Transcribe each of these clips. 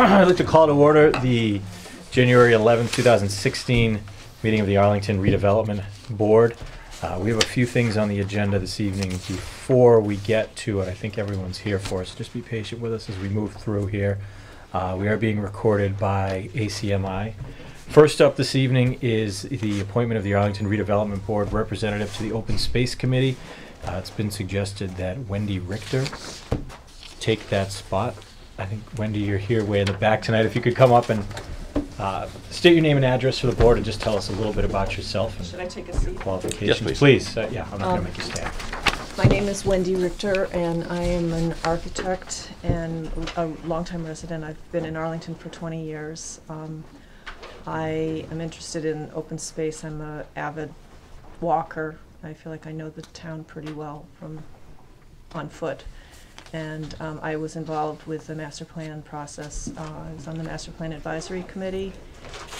I'd like to call to order the January 11, 2016 meeting of the Arlington Redevelopment Board. We have a few things on the agenda this evening before we get to it. I think everyone's here for us. Just be patient with us as we move through here. We are being recorded by ACMI. First up this evening is the appointment of the Arlington Redevelopment Board representative to the Open Space Committee. It's been suggested that Wendy Richter take that spot. I think, Wendy, you're here way in the back tonight. If you could come up and state your name and address for the board and just tell us a little bit about yourself. And should I take a seat? Qualifications. Yes, please. Please. Yeah, I'm not going to make you stand. My name is Wendy Richter, and I am an architect and a longtime resident. I've been in Arlington for 20 years. I am interested in open space. I'm an avid walker. I feel like I know the town pretty well from on foot. And I was involved with the master plan process. I was on the Master Plan Advisory Committee,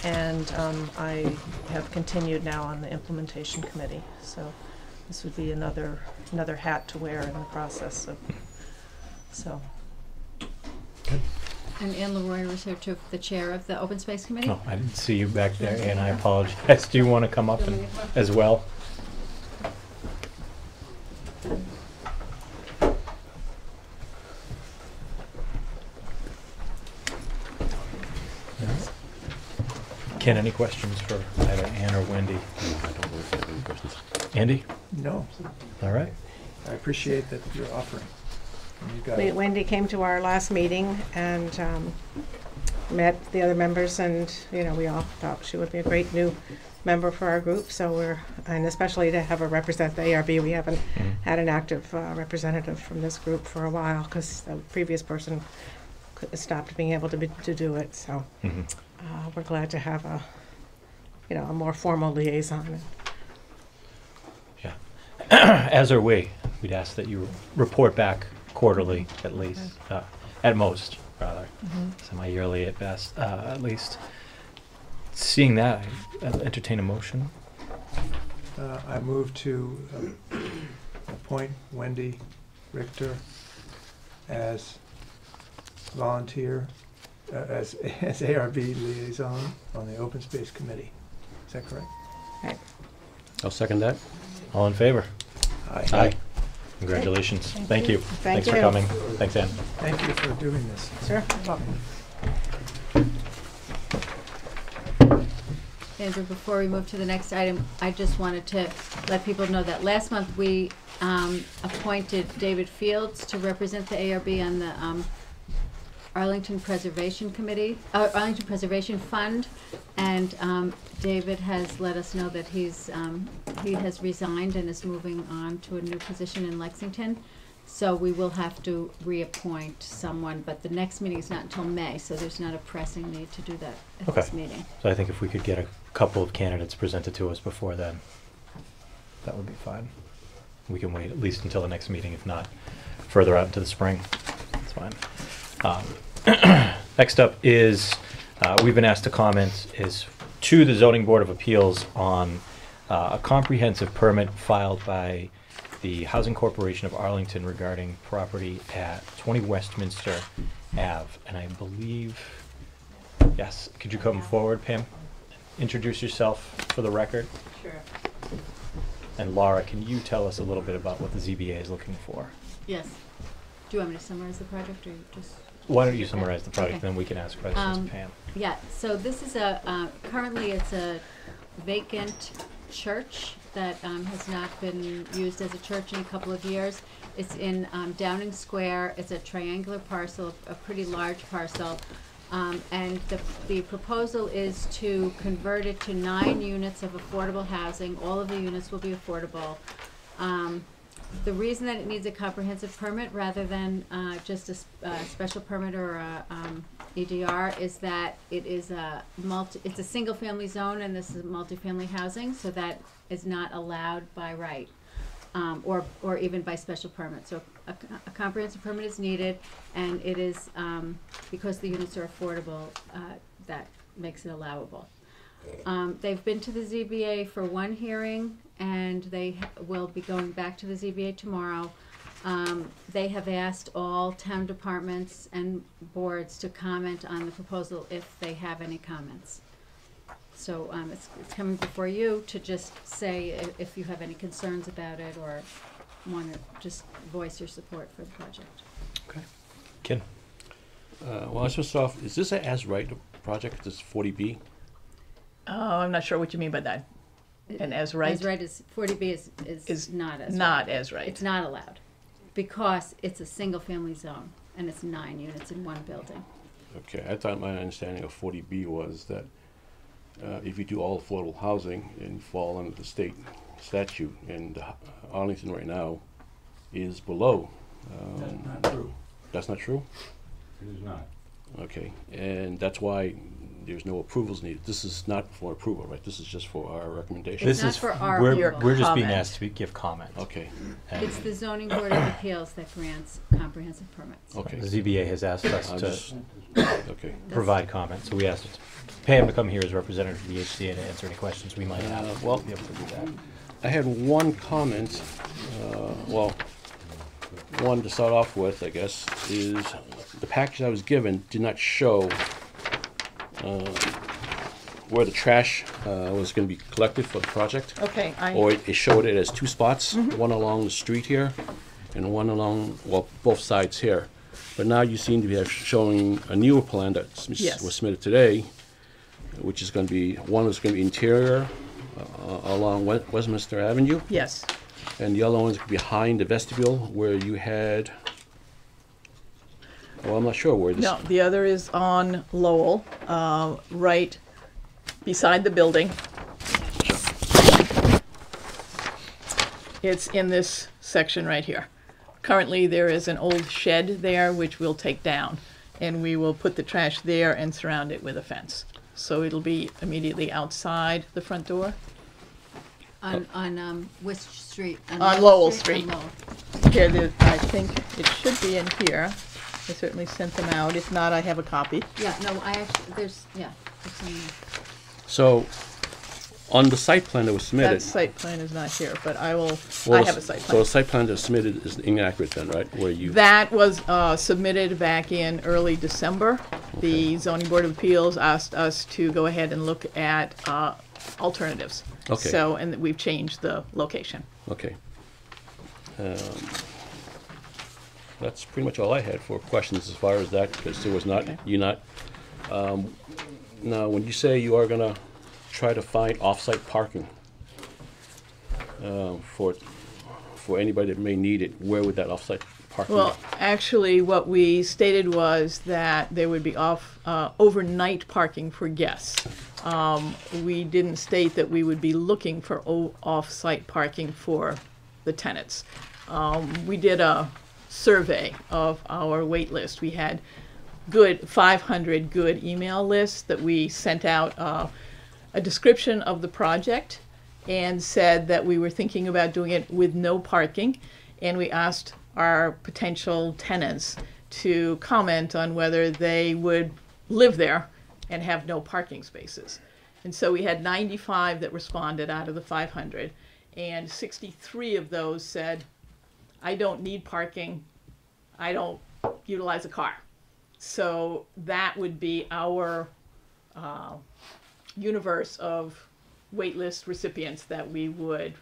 and I have continued now on the Implementation Committee. So this would be another hat to wear in the process. So. Good. And Ann LaRoy was here too, the chair of the Open Space Committee. Oh, I didn't see you back there, Ann. I apologize. Do you want to come up and, as well? Ken, any questions for either Ann or Wendy? No, I don't believe I have any questions. Andy? No. All right. I appreciate that you're offering. You got it. Wendy came to our last meeting and met the other members, and you know, we all thought she would be a great new member for our group. So we're, and especially to have her represent the ARB. We haven't had an active representative from this group for a while because the previous person stopped being able to do it. So. We're glad to have a more formal liaison. Yeah, as are we. We'd ask that you report back quarterly, at least, at most, rather, semi-yearly at best, at least. Seeing that, I'll entertain a motion. I move to appoint Wendy Richter as volunteer. As ARB liaison on the Open Space Committee. Is that correct? Right. I'll second that. All in favor? Aye. Aye. Congratulations. Thank you. Thanks for coming. Thanks, Ann. Thank you for doing this. Sure. Andrew, before we move to the next item, I just wanted to let people know that last month we appointed David Fields to represent the ARB on the Arlington Preservation Committee, Arlington Preservation Fund, and David has let us know that he's he has resigned and is moving on to a new position in Lexington. So we will have to reappoint someone, but the next meeting is not until May, so there's not a pressing need to do that at this meeting. So I think if we could get a couple of candidates presented to us before then, that would be fine. We can wait at least until the next meeting, if not further out into the spring. That's fine. Next up is, we've been asked to comment is to the Zoning Board of Appeals on a comprehensive permit filed by the Housing Corporation of Arlington regarding property at 20 Westminster Ave. And I believe, yes, could you come forward, Pam? Introduce yourself for the record. Sure. And Laura, can you tell us a little bit about what the ZBA is looking for? Yes. Do you want me to summarize the project or just? Why don't you summarize the project, then we can ask questions, Pam. Yeah, so this is a, currently it's a vacant church that has not been used as a church in a couple of years. It's in Downing Square. It's a triangular parcel, a pretty large parcel. And the proposal is to convert it to 9 units of affordable housing. All of the units will be affordable. The reason that it needs a comprehensive permit rather than just a special permit or a EDR is that it is it's a single-family zone, and this is multifamily housing, so that is not allowed by right or even by special permit. So a comprehensive permit is needed, and it is because the units are affordable, that makes it allowable. They've been to the ZBA for one hearing, and they will be going back to the ZBA tomorrow They have asked all town departments and boards to comment on the proposal if they have any comments. So it's coming before you to just say if you have any concerns about it or want to just voice your support for the project. Okay. Ken. Well, let's just off. Is this an as-right project? This 40B? Oh, I'm not sure what you mean by that. And as-right? As-right is 40B is not as-right. Not as-right. It's not allowed because it's a single-family zone and it's 9 units in one building. Okay. I thought my understanding of 40B was that if you do all affordable housing and fall under the state statute, and Arlington right now is below. That's not true. That's not true? It is not. Okay, and that's why there's no approvals needed. This is not for approval, right? This is just for our recommendation. This is for our we're just being asked to give comment. Okay. And it's the Zoning Board of Appeals that grants comprehensive permits. Okay. The ZBA has asked us to provide comment, so we asked Pam to come here as a representative of the HCA to answer any questions we might have. Well, be able to do that. I had one comment. Well, one to start off with, I guess, is the package I was given did not show where the trash was going to be collected for the project. Okay. Or it showed it as 2 spots, one along the street here and one along, well, both sides here. But now you seem to be showing a newer plan that was submitted today, which is going to be, one is going to be interior along Westminster Avenue. Yes. And the other one's behind the vestibule where you had, well, I'm not sure where this. No, the other is on Lowell, right beside the building. It's in this section right here. Currently, there is an old shed there, which we'll take down, and we will put the trash there and surround it with a fence. So it'll be immediately outside the front door. On which street? On Lowell Street. On Lowell. Here, I think it should be in here. I certainly sent them out. If not, I have a copy. Yeah, no, I actually, there's, yeah. So, on the site plan that was submitted. That site plan is not here, but I will, well, I have a site plan. So, a site plan that was submitted is inaccurate then, right? Where you that was submitted back in early December. Okay. The Zoning Board of Appeals asked us to go ahead and look at alternatives. Okay. So, and we've changed the location. Okay. That's pretty much all I had for questions as far as that, because there was not, okay. You're not, now when you say you are going to try to find off-site parking for anybody that may need it, where would that off-site parking be? Well, actually what we stated was that there would be overnight parking for guests. We didn't state that we would be looking for off-site parking for the tenants. We did a survey of our wait list. We had good 500 good email lists that we sent out a description of the project and said that we were thinking about doing it with no parking, and we asked our potential tenants to comment on whether they would live there and have no parking spaces. And so we had 95 that responded out of the 500, and 63 of those said, I don't need parking, I don't utilize a car. So that would be our universe of waitlist recipients that we would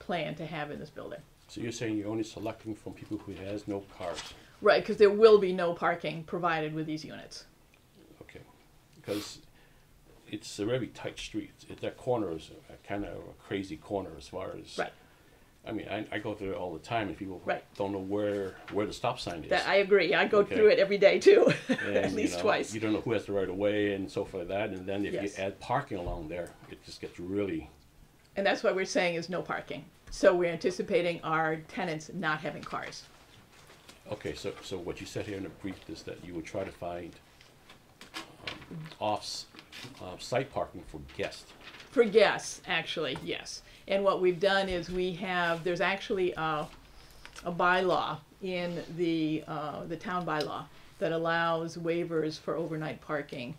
plan to have in this building. So you're saying you're only selecting from people who has no cars? Right, because there will be no parking provided with these units. Okay, because it's a very tight street. That corner is a kind of a crazy corner as far as... Right. I mean, I go through it all the time, and people don't know where the stop sign is. That, I agree. I go through it every day, too, and, at least twice. You don't know who has the right of way and so forth that, and then if you add parking along there, it just gets really... And that's what we're saying is no parking. So we're anticipating our tenants not having cars. Okay, so what you said here in the brief is that you would try to find off-site parking for guests. For guests, actually, yes. And what we've done is we have, there's actually a bylaw in the town bylaw that allows waivers for overnight parking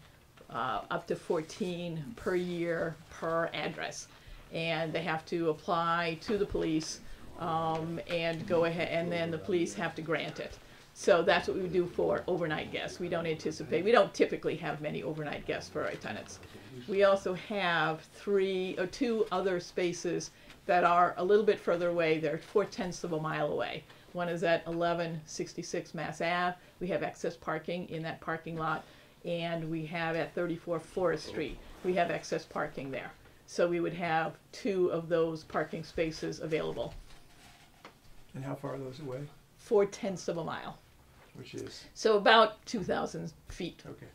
up to 14 per year per address. And they have to apply to the police and go ahead, and then the police have to grant it. So that's what we would do for overnight guests. We don't anticipate, we don't typically have many overnight guests for our tenants. We also have two other spaces that are a little bit further away. They're 0.4 miles away. One is at 1166 Mass Ave. We have excess parking in that parking lot, and we have at 34 Forest Street, we have excess parking there. So we would have two of those parking spaces available. And how far are those away? 0.4 miles. Which is? So about 2,000 feet. Okay.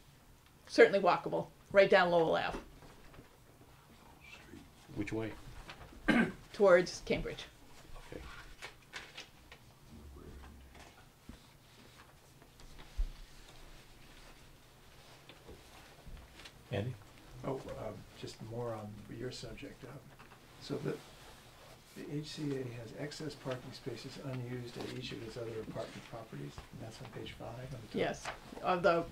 Certainly walkable, right down Lowell Ave. Which way? Towards Cambridge. Okay. Andy? Oh, just more on your subject. So the HCA has excess parking spaces unused at each of its other apartment properties, and that's on page 5. On the yes,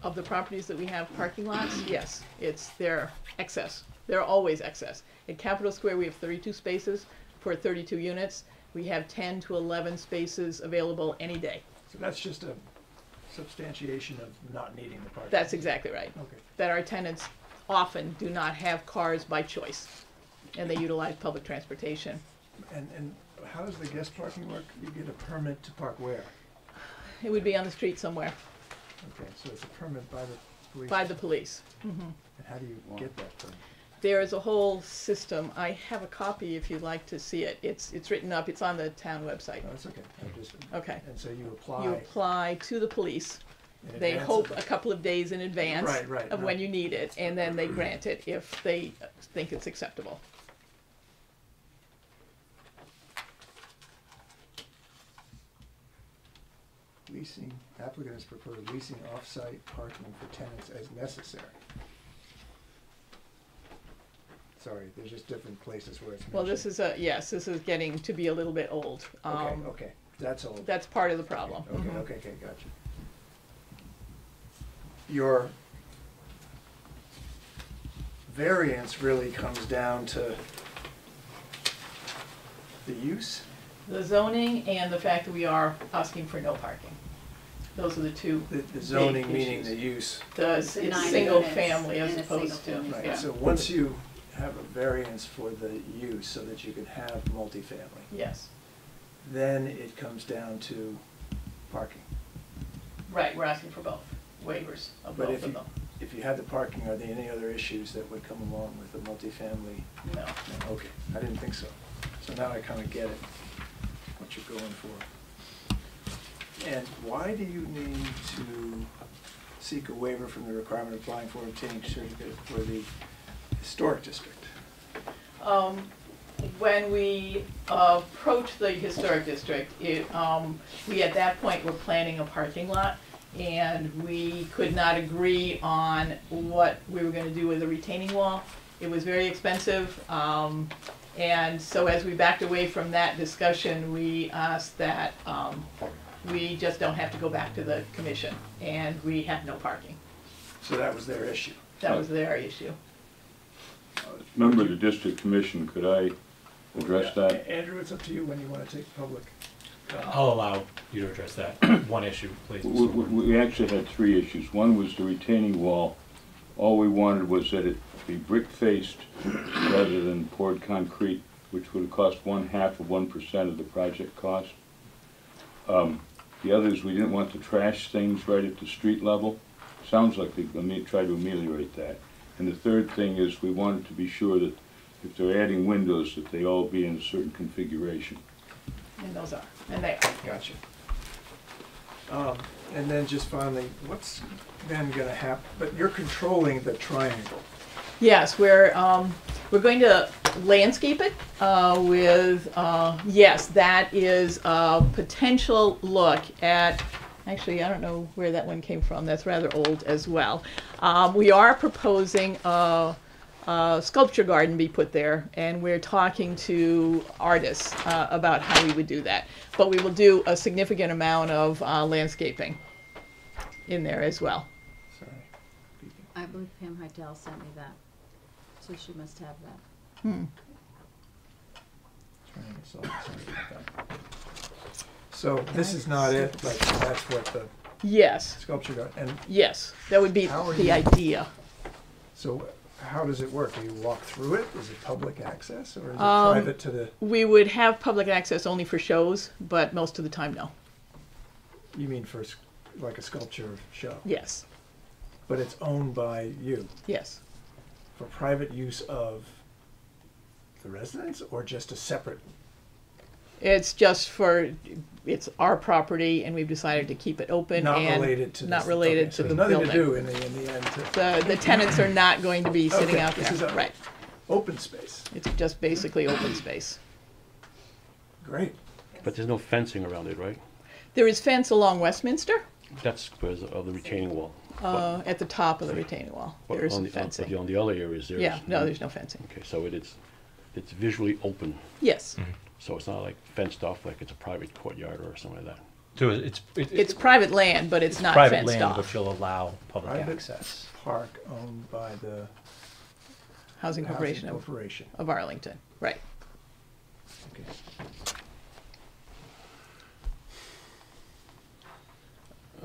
of the properties that we have parking lots, yes, it's their excess. They're always excess. At Capitol Square, we have 32 spaces for 32 units. We have 10 to 11 spaces available any day. So that's just a substantiation of not needing the parking. That's exactly right. Okay. That our tenants often do not have cars by choice, and they utilize public transportation. And how does the guest parking work? You get a permit to park where? It would be on the street somewhere. Okay, so it's a permit by the police? By the police. Mm-hmm. And how do you get that permit? There is a whole system. I have a copy if you'd like to see it. It's written up. It's on the town website. Oh, that's okay. Okay. And so you apply? You apply to the police. They hope a couple of days in advance of when you need it, and then they grant it if they think it's acceptable. Leasing, applicants prefer leasing off-site parking for tenants as necessary. Sorry, there's just different places where it's mentioned. Well, this is this is getting to be a little bit old. Okay, that's old. That's part of the problem. Okay, mm-hmm. Okay, gotcha. Your variance really comes down to the use? The zoning and the fact that we are asking for no parking. Those are the two. The zoning meaning the use. The single family as opposed to. Right, yeah. So once you have a variance for the use so that you can have multifamily. Yes. Then it comes down to parking. Right, we're asking for both. Waivers of both of them. If you had the parking, are there any other issues that would come along with the multifamily? No. No. Okay, I didn't think so. So now I kind of get it, what you're going for. And why do you need to seek a waiver from the requirement of applying for obtaining a certificate for the historic district? When we approached the historic district, we at that point were planning a parking lot, and we could not agree on what we were going to do with the retaining wall. It was very expensive, and so as we backed away from that discussion, we asked that we just don't have to go back to the commission, and we have no parking. So that was their issue? That was their issue. Member of the district commission, could I address that? Andrew, it's up to you when you want to take public. I'll allow you to address that one issue, please. We actually had 3 issues. One was the retaining wall. All we wanted was that it be brick-faced rather than poured concrete, which would have cost 0.5% of the project cost. The other is we didn't want to trash things right at the street level. Sounds like they try to ameliorate that. And the third thing is we wanted to be sure that if they're adding windows, that they all be in a certain configuration. And those are, and they are. Gotcha. And then just finally, what's then going to happen? But you're controlling the triangle. Yes, we're going to landscape it with, yes, that is a potential look at, actually, I don't know where that one came from. That's rather old as well. We are proposing sculpture garden be put there, and we're talking to artists about how we would do that. But we will do a significant amount of landscaping in there as well. Sorry. I believe Pam Hytel sent me that, so she must have that. So, this is not it, but that's what the sculpture got. And yes, that would be the idea. So how does it work? Do you walk through it? Is it public access, or is it private to the... We would have public access only for shows, but most of the time, no. You mean for like a sculpture show? Yes. But it's owned by you? Yes. For private use of the residents, or just a separate... It's just for, it's our property, and we've decided to keep it open. Not and related to not this, related okay, so to the nothing building. To do in the end. The tenants are not going to be sitting out there. This is right. Open space. It's just basically open space. Great. But there's no fencing around it, right? There is fence along Westminster. That's because of the retaining wall. At the top of the retaining wall, there is some fencing. On the other areas, there is no, there's no fencing. Okay, so it's visually open. Yes. Mm-hmm. So it's not like fenced off like it's a private courtyard or something like that. So it's private land, but it's not private fenced land, off. Which will allow public access. Park owned by the Housing Corporation, of Arlington, right? Okay.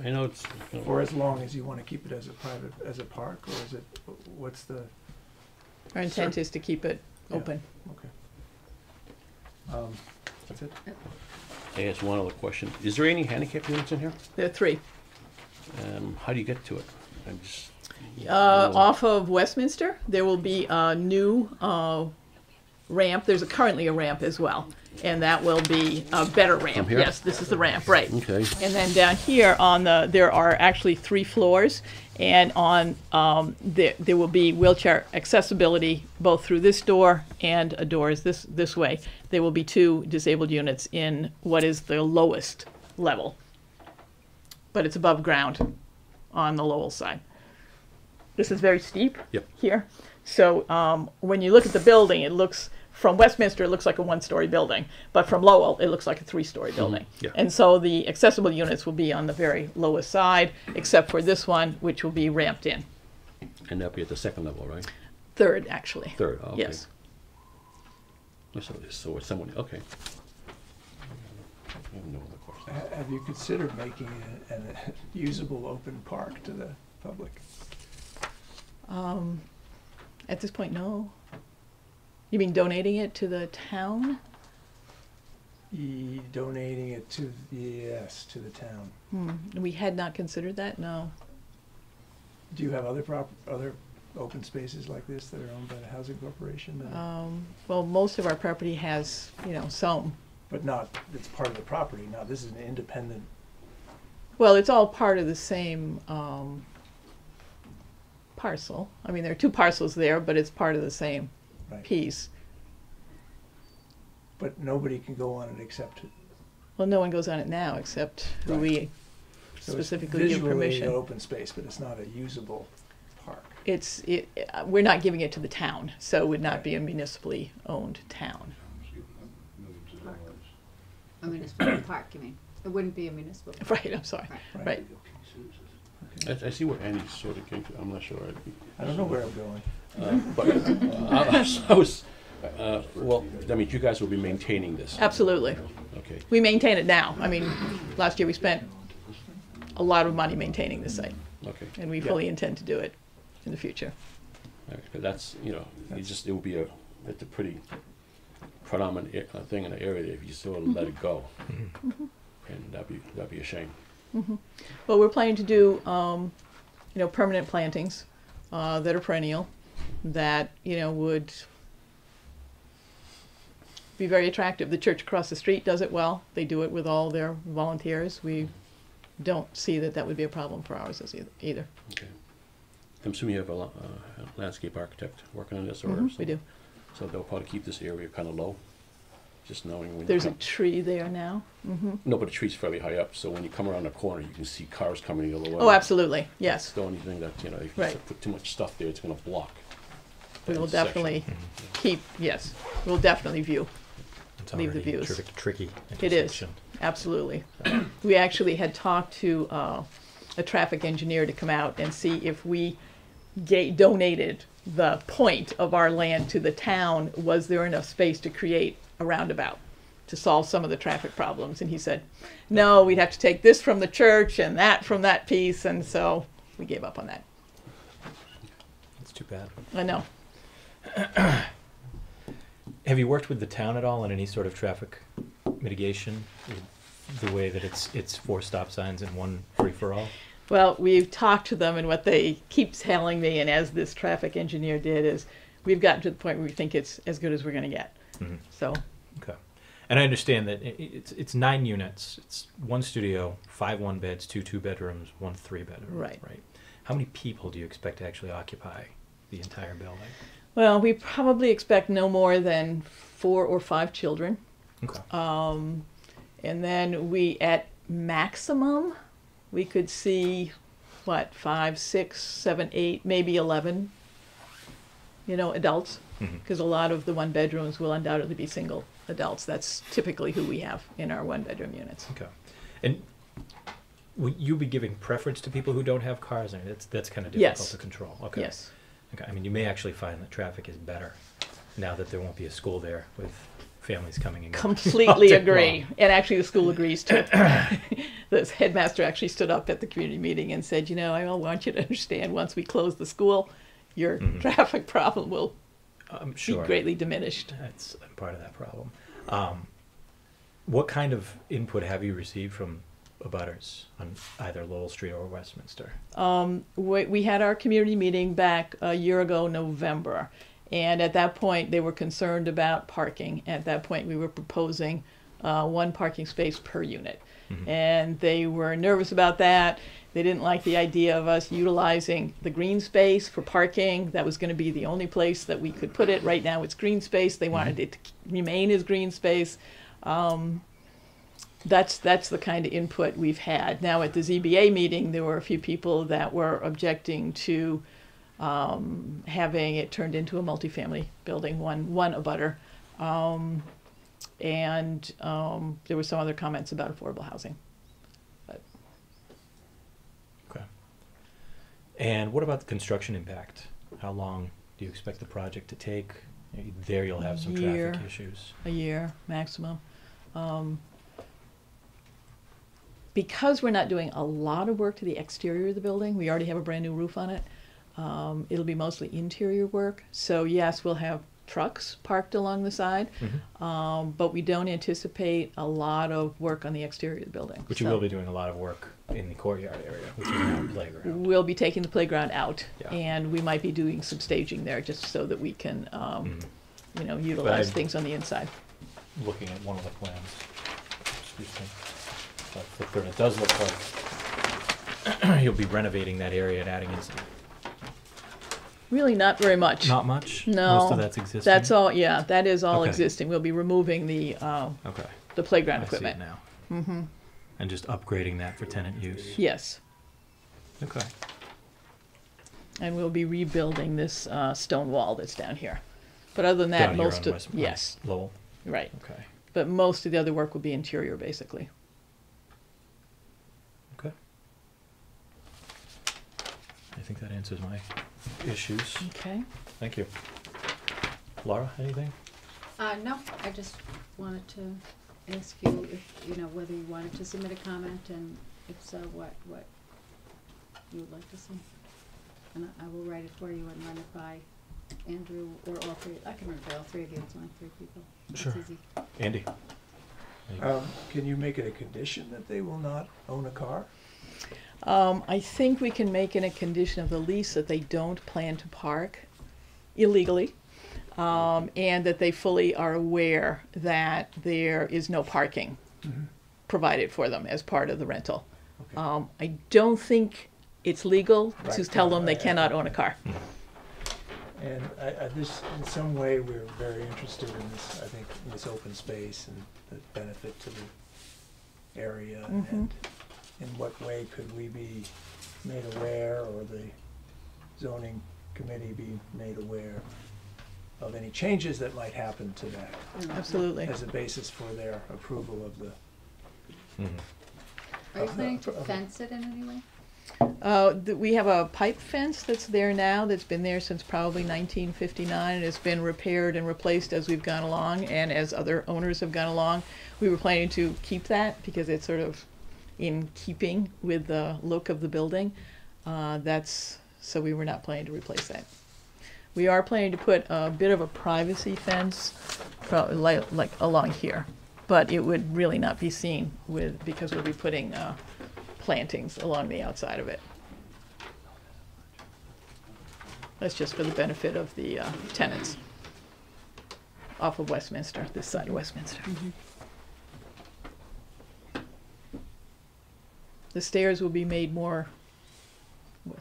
You know, it's for as long as you want to keep it as a private park, or is it? What's the? Our intent is to keep it open. Okay. That's it. I asked one other question. Is there any handicap units in here? There are 3. How do you get to it? I'm just, off of Westminster, there will be a new ramp. There's currently a ramp as well, and that will be a better ramp. Yes, this is the ramp, right. Okay. And then down here, on the there are actually 3 floors, and on there will be wheelchair accessibility both through this door and a door is this way. There will be 2 disabled units in what is the lowest level, but it's above ground on the Lowell side. This is very steep here. So when you look at the building, it looks... From Westminster, it looks like a 1-story building, but from Lowell, it looks like a 3-story building. Yeah. And so the accessible units will be on the very lowest side, except for this one, which will be ramped in. And that'll be at the 2nd level, right? 3rd, actually. 3rd, okay. Yes. So it's someone, okay. I have no other question. Have you considered making a usable open park to the public? At this point, no. You mean donating it to the town? Donating it to the, yes, to the town. We had not considered that, no. Do you have other open spaces like this that are owned by the Housing Corporation? Well, most of our property has, you know, some. But not, it's part of the property. Now, this is an independent. Well, it's all part of the same parcel. I mean, there are 2 parcels there, but it's part of the same. Right. Piece. But nobody can go on it except... Well, no one goes on it now except who we specifically give permission. It's open space, but it's not a usable park. We're not giving it to the town, so it would not be a municipally owned town. A municipal park, you mean? It wouldn't be a municipal park. Right, I'm sorry. Right. I see where Annie's sort of came to. I'm not sure. I don't know where I'm going. Well, I mean, you guys will be maintaining this. Absolutely. Okay. We maintain it now. I mean, last year we spent a lot of money maintaining this site. Okay. And we fully intend to do it in the future. Right. That's, you know, it will be a pretty predominant thing in the area there if you sort of let it go. And that'd be a shame. Well, we're planning to do, you know, permanent plantings that are perennial, that, you know, would be very attractive. The church across the street does it well. They do it with all their volunteers. We don't see that would be a problem for ours either. Okay. I'm assuming you have a landscape architect working on this, or we do. So they'll probably keep this area kind of low, just knowing when there's a tree there now. No, but the tree's fairly high up, so when you come around the corner, you can see cars coming the other way. Oh, absolutely, yes. That's the only thing that, you know, if you put too much stuff there, it's going to block. We will definitely keep, yes, we'll definitely leave the views. It's already tricky. It is, absolutely. We actually had talked to a traffic engineer to come out and see if we donated the point of our land to the town, was there enough space to create a roundabout to solve some of the traffic problems. And he said, no, we'd have to take this from the church and that from that piece. And so we gave up on that. That's too bad. I know. Have you worked with the town at all on any sort of traffic mitigation, the way that it's 4 stop signs and 1 free-for-all? Well, we've talked to them, and what they keep telling me, and as this traffic engineer did, is we've gotten to the point where we think it's as good as we're going to get. Mm-hmm. So. Okay. And I understand that it's 9 units. It's 1 studio, 5 one-beds, 2 two-bedrooms, 1 three-bedroom. Right. Right. How many people do you expect to actually occupy the entire building? Well, we probably expect no more than 4 or 5 children. Okay. And then we, at maximum, we could see, what, 5, 6, 7, 8, maybe 11, you know, adults. Because mm-hmm. a lot of the 1-bedrooms will undoubtedly be single adults. That's typically who we have in our 1-bedroom units. Okay. And would you be giving preference to people who don't have cars? I mean, that's kind of difficult yes. to control. Okay. Yes. Okay. I mean, you may actually find that traffic is better now that there won't be a school there with families coming and going. Completely agree. And actually the school agrees too. The headmaster actually stood up at the community meeting and said, you know, I want you to understand, once we close the school, your mm-hmm. traffic problem will I'm sure. be greatly diminished. That's part of that problem. What kind of input have you received from abutters on either Lowell Street or Westminster? We had our community meeting back a year ago, November. And at that point, they were concerned about parking. At that point, we were proposing 1 parking space per unit. Mm-hmm. And they were nervous about that. They didn't like the idea of us utilizing the green space for parking. That was going to be the only place that we could put it. Right now, it's green space. They wanted it to remain as green space. That's the kind of input we've had. Now, at the ZBA meeting, there were a few people that were objecting to having it turned into a multifamily building, one abutter. And there were some other comments about affordable housing. But. Okay. And what about the construction impact? How long do you expect the project to take? There you'll have some traffic issues. A year maximum. Because we're not doing a lot of work to the exterior of the building, we already have a brand new roof on it. It'll be mostly interior work. So yes, we'll have trucks parked along the side, mm-hmm. But we don't anticipate a lot of work on the exterior of the building. But you will be doing a lot of work in the courtyard area, which is now playground. We'll be taking the playground out, yeah. and we might be doing some staging there just so that we can, mm-hmm. you know, utilize things on the inside. Looking at one of the plans, excuse me, but it does look like you'll be renovating that area and adding in some. Really not very much. Not much? No. Most of that's existing? That's all, yeah, that is all okay. existing. We'll be removing the playground equipment. I see it now. Mm-hmm. And just upgrading that for tenant use? Yes. Okay. And we'll be rebuilding this stone wall that's down here. But other than that, down most of... Yes. Lowell? Right. Okay. But most of the other work will be interior, basically. Okay. I think that answers my... issues. Okay. Thank you. Laura, anything? No, I just wanted to ask you if, you know, whether you wanted to submit a comment, and if so, what you would like to see. And I will write it for you and run it by Andrew or all three. I can run it by all three of you. It's only 3 people. Sure. It's easy. Andy. Can you make it a condition that they will not own a car? I think we can make it a condition of the lease that they don't plan to park illegally, and that they fully are aware that there is no parking mm-hmm. provided for them as part of the rental. Okay. I don't think it's legal right. to tell them they cannot own a car. And this, in some way, we're very interested in this, I think, in this open space and the benefit to the area mm-hmm. and in what way could we be made aware, or the zoning committee be made aware of any changes that might happen to that? Absolutely. As a basis for their approval of the... Mm-hmm. Are you planning to fence it in any way? We have a pipe fence that's there now that's been there since probably 1959, and it's been repaired and replaced as we've gone along and as other owners have gone along. We were planning to keep that because it's sort of in keeping with the look of the building. So we were not planning to replace that. We are planning to put a bit of a privacy fence like along here, but it would really not be seen with, because we'll be putting plantings along the outside of it. That's just for the benefit of the tenants off of Westminster, this side of Westminster. Mm-hmm. The stairs will be made more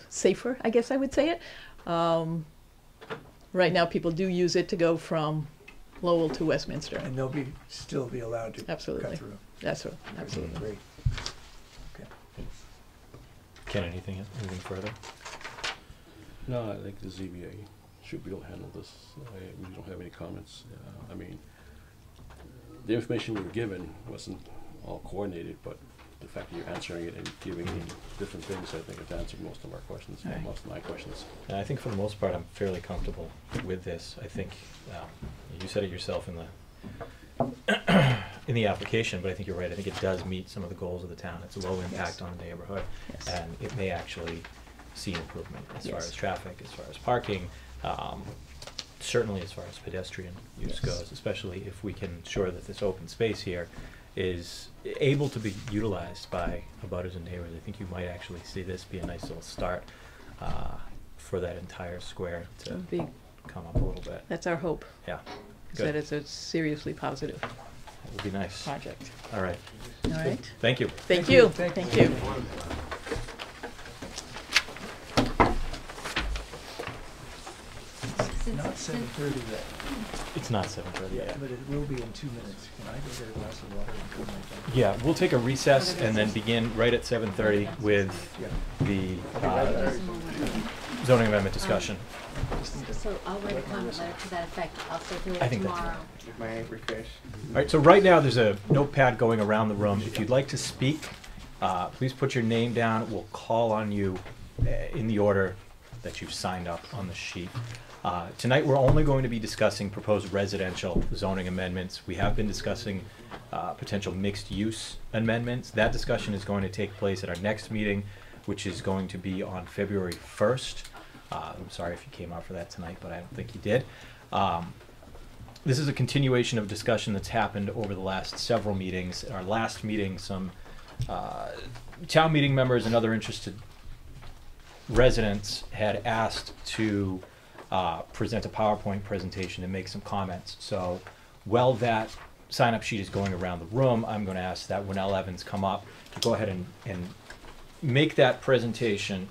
safer, I guess I would say it. Right now people do use it to go from Lowell to Westminster. And they'll be still be allowed to absolutely cut through. That's right. Absolutely. Great. Okay. Ken, anything further? No, I think the ZBA should be able to handle this. We don't have any comments. I mean, the information you were given wasn't all coordinated, but the fact that you're answering it and giving different things, I think it's answered most of our questions, right. Most of my questions. And I think for the most part, I'm fairly comfortable with this. I think you said it yourself in the application, but I think you're right. I think it does meet some of the goals of the town. It's a low impact on the neighborhood, and it may actually see improvement as far as traffic, as far as parking, certainly as far as pedestrian use goes, especially if we can ensure that this open space here is able to be utilized by abutters and neighbors. I think you might actually see this be a nice little start for that entire square to come up a little bit. That's our hope. Yeah. Good. That it's a seriously positive. That would be nice. Project. All right. All right. Thank you. Thank you. Thank you. Not 7:30 yet. It's not 7:30 yet. But it will be in 2 minutes. Can I go get a glass of water and cool my back? Yeah, we'll take a recess and then begin right at 7:30 with the zoning amendment discussion. So I'll write a comment letter to that effect. I'll circulate it tomorrow. All right, so right now there's a notepad going around the room. If you'd like to speak, please put your name down. We'll call on you in the order that you've signed up on the sheet. Tonight we're only going to be discussing proposed residential zoning amendments. We have been discussing potential mixed-use amendments. That discussion is going to take place at our next meeting, which is going to be on February 1st. I'm sorry if you came out for that tonight, but I don't think you did. This is a continuation of discussion that's happened over the last several meetings. At our last meeting, some town meeting members and other interested residents had asked to present a PowerPoint presentation and make some comments. So while that sign-up sheet is going around the room, I'm going to ask that Winnell Evans come up to go ahead and make that presentation,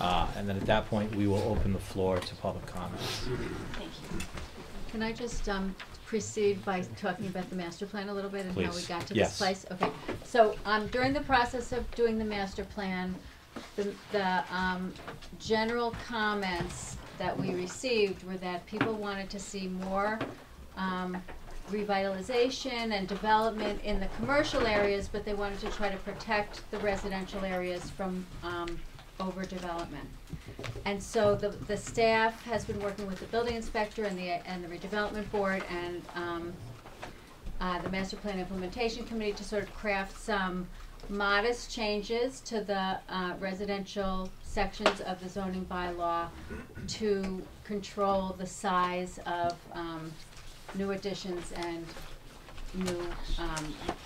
and then at that point we will open the floor to public comments. Thank you. Can I just proceed by talking about the master plan a little bit and how we got to this place? Okay. So during the process of doing the master plan, the general comments that we received were that people wanted to see more revitalization and development in the commercial areas, but they wanted to try to protect the residential areas from overdevelopment. And so the staff has been working with the building inspector and the redevelopment board and the Master Plan Implementation Committee to sort of craft some modest changes to the residential sections of the zoning bylaw to control the size of new additions and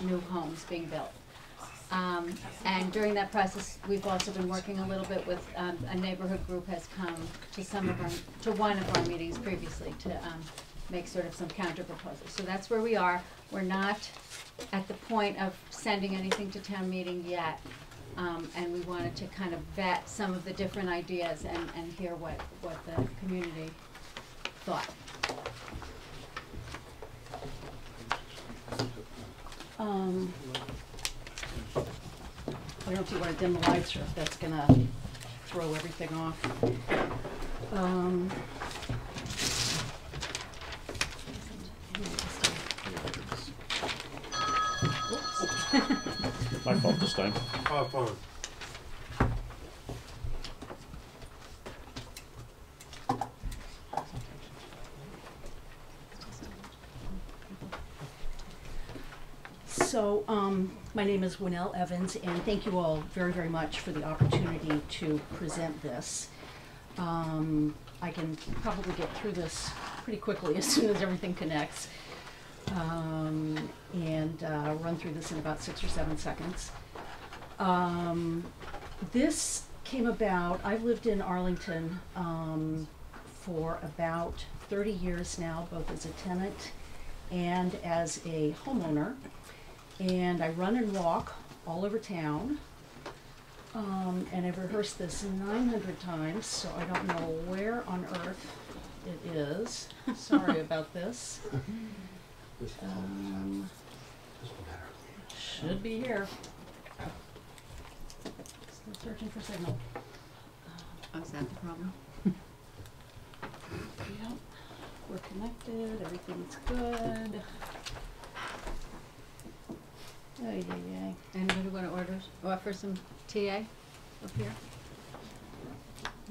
new homes being built. And during that process, we've also been working a little bit with a neighborhood group has come to one of our meetings previously to make sort of some counter proposals. So that's where we are. We're not at the point of sending anything to town meeting yet. And we wanted to kind of vet some of the different ideas and hear what the community thought. I don't know if you want to dim the lights or if that's going to throw everything off. My fault this time. So my name is Winnell Evans, and thank you all very, very much for the opportunity to present this. I can probably get through this pretty quickly as soon as everything connects, and run through this in about 6 or 7 seconds. This came about, I've lived in Arlington for about 30 years now, both as a tenant and as a homeowner, and I run and walk all over town, and I've rehearsed this 900 times, so I don't know where on earth it is. Sorry about this. Should be here. Still searching for signal. Oh, is that the problem? Yep. We're connected, everything's good. Oh, yeah, yeah. Anybody want to offer some TA up here?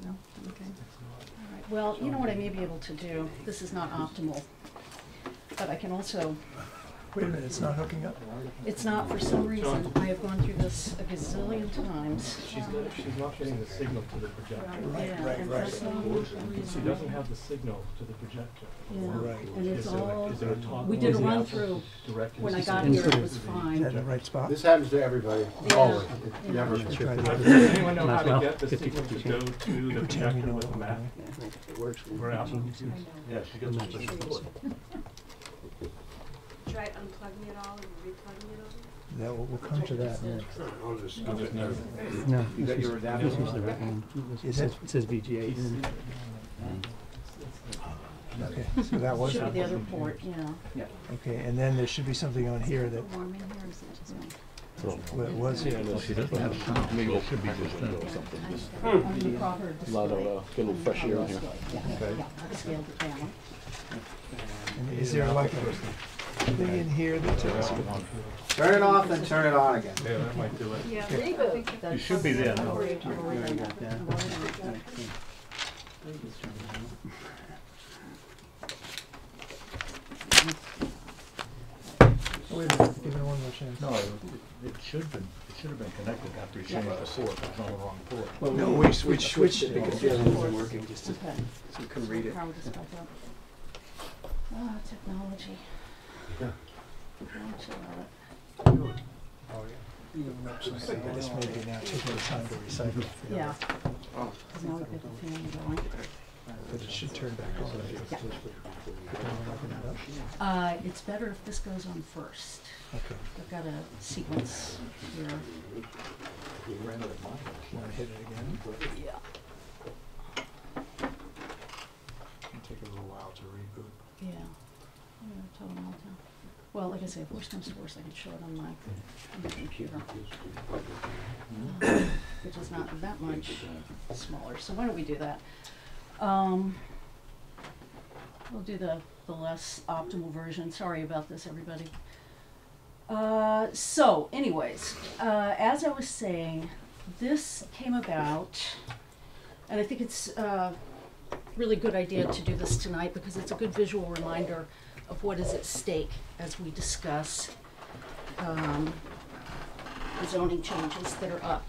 No? Okay. All right. Well, you know what I may be able to do? This is not optimal, but I can also... Wait a minute, it's not hooking up? It's not, for some reason. I have gone through this a gazillion times. She's not getting the signal to the projector. Right, yeah, right. She doesn't have the signal to the projector. Yeah. Right. And it's all, we did a run through when I got here, it was fine. Is that the right spot? This happens to everybody, always. It never happens. Does anyone know how to get the signal to go to the projector with the map? It works. We're out. Yeah, she gets it. Should I unplug me at all and replug me at all? No, we'll come to that. I'll just skip it. No, this is the right one. It says VGA. Okay, so that was the other port, yeah. Okay, and then there should be something on here that. Well, it was here. No, she doesn't have a time. Maybe it should be just a little something. A lot of little fresh air on here. Yeah, I scaled it down. And is there like thing in here that tells you? Turn it off and turn it on again. Yeah, that might do it. Yeah, reboot. You should be there. No. Wait a minute, give me one more chance. No, it should have been connected after you changed the port. It was on the wrong port. Well, no, we switched it because the other one wasn't working, just so you couldn't read it. Ah, technology. Yeah. Oh, yeah. This may be now taking the time to recycle. Yeah. Oh. Now we've got the fan going. But it should turn back on. Yeah. It's better if this goes on first. Okay. I've got a sequence here. You ran out of money. Want to hit it again? Yeah. It'll take a little while to reboot. Yeah. Well, like I say, if worse comes to worse, I can show it on my computer, which is not that much smaller. So why don't we do that? We'll do the less optimal version. Sorry about this, everybody. So anyways, as I was saying, this came about, and I think it's really good idea to do this tonight because it's a good visual reminder of what is at stake as we discuss the zoning changes that are up.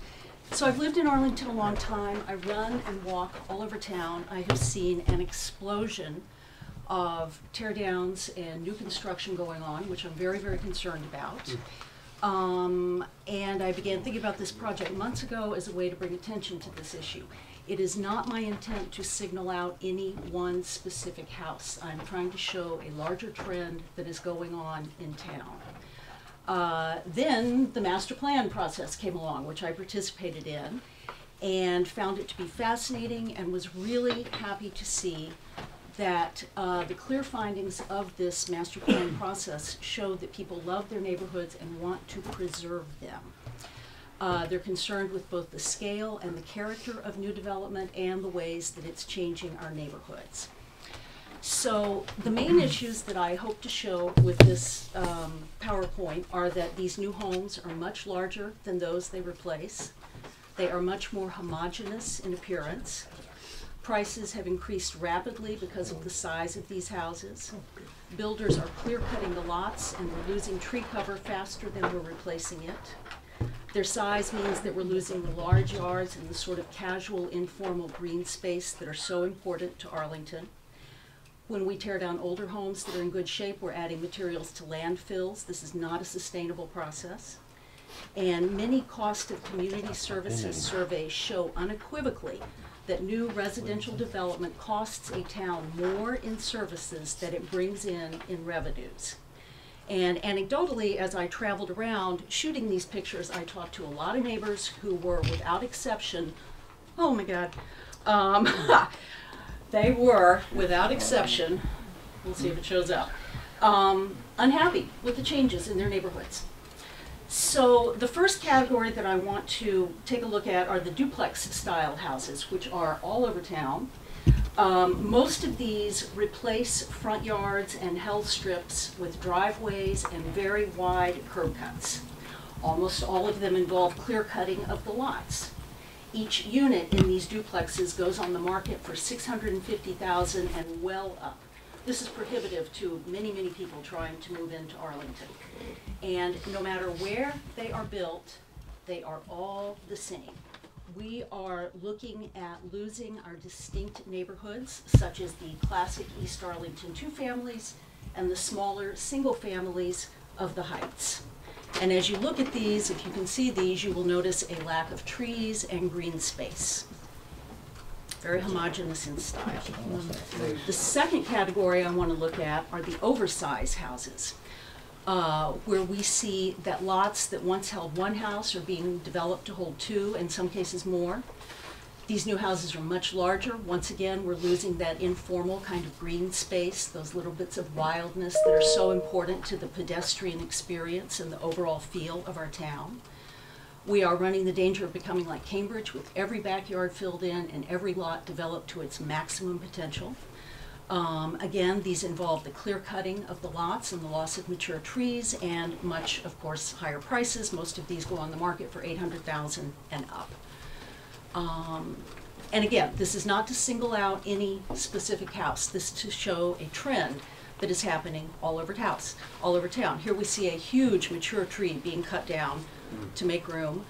So I've lived in Arlington a long time. I run and walk all over town. I have seen an explosion of teardowns and new construction going on, which I'm very, very concerned about. And I began thinking about this project months ago as a way to bring attention to this issue. It is not my intent to signal out any one specific house. I'm trying to show a larger trend that is going on in town. Then the master plan process came along, which I participated in, and found it to be fascinating and was really happy to see that the clear findings of this master plan process showed that people love their neighborhoods and want to preserve them. They're concerned with both the scale and the character of new development and the ways that it's changing our neighborhoods. So the main issues that I hope to show with this PowerPoint are that these new homes are much larger than those they replace. They are much more homogeneous in appearance. Prices have increased rapidly because of the size of these houses. Builders are clear-cutting the lots, and we're losing tree cover faster than we're replacing it. Their size means that we're losing the large yards and the sort of casual, informal green space that are so important to Arlington. When we tear down older homes that are in good shape, we're adding materials to landfills. This is not a sustainable process. And many cost of community services surveys show unequivocally that new residential development costs a town more in services than it brings in revenues. And anecdotally, as I traveled around shooting these pictures, I talked to a lot of neighbors who were, without exception, oh my God, they were, without exception, we'll see if it shows up, unhappy with the changes in their neighborhoods. So the first category that I want to take a look at are the duplex-style houses, which are all over town. Most of these replace front yards and health strips with driveways and very wide curb cuts. Almost all of them involve clear-cutting of the lots. Each unit in these duplexes goes on the market for $650,000 and well up. This is prohibitive to many, many people trying to move into Arlington. And no matter where they are built, they are all the same. We are looking at losing our distinct neighborhoods, such as the classic East Arlington two families and the smaller single families of the Heights. And as you look at these, if you can see these, you will notice a lack of trees and green space. Very homogeneous in style. The second category I want to look at are the oversized houses, where we see that lots that once held one house are being developed to hold two, in some cases more. These new houses are much larger. Once again, we're losing that informal kind of green space, those little bits of wildness that are so important to the pedestrian experience and the overall feel of our town. We are running the danger of becoming like Cambridge, with every backyard filled in and every lot developed to its maximum potential. Again, these involve the clear cutting of the lots and the loss of mature trees and much, of course, higher prices. Most of these go on the market for $800,000 and up. And again, this is not to single out any specific house. This is to show a trend that is happening all over town. Here we see a huge mature tree being cut down to make room.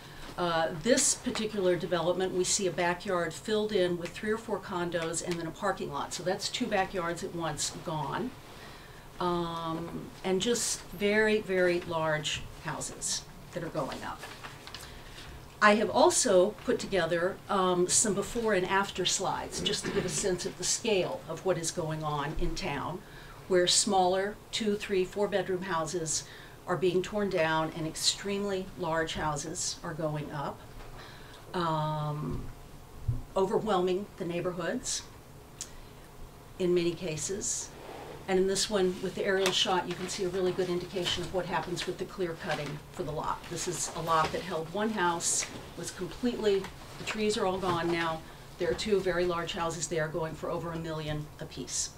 This particular development, we see a backyard filled in with 3 or 4 condos and then a parking lot. So that's 2 backyards at once gone. And just very, very large houses that are going up. I have also put together some before and after slides, just to give a sense of the scale of what is going on in town, where smaller 2, 3, 4 bedroom houses are being torn down and extremely large houses are going up, overwhelming the neighborhoods in many cases. And in this one, with the aerial shot, you can see a really good indication of what happens with the clear cutting for the lot. This is a lot that held one house, was completely, the trees are all gone now. There are 2 very large houses there going for over $1 million apiece.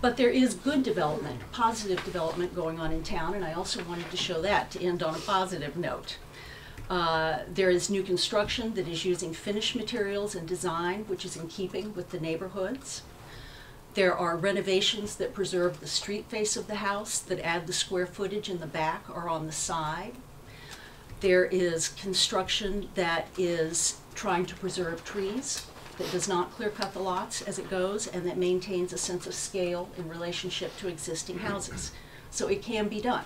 But there is good development, positive development going on in town, and I also wanted to show that to end on a positive note. There is new construction that is using finished materials and design, which is in keeping with the neighborhoods. There are renovations that preserve the street face of the house, that add the square footage in the back or on the side. There is construction that is trying to preserve trees, that does not clear cut the lots as it goes, and that maintains a sense of scale in relationship to existing houses. So it can be done.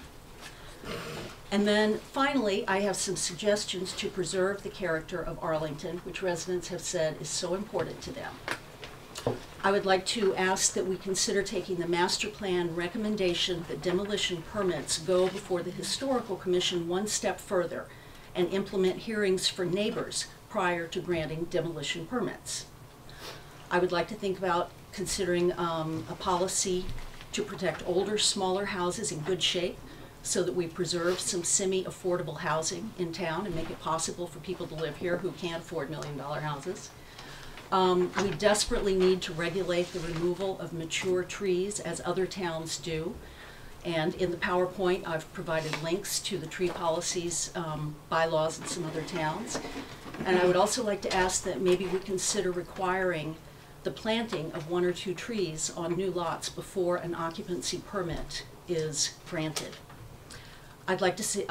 And then finally, I have some suggestions to preserve the character of Arlington, which residents have said is so important to them. I would like to ask that we consider taking the master plan recommendation that demolition permits go before the Historical Commission one step further and implement hearings for neighbors prior to granting demolition permits. I would like to think about considering a policy to protect older, smaller houses in good shape so that we preserve some semi-affordable housing in town and make it possible for people to live here who can't afford $1 million houses. We desperately need to regulate the removal of mature trees as other towns do. And in the PowerPoint, I've provided links to the tree policies, bylaws in some other towns. And I would also like to ask that maybe we consider requiring the planting of 1 or 2 trees on new lots before an occupancy permit is granted. I'd like to see,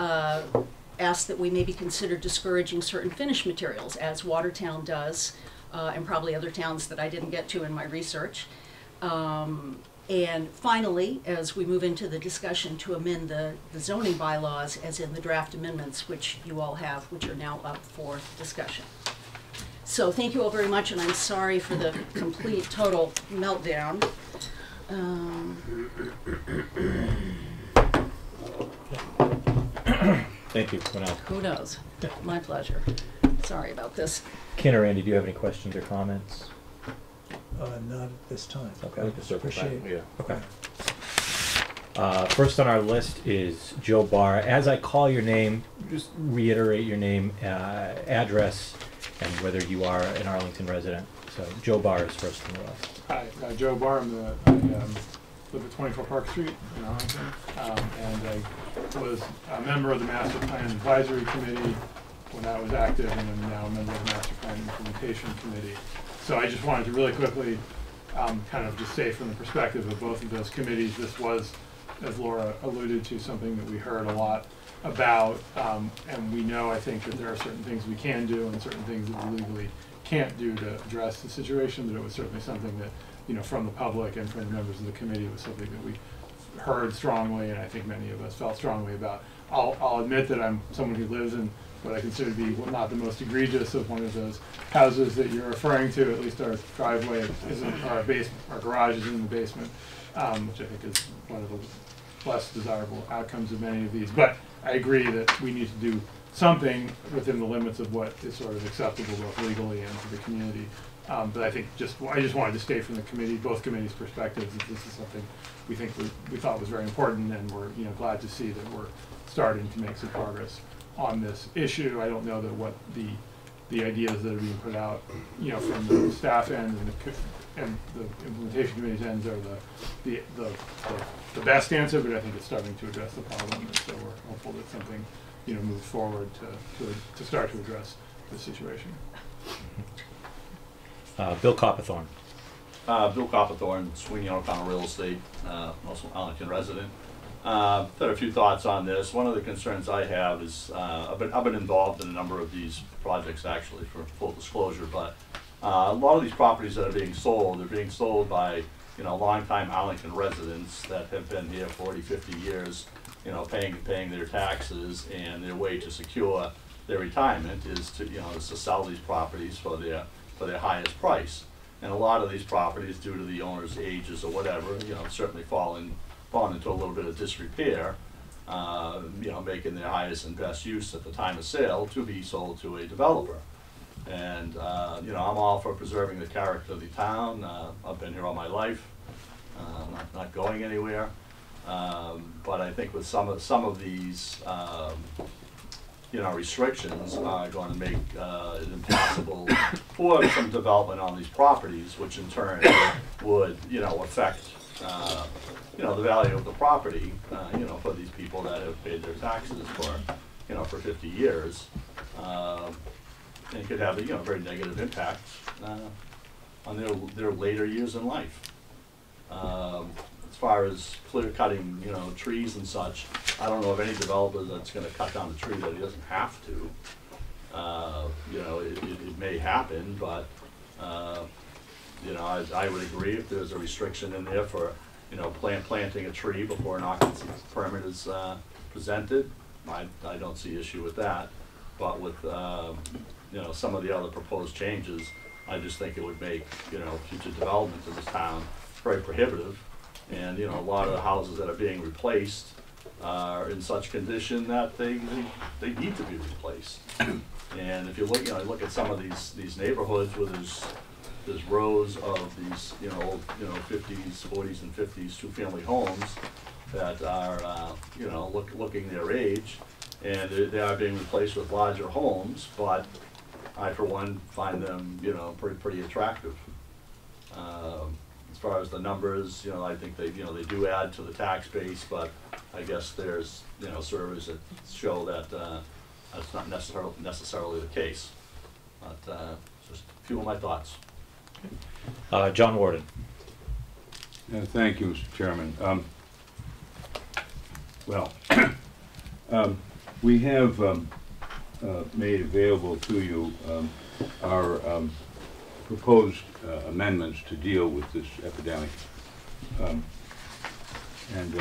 ask that we maybe consider discouraging certain finished materials, as Watertown does, and probably other towns that I didn't get to in my research. And finally, as we move into the discussion, to amend the zoning bylaws as in the draft amendments, which you all have, which are now up for discussion. So thank you all very much, and I'm sorry for the complete total meltdown. Thank you. Who knows? My pleasure. Sorry about this. Ken or Andy, do you have any questions or comments? Not at this time. Okay. We can circle back. Yeah. Okay. First on our list is Joe Barr. As I call your name, just reiterate your name, address, and whether you are an Arlington resident. So Joe Barr is first on the list. Hi, Joe Barr. I live at 24 Park Street in Arlington, and I was a member of the Master Plan Advisory Committee when I was active, and I'm now a member of the Master Plan Implementation Committee. So I just wanted to really quickly kind of just say from the perspective of both of those committees, this was, as Laura alluded to, something that we heard a lot about, and we know, I think, that there are certain things we can do and certain things that we legally can't do to address the situation, but it was certainly something that, you know, from the public and from the members of the committee, it was something that we heard strongly, and I think many of us felt strongly about. I'll admit that I'm someone who lives in what I consider to be not the most egregious of one of those houses that you're referring to. At least our driveway isn't, our garage is in the basement, which I think is one of the less desirable outcomes of many of these. But I agree that we need to do something within the limits of what is sort of acceptable both legally and to the community. But I think I just wanted to state from the committee, both committees' perspectives, that this is something we think we thought was very important, and we're glad to see that we're starting to make some progress on this issue. I don't know that what the ideas that are being put out, from the staff end and the implementation committee's ends are the best answer, but I think it's starting to address the problem, and so we're hopeful that something moves forward to start to address the situation. Bill Copithorne. Bill Copithorne, Sweeney O'Connell Real Estate, also Arlington resident. There are a few thoughts on this. One of the concerns I have is I've been involved in a number of these projects, actually, for full disclosure, but a lot of these properties that are being sold, they're being sold by longtime Arlington residents that have been here 40, 50 years, paying their taxes, and their way to secure their retirement is to is to sell these properties for their highest price. And a lot of these properties, due to the owner's ages or whatever, certainly fallen into a little bit of disrepair, making their highest and best use at the time of sale to be sold to a developer. And I'm all for preserving the character of the town. I've been here all my life, not going anywhere. But I think with some of these restrictions are going to make it impossible for some development on these properties, which in turn would affect the value of the property for these people that have paid their taxes for for 50 years, and it could have a very negative impact on their later years in life. As far as clear-cutting, trees and such, I don't know of any developer that's going to cut down a tree that he doesn't have to. It may happen, but I would agree if there's a restriction in there for planting a tree before an occupancy permit is presented. I don't see issue with that, but with some of the other proposed changes, I just think it would make future development in this town very prohibitive. And a lot of the houses that are being replaced are in such condition that they need to be replaced. And if you look, look at some of these neighborhoods where there's rows of these old 40s and 50s two-family homes that are looking their age, and they are being replaced with larger homes. But I, for one, find them pretty attractive. As far as the numbers, I think they do add to the tax base, but I guess there's surveys that show that that's not necessarily the case. But just a few of my thoughts. John Warden. Thank you, Mr. Chairman. We have made available to you our proposed amendments to deal with this epidemic. And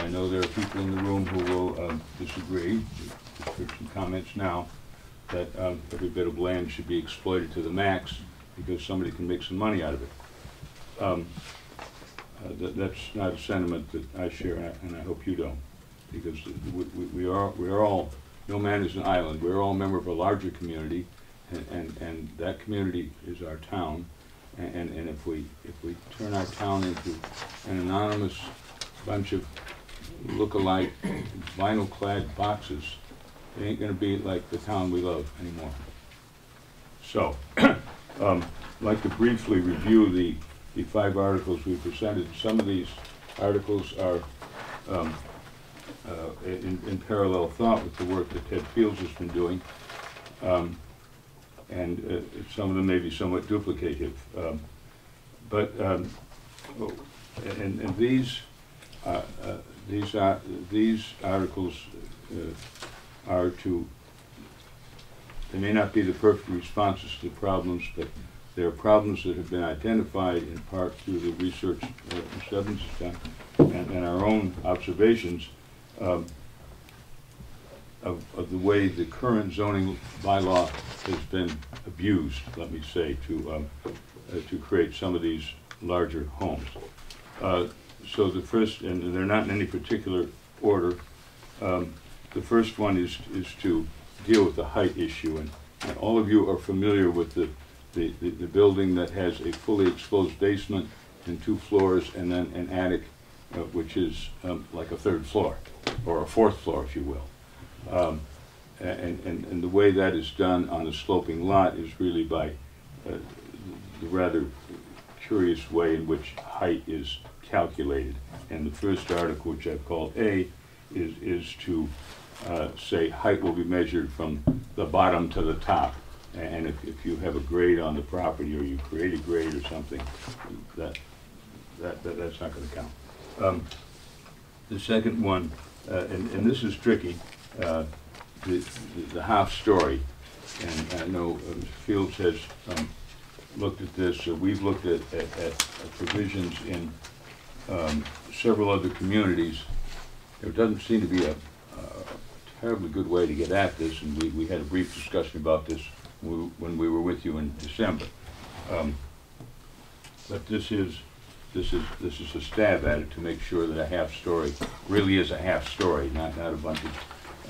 I know there are people in the room who will disagree. There's some comments now that every bit of land should be exploited to the max because somebody can make some money out of it. That's not a sentiment that I share, and I hope you don't, because we are all, no man is an island. We're all a member of a larger community, and that community is our town. And if we turn our town into an anonymous bunch of look-alike vinyl-clad boxes, it ain't going to be like the town we love anymore. So, I'd like to briefly review the five articles we presented. Some of these articles are in parallel thought with the work that Ted Fields has been doing, and some of them may be somewhat duplicative. But these articles are to, they may not be the perfect responses to the problems, but they are problems that have been identified in part through the research and our own observations of the way the current zoning bylaw has been abused, let me say, to create some of these larger homes. So the first, and they're not in any particular order, the first one is to deal with the height issue. And all of you are familiar with the building that has a fully exposed basement and 2 floors and then an attic, which is like a 3rd floor, or a 4th floor, if you will. And the way that is done on a sloping lot is really by the rather curious way in which height is calculated. And the first article, which I've called A, is to say height will be measured from the bottom to the top. And if you have a grade on the property, or you create a grade or something, that's not going to count. The second one, and this is tricky, the half story. And I know Fields has looked at this. We've looked at provisions in several other communities. There doesn't seem to be a terribly good way to get at this, and we had a brief discussion about this when we were with you in December. But this is a stab at it to make sure that a half story really is a half story, not a bunch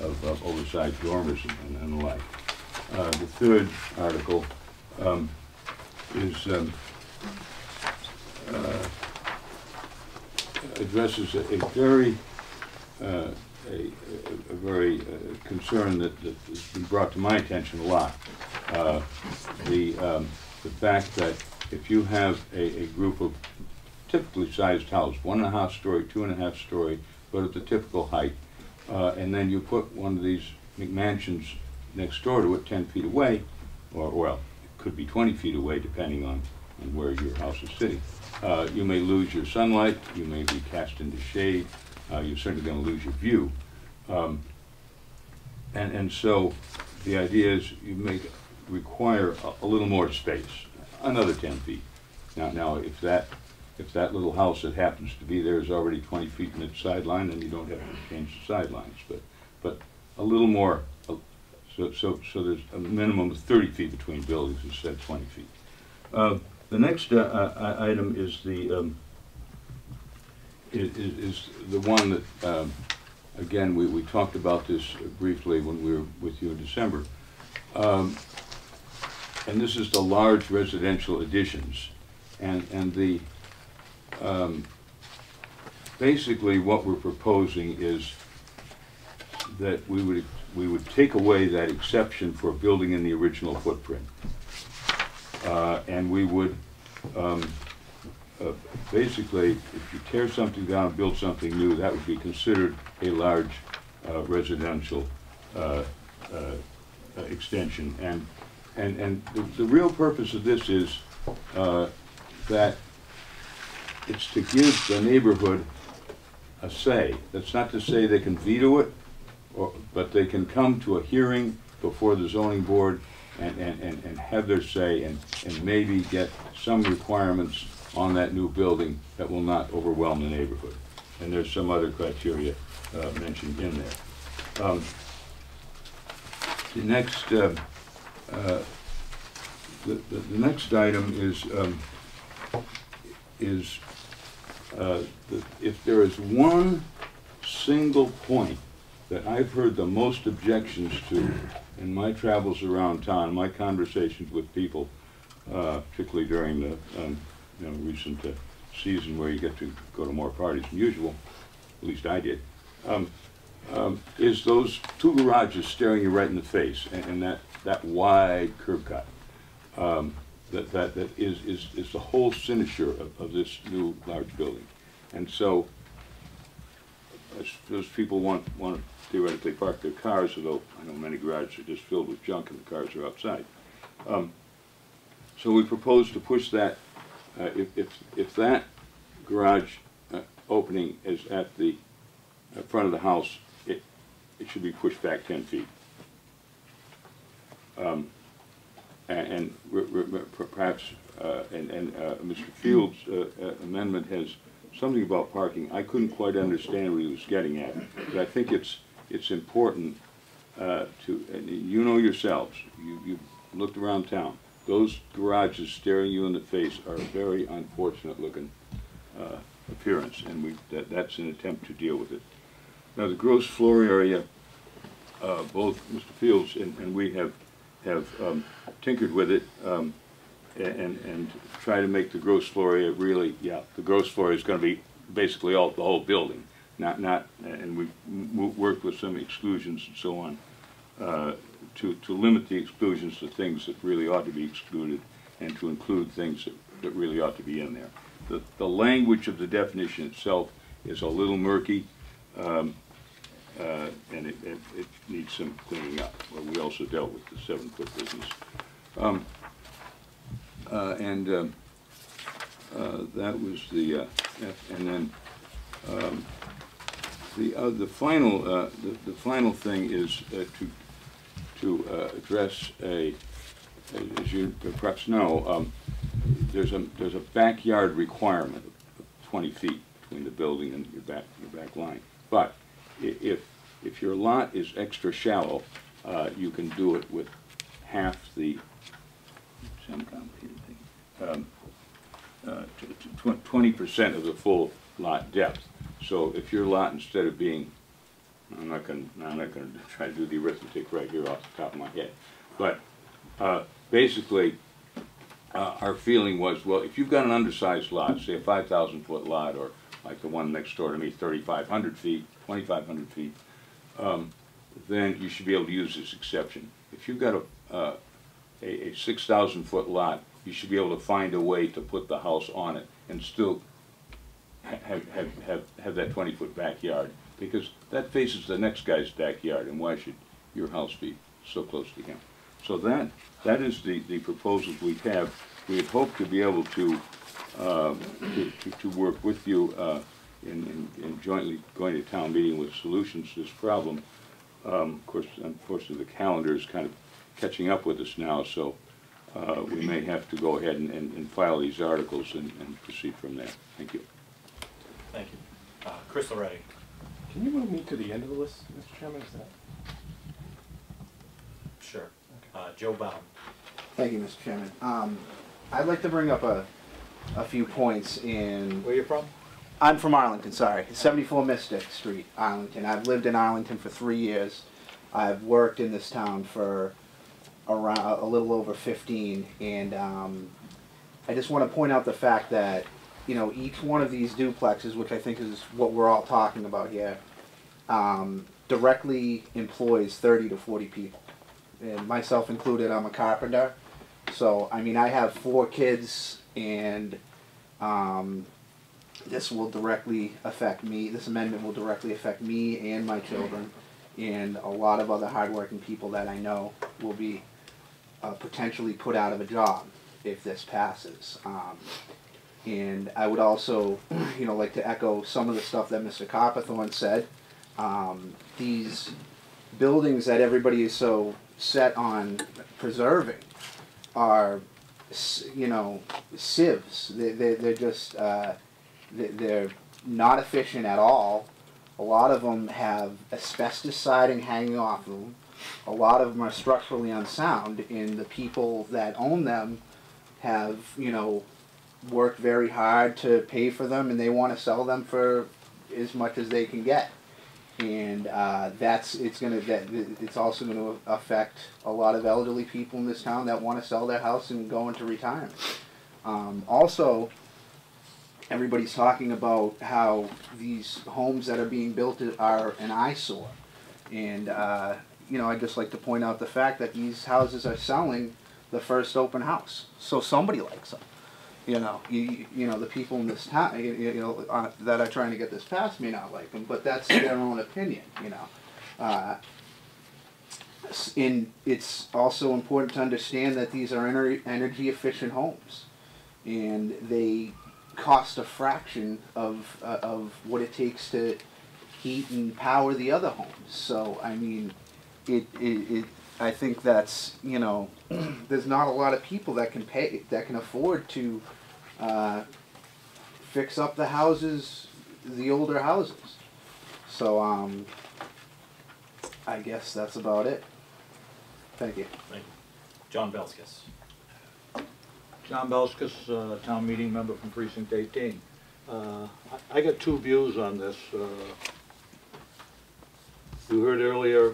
of oversized dormers and the like. The third article addresses a very concern that has been brought to my attention a lot. The fact that if you have a group of typically sized houses, 1.5 story, 2.5 story, but at the typical height, and then you put one of these McMansions next door to it 10 feet away, or well, it could be 20 feet away depending on where your house is sitting. You may lose your sunlight, you may be cast into shade, you're certainly going to lose your view. And so the idea is you may require a little more space, another 10 feet. Now if that little house that happens to be there is already 20 feet in its sideline, then you don't have to change the sidelines. But a little more, so there's a minimum of 30 feet between buildings instead of 20 feet. The next item is the one that, again, we talked about this briefly when we were with you in December. And this is the large residential additions. And the basically what we're proposing is that we would take away that exception for building in the original footprint. And we would basically, if you tear something down and build something new, that would be considered a large residential extension. And And the real purpose of this is that it's to give the neighborhood a say. That's not to say they can veto it, but they can come to a hearing before the zoning board and have their say and maybe get some requirements on that new building that will not overwhelm the neighborhood. And there's some other criteria mentioned in there. The next item is if there is one single point that I've heard the most objections to in my travels around town, my conversations with people, particularly during the recent season where you get to go to more parties than usual, at least I did, is those two garages staring you right in the face and that wide curb cut. That is the whole signature of this new large building. And so those people want to theoretically park their cars, although I know many garages are just filled with junk and the cars are outside. So we propose to push that, if that garage opening is at the front of the house, it should be pushed back 10 feet. And perhaps Mr. Fields' amendment has something about parking. I couldn't quite understand what he was getting at, but I think it's important to, you know yourselves, you looked around town. Those garages staring you in the face are a very unfortunate looking appearance, and that's an attempt to deal with it. Now the gross floor area, both Mr. Fields and we have tinkered with it and try to make the gross floor area really, the gross floor is going to be basically the whole building, and we've worked with some exclusions and so on to limit the exclusions to things that really ought to be excluded and to include things that really ought to be in there. The language of the definition itself is a little murky, and it needs some cleaning up. Well, we also dealt with the 7-foot business. That was the, and then the final thing is to address as you perhaps know, there's a backyard requirement of 20 feet between the building and your back line, but if your lot is extra shallow, you can do it with half the, some complicated thing, 20% of the full lot depth. So if your lot, instead of being, I'm not going to try to do the arithmetic right here off the top of my head, but basically our feeling was, well, if you've got an undersized lot, say a 5,000-foot lot, or like the one next door to me, 3,500 feet, 2,500 feet, then you should be able to use this exception. If you've got a 6,000-foot lot, you should be able to find a way to put the house on it and still have that 20-foot backyard, because that faces the next guy's backyard, and why should your house be so close to him? So that is the proposals we have. We had hoped to be able to work with you in jointly going to town meeting with solutions to this problem. Of course, unfortunately, the calendar is kind of catching up with us now, so we may have to go ahead and file these articles and proceed from there. Thank you. Thank you. Chris Loretti. Can you move me to the end of the list, Mr. Chairman? Is that... Sure. Okay. Joe Barr. Thank you, Mr. Chairman. I'd like to bring up a few points in... Where are you from? I'm from Arlington, sorry. 74 Mystic Street, Arlington. I've lived in Arlington for 3 years. I've worked in this town for around a little over 15, and I just want to point out the fact that, you know, each one of these duplexes, which I think is what we're all talking about here, directly employs 30 to 40 people. And myself included, I'm a carpenter. So, I mean, I have 4 kids, and this will directly affect me. This amendment will directly affect me and my children, and a lot of other hardworking people that I know will be potentially put out of a job if this passes. And I would also, like to echo some of the stuff that Mr. Copithorne said. These buildings that everybody is so set on preserving are, sieves. They're just, they're not efficient at all. A lot of them have asbestos siding hanging off them. A lot of them are structurally unsound, and the people that own them have, worked very hard to pay for them, and they want to sell them for as much as they can get. And it's also going to affect a lot of elderly people in this town that want to sell their house and go into retirement. Also, everybody's talking about how these homes that are being built are an eyesore, and I'd just like to point out the fact that these houses are selling the first open house, so somebody likes them. The people in this town, that are trying to get this passed may not like them, but that's their own opinion, And it's also important to understand that these are energy-efficient homes, and they cost a fraction of what it takes to heat and power the other homes. So, I mean, I think that's, there's not a lot of people that can pay, that can afford to fix up the houses, the older houses. So I guess that's about it. Thank you. Thank you. John Belskis. John Belskis, town meeting member from Precinct 18. I got two views on this. You heard earlier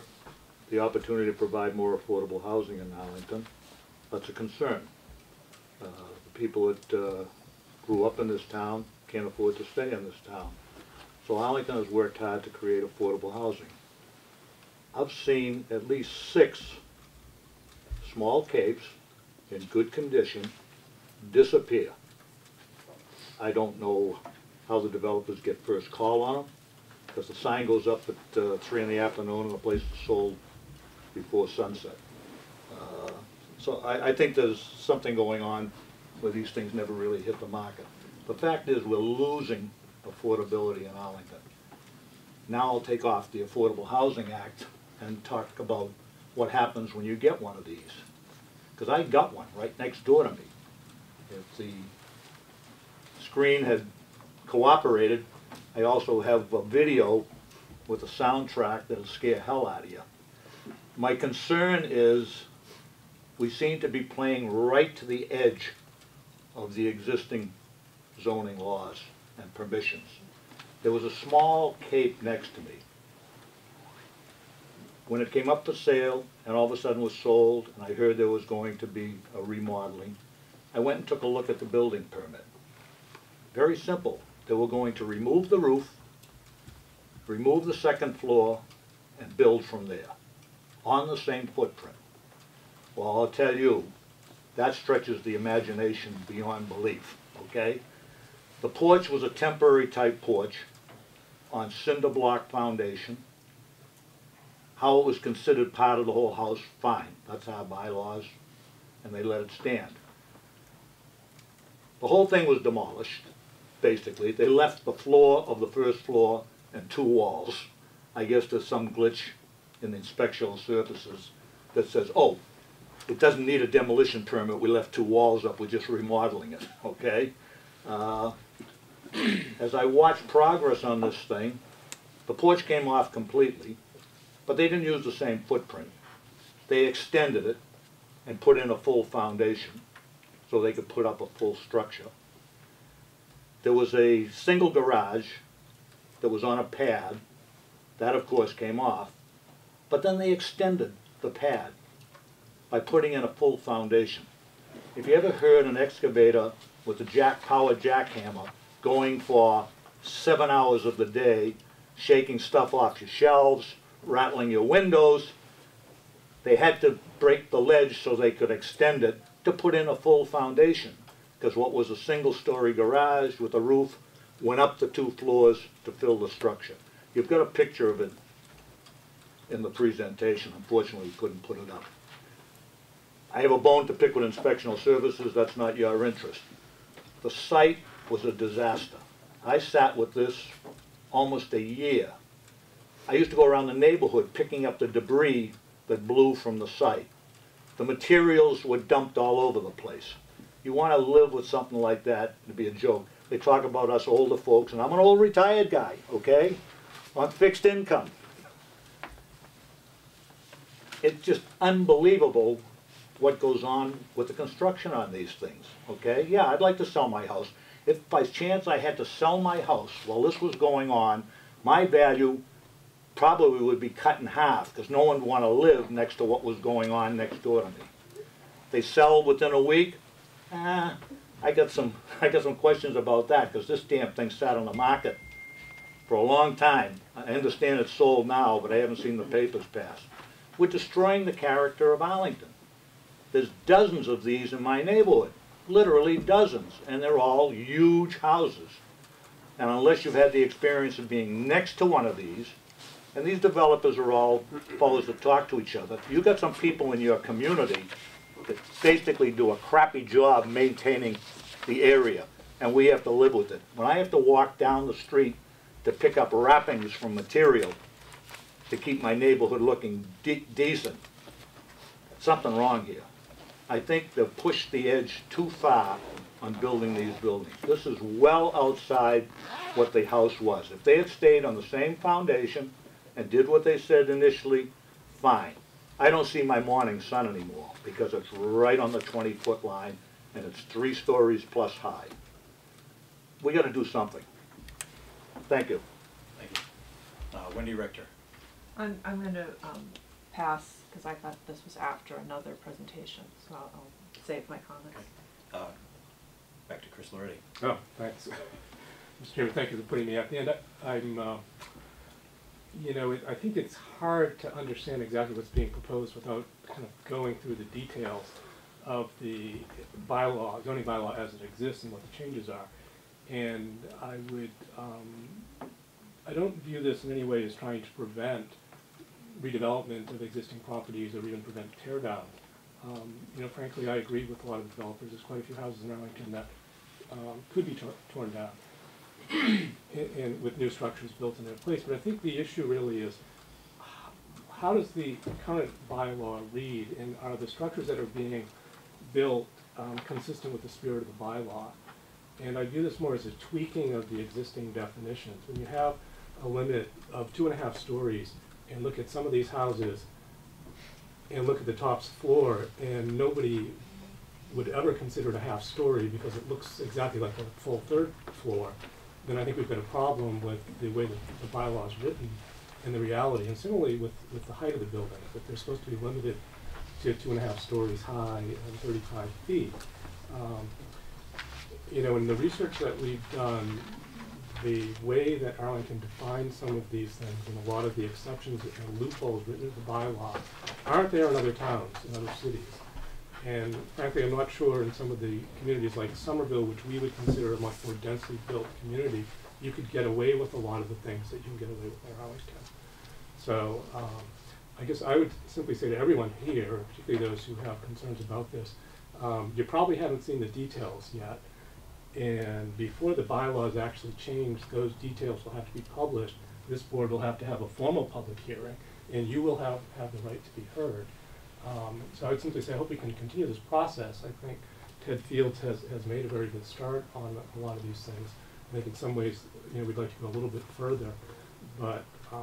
the opportunity to provide more affordable housing in Arlington. That's a concern. The people that grew up in this town can't afford to stay in this town. So Arlington has worked hard to create affordable housing. I've seen at least 6 small capes in good condition disappear. I don't know how the developers get first call on them, because the sign goes up at 3 in the afternoon and the place is sold before sunset. So I think there's something going on where these things never really hit the market. The fact is we're losing affordability in Arlington. Now I'll take off the Affordable Housing Act and talk about what happens when you get one of these. Because I got one right next door to me. If the screen had cooperated, I also have a video with a soundtrack that'll scare hell out of you. My concern is we seem to be playing right to the edge of the existing zoning laws and permissions. There was a small cape next to me. When it came up for sale and all of a sudden was sold, and I heard there was going to be a remodeling, I went and took a look at the building permit. Very simple. They were going to remove the roof, remove the second floor, and build from there on the same footprint. Well, I'll tell you, that stretches the imagination beyond belief, okay? The porch was a temporary type porch on cinder block foundation. How it was considered part of the whole house, fine. That's our bylaws, and they let it stand. The whole thing was demolished. Basically, they left the floor of the first floor and 2 walls. I guess there's some glitch in the inspectional surfaces that says, oh, it doesn't need a demolition permit, we left 2 walls up, we're just remodeling it, okay? As I watched progress on this thing, the porch came off completely, but they didn't use the same footprint. They extended it and put in a full foundation so they could put up a full structure. There was a single garage that was on a pad. That, of course, came off. But then they extended the pad by putting in a full foundation. If you ever heard an excavator with a power jackhammer going for 7 hours of the day, shaking stuff off your shelves, rattling your windows, they had to break the ledge so they could extend it to put in a full foundation. Because what was a single-story garage with a roof went up the 2 floors to fill the structure. You've got a picture of it in the presentation. Unfortunately, we couldn't put it up. I have a bone to pick with inspectional services. That's not your interest. The site was a disaster. I sat with this almost a year. I used to go around the neighborhood picking up the debris that blew from the site. The materials were dumped all over the place. You want to live with something like that, it'd be a joke. They talk about us older folks, and I'm an old retired guy, okay? On fixed income. It's just unbelievable what goes on with the construction on these things, okay? Yeah, I'd like to sell my house. If by chance I had to sell my house while this was going on, my value probably would be cut in half because no one would want to live next to what was going on next door to me. They sell within a week. I got some questions about that because this damn thing sat on the market for a long time. I understand it's sold now, but I haven't seen the papers pass. We're destroying the character of Arlington. There's dozens of these in my neighborhood, literally dozens, and they're all huge houses. And unless you've had the experience of being next to one of these, and these developers are all fellows that talk to each other, you've got some people in your community that basically do a crappy job maintaining the area, and we have to live with it. When I have to walk down the street to pick up wrappings from material to keep my neighborhood looking decent, something wrong here. I think they've pushed the edge too far on building these buildings. This is well outside what the house was. If they had stayed on the same foundation and did what they said initially, fine. I don't see my morning sun anymore because it's right on the 20-foot line and it's 3 stories plus high. We got to do something. Thank you. Thank you. Wendy Richter. I'm going to pass because I thought this was after another presentation, so I'll save my comments. Okay. Back to Chris Lority. Oh, thanks. Mr. Chairman, thank you for putting me at the end. You know, I think it's hard to understand exactly what's being proposed without kind of going through the details of the bylaw, zoning bylaw as it exists and what the changes are. And I would, I don't view this in any way as trying to prevent redevelopment of existing properties or even prevent teardown. You know, frankly, I agree with a lot of developers. There's quite a few houses in Arlington that could be torn down. And with new structures built in their place. But I think the issue really is, how does the current bylaw read, and are the structures that are being built consistent with the spirit of the bylaw? And I view this more as a tweaking of the existing definitions. When you have a limit of 2.5 stories and look at some of these houses and look at the top floor, and nobody would ever consider it a half story because it looks exactly like a full third floor, then I think we've got a problem with the way that the bylaw is written and the reality. And similarly with the height of the building, that they're supposed to be limited to 2.5 stories high and 35 feet. You know, in the research that we've done, the way that Arlington defines some of these things and a lot of the exceptions and loopholes written in the bylaw aren't there in other towns, in other cities. And frankly, I'm not sure in some of the communities like Somerville, which we would consider a much more densely built community, you could get away with a lot of the things that you can get away with in Arlington. So I guess I would simply say to everyone here, particularly those who have concerns about this, you probably haven't seen the details yet. And before the bylaws actually change, those details will have to be published. This board will have to have a formal public hearing, and you will have the right to be heard. So I would simply say I hope we can continue this process. I think Ted Fields has made a very good start on a lot of these things. I think in some ways, you know, we'd like to go a little bit further, but I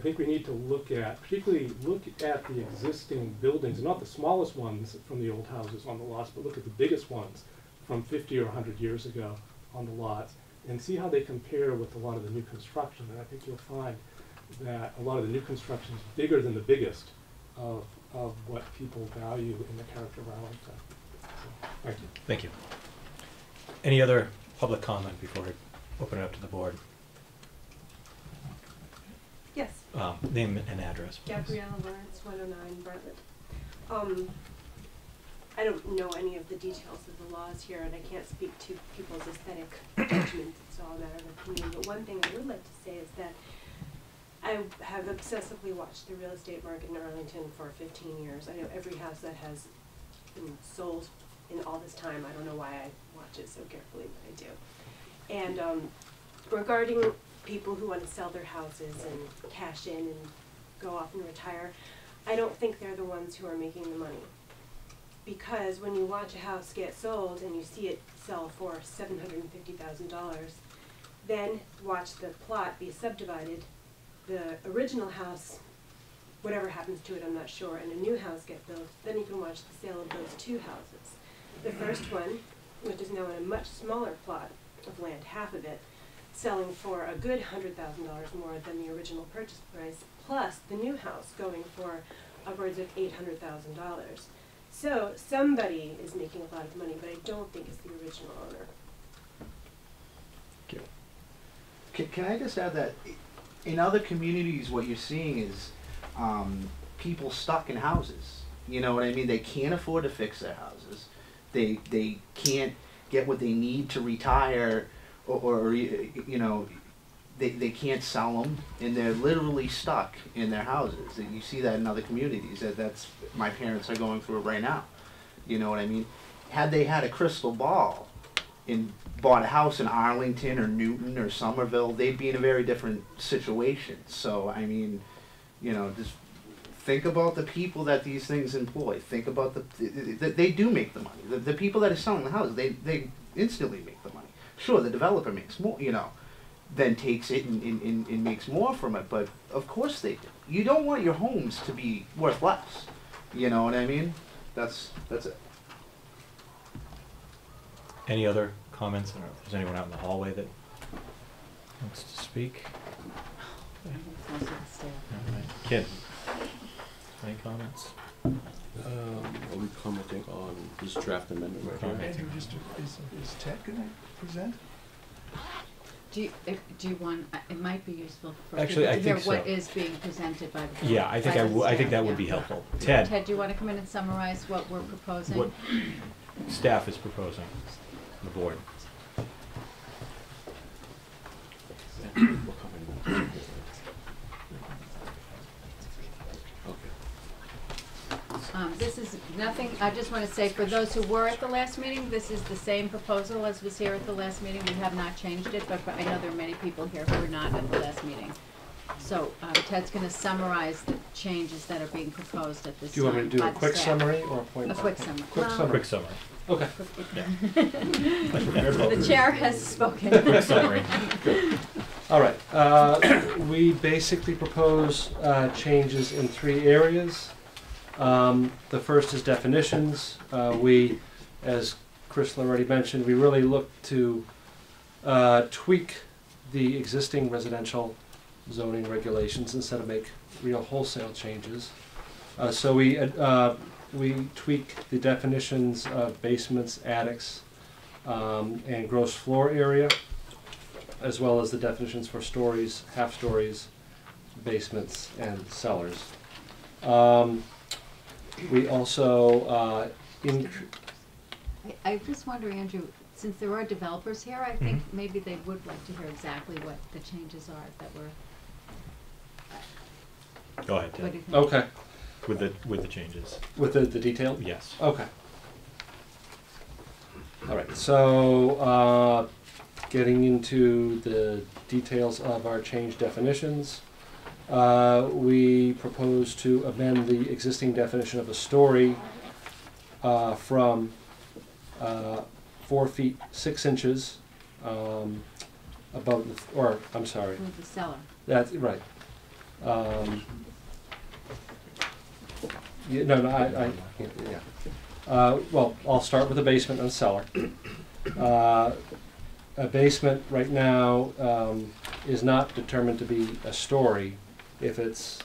think we need to look at, particularly look at the existing buildings, not the smallest ones from the old houses on the lots, but look at the biggest ones from 50 or 100 years ago on the lots and see how they compare with a lot of the new construction. And I think you'll find that a lot of the new construction is bigger than the biggest of what people value in the character of Arlington. So, thank you. Thank you. Any other public comment before I open it up to the board? Yes. Name and address, please. Gabriella Lawrence, 109 Bartlett. I don't know any of the details of the laws here, and I can't speak to people's aesthetic judgments. It's all a matter of opinion. But one thing I would like to say is that I have obsessively watched the real estate market in Arlington for 15 years. I know every house that has been sold in all this time. I don't know why I watch it so carefully, but I do. And regarding people who want to sell their houses and cash in and go off and retire, I don't think they're the ones who are making the money. Because when you watch a house get sold and you see it sell for $750,000, then watch the plot be subdivided, the original house, whatever happens to it, I'm not sure, and a new house get built, then you can watch the sale of those two houses. The first one, which is now on a much smaller plot of land, half of it, selling for a good $100,000 more than the original purchase price, plus the new house going for upwards of $800,000. So somebody is making a lot of money, but I don't think it's the original owner. Okay. Can I just add that in other communities what you're seeing is people stuck in houses. You know what I mean? They can't afford to fix their houses. They can't get what they need to retire, or you know, they can't sell them, and they're literally stuck in their houses. And you see that in other communities. That's my parents are going through it right now. You know what I mean? Had they had a crystal ball and bought a house in Arlington or Newton or Somerville, they'd be in a very different situation. So I mean, you know, just think about the people that these things employ. Think about they do make the money. The people that are selling the houses, they instantly make the money. Sure, the developer makes more, you know, then takes it and makes more from it, but of course they do. You don't want your homes to be worth less. You know what I mean? That's it. Any other comments? I don't know if there's anyone out in the hallway that wants to speak. Kid, any comments? Are we commenting on this draft amendment right here? Andrew, is Ted going to present? Do you want? It might be useful for actually, people to hear what is being presented by the. Yeah, I think that would be helpful. Ted. Ted, do you want to come in and summarize what we're proposing? What staff is proposing, the board. This is nothing, I just want to say for those who were at the last meeting, this is the same proposal as was here at the last meeting. We have not changed it, but I know there are many people here who were not at the last meeting. So Ted's going to summarize the changes that are being proposed at this time. Do you want me to do a quick summary or a point? A quick summary. Quick summary. Okay. Yeah. The chair has spoken. Quick summary. Good. All right. We basically propose changes in three areas. The first is definitions. We, as Crystal already mentioned, we really look to tweak the existing residential zoning regulations instead of make real wholesale changes. So we tweak the definitions of basements, attics, and gross floor area, as well as the definitions for stories, half stories, basements, and cellars. We also I just wonder, Andrew, since there are developers here, I think maybe they would like to hear exactly what the changes are that were. Go ahead, Ted. Okay. With the changes. With the detail? Yes. Okay. All right. So getting into the details of our change definitions. We propose to amend the existing definition of a story from 4 feet 6 inches above, or I'm sorry, with the cellar. That's right. Yeah, no, I can't. Yeah. Well, I'll start with the basement and cellar. A basement right now is not determined to be a story if it's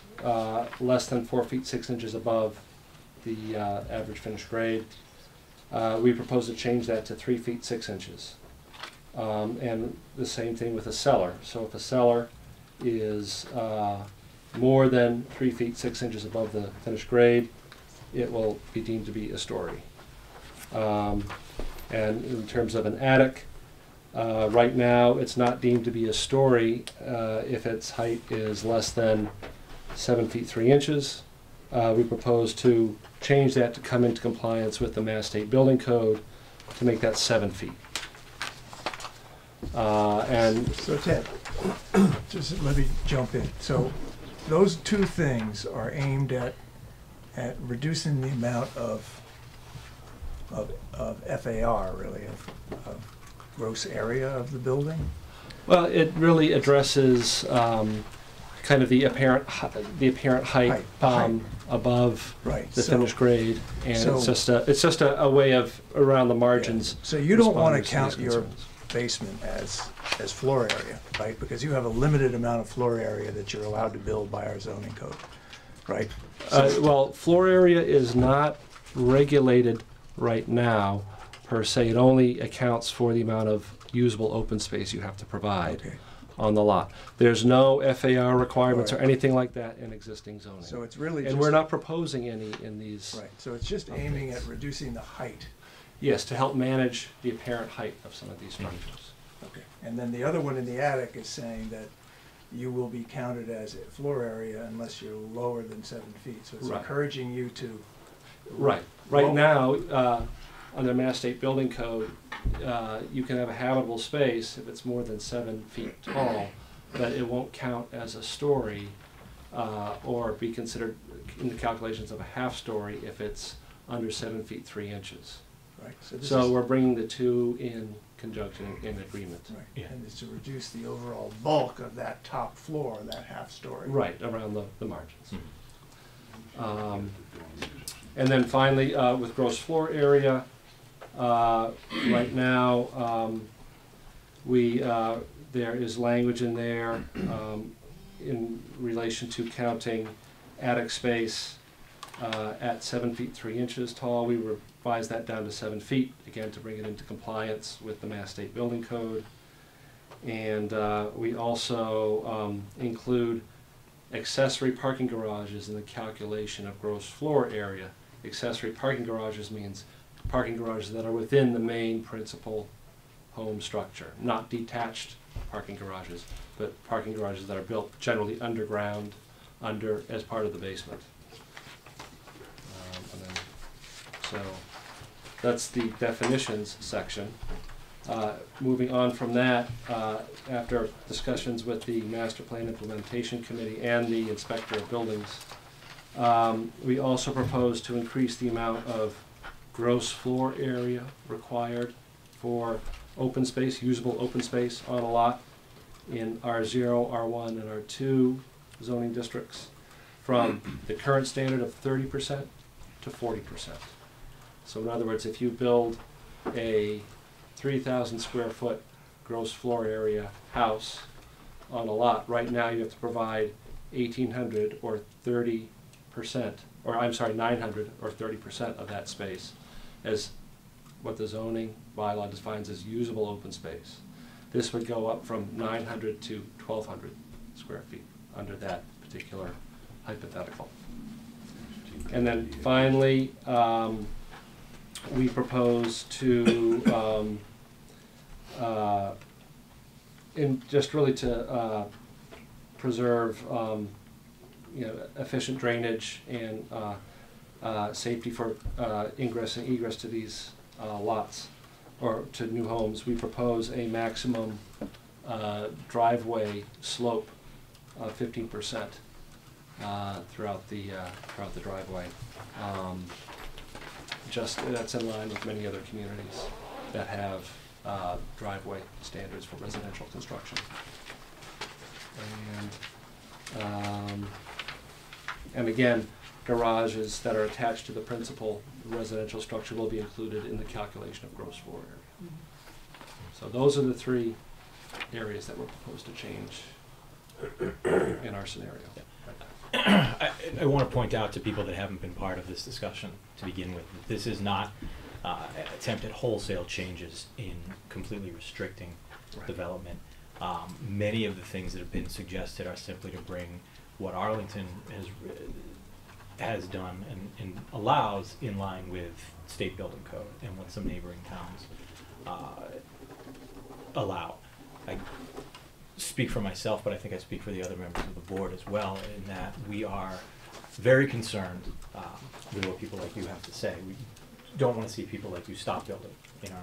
less than 4 feet 6 inches above the average finished grade. We propose to change that to 3 feet 6 inches. And the same thing with a cellar. So if a cellar is more than 3 feet 6 inches above the finished grade, it will be deemed to be a story. And in terms of an attic, Right now, it's not deemed to be a story if its height is less than 7 feet 3 inches. We propose to change that to come into compliance with the Mass State Building Code to make that 7 feet. And so, Ted, just let me jump in. So those two things are aimed at reducing the amount of FAR, really, of gross area of the building? Well, it really addresses kind of the apparent height, above the finished grade, and so it's just a way of around the margins. Yeah. So you don't want to count your basement as floor area, right? Because you have a limited amount of floor area that you're allowed to build by our zoning code, right? So well, floor area is not regulated right now per se. It only accounts for the amount of usable open space you have to provide on the lot. There's no FAR requirements or anything like that in existing zoning. So it's really and we're not proposing any in these. Right. So it's just aiming at reducing the height. Yes, to help manage the apparent height of some of these structures. Okay. And then the other one in the attic is saying that you will be counted as a floor area unless you're lower than 7 feet. So it's encouraging you to. Right. Right now, under Mass State Building Code, you can have a habitable space if it's more than 7 feet tall, but it won't count as a story or be considered in the calculations of a half story if it's under 7 feet 3 inches. Right. So we're bringing the two in conjunction, in agreement. Right. Yeah. And it's to reduce the overall bulk of that top floor, that half story. Right, around the margins. Mm-hmm. And then finally, with gross floor area, right now, there is language in there in relation to counting attic space at 7 feet 3 inches tall. We revised that down to 7 feet, again, to bring it into compliance with the Mass State Building Code. And we also include accessory parking garages in the calculation of gross floor area. Accessory parking garages means parking garages that are within the main principal home structure, not detached parking garages, but parking garages that are built generally underground, as part of the basement. And then, so that's the definitions section. Moving on from that, after discussions with the Master Plan Implementation Committee and the Inspector of Buildings, we also propose to increase the amount of gross floor area required for open space, usable open space on a lot in R0, R1, and R2 zoning districts from the current standard of 30% to 40%. So in other words, if you build a 3,000 square foot gross floor area house on a lot, right now you have to provide 1,800 or 30%, or I'm sorry, 900 or 30% of that space as what the zoning bylaw defines as usable open space. This would go up from 900 to 1,200 square feet under that particular hypothetical. And then finally, we propose to just really to preserve efficient drainage and safety for ingress and egress to these lots or to new homes. We propose a maximum driveway slope of 15% throughout the driveway. Just that's in line with many other communities that have driveway standards for residential construction. And again, garages that are attached to the principal residential structure will be included in the calculation of gross floor area. So those are the three areas that we're proposed to change in our scenario. I want to point out to people that haven't been part of this discussion to begin with, that this is not an attempt at wholesale changes in completely restricting development. Many of the things that have been suggested are simply to bring what Arlington has done and allows in line with state building code and what some neighboring towns allow. I speak for myself, but I think I speak for the other members of the board as well, in that we are very concerned with what people like you have to say. We don't want to see people like you stop building, you know,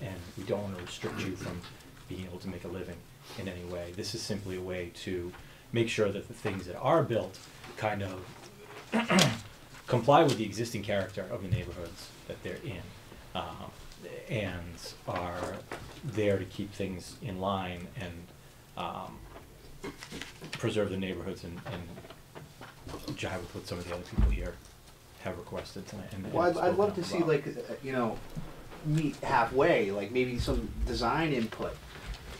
and we don't want to restrict you from being able to make a living in any way. This is simply a way to make sure that the things that are built kind of comply with the existing character of the neighborhoods that they're in, and are there to keep things in line and preserve the neighborhoods and jive with what some of the other people here have requested tonight. And well, I'd love to see, like, you know, meet halfway, like maybe some design input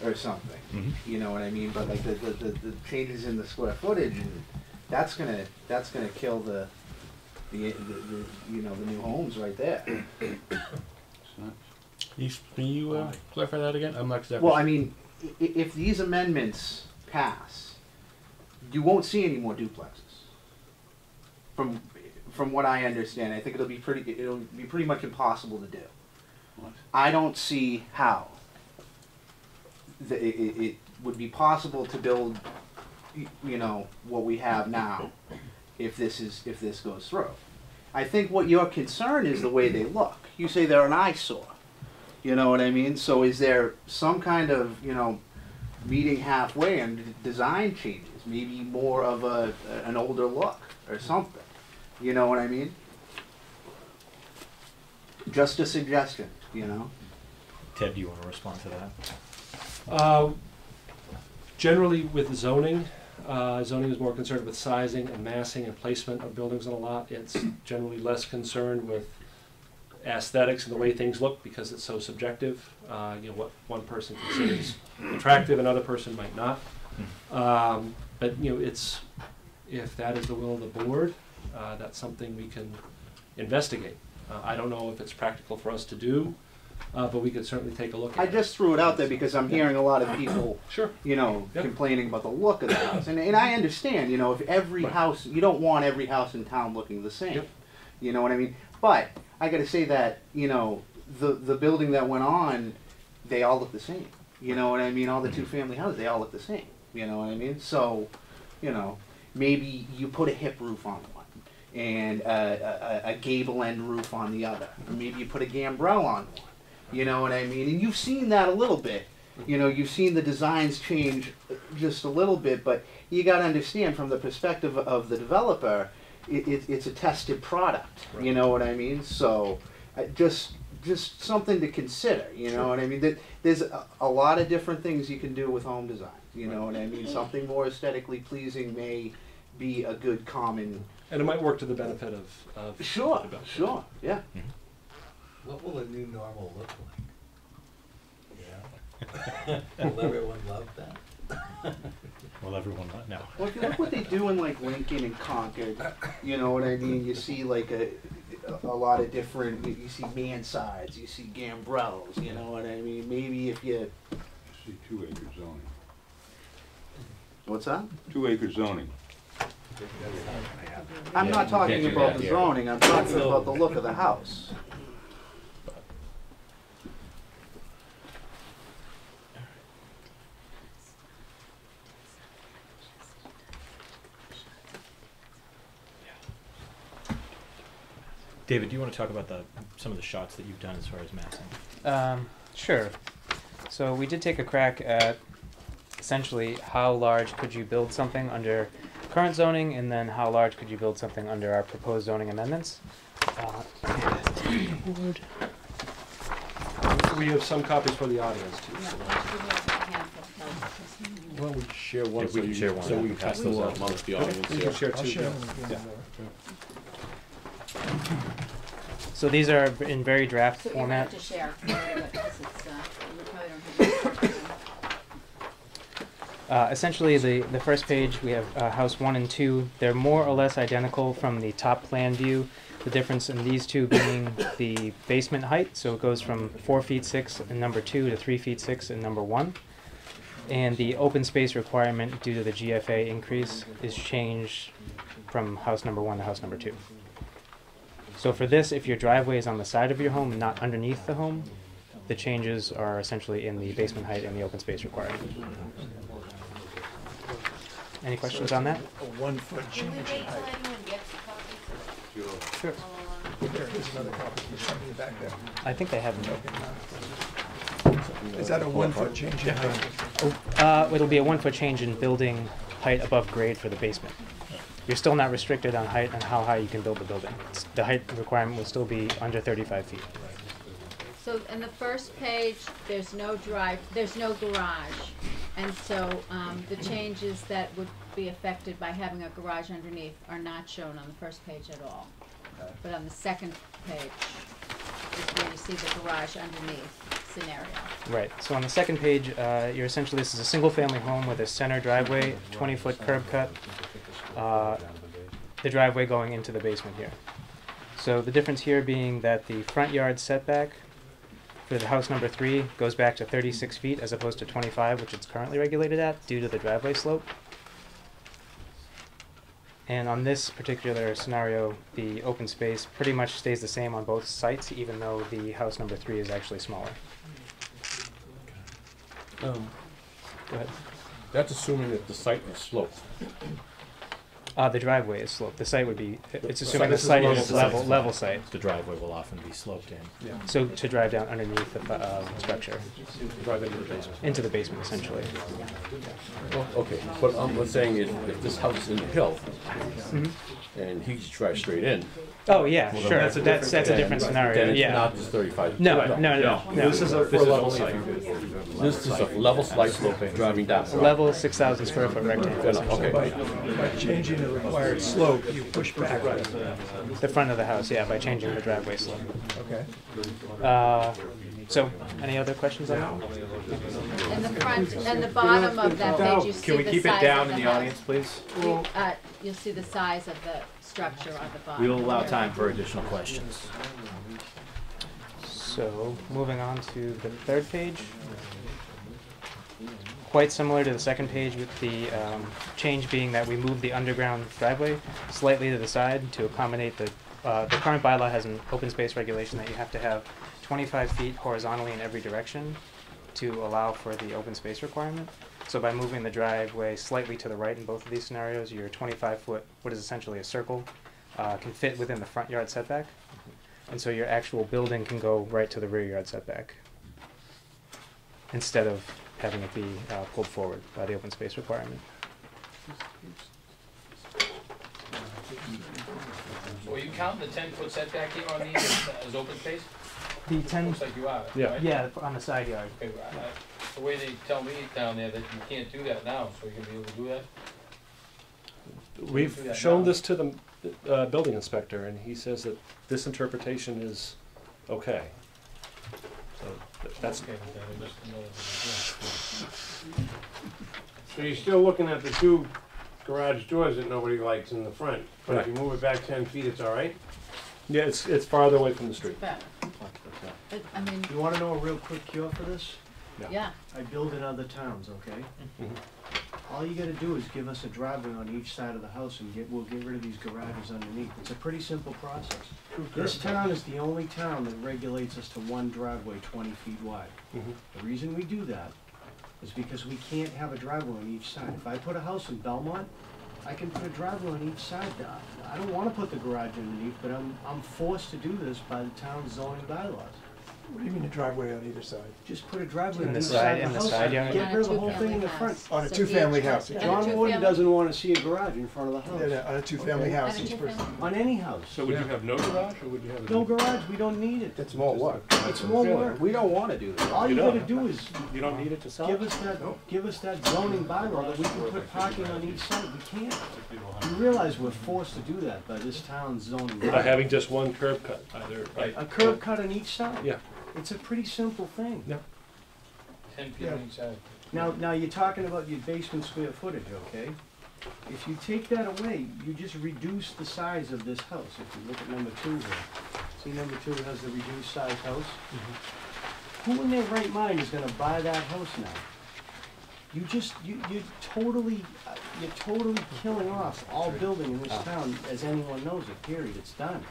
or something. Mm-hmm. You know what I mean? But like the changes in the square footage, and that's gonna kill the you know, the new homes right there. Can you clarify that again? I'm not exactly. Well, I mean, if these amendments pass, you won't see any more duplexes. From what I understand, I think it'll be pretty much impossible to do. What? I don't see how it would be possible to build, you know, what we have now, if this goes through. I think what your concern is the way they look. You say they're an eyesore. You know what I mean? So is there some kind of, you know, meeting halfway and design changes, maybe more of an older look or something? You know what I mean? Just a suggestion, you know? Ted, do you want to respond to that? Generally with zoning, zoning is more concerned with sizing and massing and placement of buildings on a lot. It's generally less concerned with aesthetics and the way things look, because it's so subjective. You know, what one person considers attractive, another person might not. But you know, if that is the will of the board, that's something we can investigate. I don't know if it's practical for us to do. But we could certainly take a look at it. I just threw it out there because I'm hearing a lot of people, sure, you know, yep, complaining about the look of the house. And I understand, you know, if every right house, you don't want every house in town looking the same. Yep. You know what I mean? But I got to say that, you know, the building that went on, they all look the same. You know what I mean? All the two-family houses, they all look the same. You know what I mean? So, you know, maybe you put a hip roof on one and a gable end roof on the other. Or maybe you put a gambrel on one. You know what I mean? And you've seen that a little bit. You know, you've seen the designs change just a little bit, but you got to understand from the perspective of the developer, it's a tested product. Right. You know what I mean? So just something to consider. You know what I mean? There's a lot of different things you can do with home design. You know what I mean? Something more aesthetically pleasing may be a good common... And it might work to the benefit of sure, the benefit. Sure, yeah. Mm-hmm. What will a new normal look like? Yeah. Will everyone love that? Will everyone love? No. Well, if you look what they do in like Lincoln and Concord, you know what I mean? You see like a lot of different, you see mansards, you see gambrels, you know what I mean? Maybe if you... I see 2 acre zoning. What's that? 2 acre zoning. I'm not talking about the zoning, I'm talking about the look of the house. David, do you want to talk about some of the shots that you've done as far as massing? Sure. So we did take a crack at essentially how large could you build something under current zoning, and then how large could you build something under our proposed zoning amendments. We have some copies for the audience too. Yeah. So well, we can share one. Yeah, we can share one. So we can pass those out amongst the audience. We can share two. Yeah. So these are in very draft format. To share. Essentially, the first page, we have house 1 and 2. They're more or less identical from the top plan view. The difference in these two being the basement height. So it goes from 4'6" in number 2 to 3'6" in number 1. And the open space requirement due to the GFA increase is changed from house number 1 to house number 2. So for this, if your driveway is on the side of your home and not underneath the home, The changes are essentially in the basement height and the open space requirement. Any questions on that? A 1 foot change in height. Sure. There is another copy in the back there. I think they have them. Is that a 1 foot change in height? It'll be a 1 foot change in building height above grade for the basement. You're still not restricted on height and how high you can build the building. The height requirement will still be under 35 feet. So in the first page, there's no drive, there's no garage. And so the changes that would be affected by having a garage underneath are not shown on the first page at all. Okay. But on the second page is where you see the garage underneath scenario. Right. So on the second page, you're essentially, this is a single family home with a center driveway, 20-foot curb cut, the driveway going into the basement here. So the difference here being that the front yard setback for the house number 3 goes back to 36 feet as opposed to 25, which it's currently regulated at due to the driveway slope. And on this particular scenario, the open space pretty much stays the same on both sites, even though the house number 3 is actually smaller. Go ahead. That's assuming that the site is sloped. The driveway is sloped. The site would be, it's assuming the site is level site. The driveway will often be sloped in. Yeah. So to drive down underneath the structure. Drive into the basement. Into the basement, essentially. Well, okay, but I'm saying is, if this house is in the hill, and he just drives straight in. Oh, yeah, well, sure. That's a different scenario. Then it's not just 35. No. This is a level site. This is a level slight slope driving down. Level 6,000 square foot rectangle. Okay. By changing the required slope, you push back the front of the house. Yeah, by changing the driveway slope. Okay. So, any other questions on that? In the front and the bottom of that page, you see the size. Can we keep it down in the audience, please? You'll see the size of the structure on the bottom. We'll allow time for additional questions. So, moving on to the third page. Quite similar to the second page, with the change being that we move the underground driveway slightly to the side to accommodate the current bylaw has an open space regulation that you have to have 25 feet horizontally in every direction to allow for the open space requirement. So by moving the driveway slightly to the right in both of these scenarios, your 25-foot, what is essentially a circle, can fit within the front yard setback. And so your actual building can go right to the rear yard setback instead of having it be pulled forward by the open space requirement. So are you counting the 10-foot setback here on these as open space? The 10... Looks like you are, right? Yeah, on the side yard. Okay, well, the way they tell me down there that you can't do that now, so you're going to be able to do that? We've shown this to the building inspector, and he says that this interpretation is okay. So that's okay. So you're still looking at the two garage doors that nobody likes in the front, but if you move it back 10 feet, it's all right? Yeah, it's farther away from the street. I mean, you want to know a real quick cure for this? Yeah. I build in other towns, okay? All you got to do is give us a driveway on each side of the house, and we'll get rid of these garages underneath. It's a pretty simple process. This town is the only town that regulates us to one driveway 20 feet wide. The reason we do that is because we can't have a driveway on each side. If I put a house in Belmont, I can put a driveway on each side. I don't want to put the garage underneath, but I'm forced to do this by the town's zoning bylaws. What do you mean a driveway on either side? Just put a driveway on the side of the house. Get rid of the whole thing in the front. On a two-family house. John Wooden doesn't want to see a garage in front of the house. No, on a two-family house, each person. On any house. So would you have no garage, or would you have? No garage. We don't need it. It's more work. It's more work. We don't want to do that. All you got to do is you don't need it to sell. Give us that zoning bylaw that we can put parking on each side. We can't. You realize we're forced to do that by this town's zoning bylaw. By having just one curb cut, either a curb cut on each side. Yeah. It's a pretty simple thing. Yeah. 10 feet on each side. Now you're talking about your basement square footage, okay? If you take that away, you just reduce the size of this house. If you look at number 2 here, see number 2 has the reduced size house. Who in their right mind is going to buy that house now? You just you're totally killing off all building in this town, as anyone knows it. Period. It's done.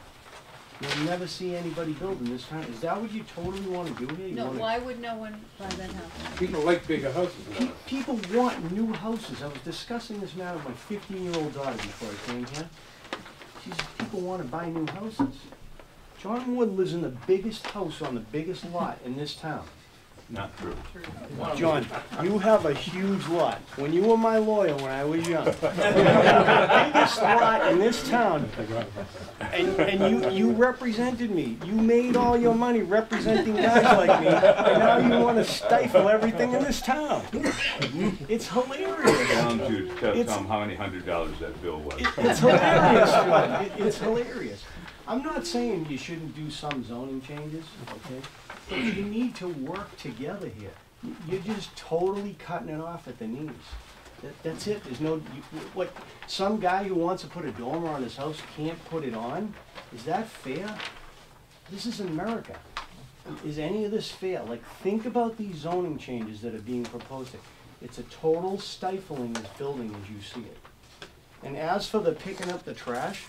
You'll never see anybody building this town. Is that what you totally want to do here? You no, why would no one buy that house? People like bigger houses. People want new houses. I was discussing this matter with my 15-year-old daughter before I came here. She said, people want to buy new houses. John Wood lives in the biggest house on the biggest lot in this town. Not true. John, you have a huge lot. When you were my lawyer when I was young, you have the biggest lot in this town, and you represented me. You made all your money representing guys like me, and now you want to stifle everything in this town. It's hilarious. Down to tell Tom how many $100 that bill was. It's hilarious, John. It's hilarious. I'm not saying you shouldn't do some zoning changes, okay? You need to work together here. You're just totally cutting it off at the knees. That's it. There's no, what, some guy who wants to put a dormer on his house can't put it on? Is that fair? This is America. Is any of this fair? Like, think about these zoning changes that are being proposed. It's a total stifling this building as you see it. And as for the picking up the trash,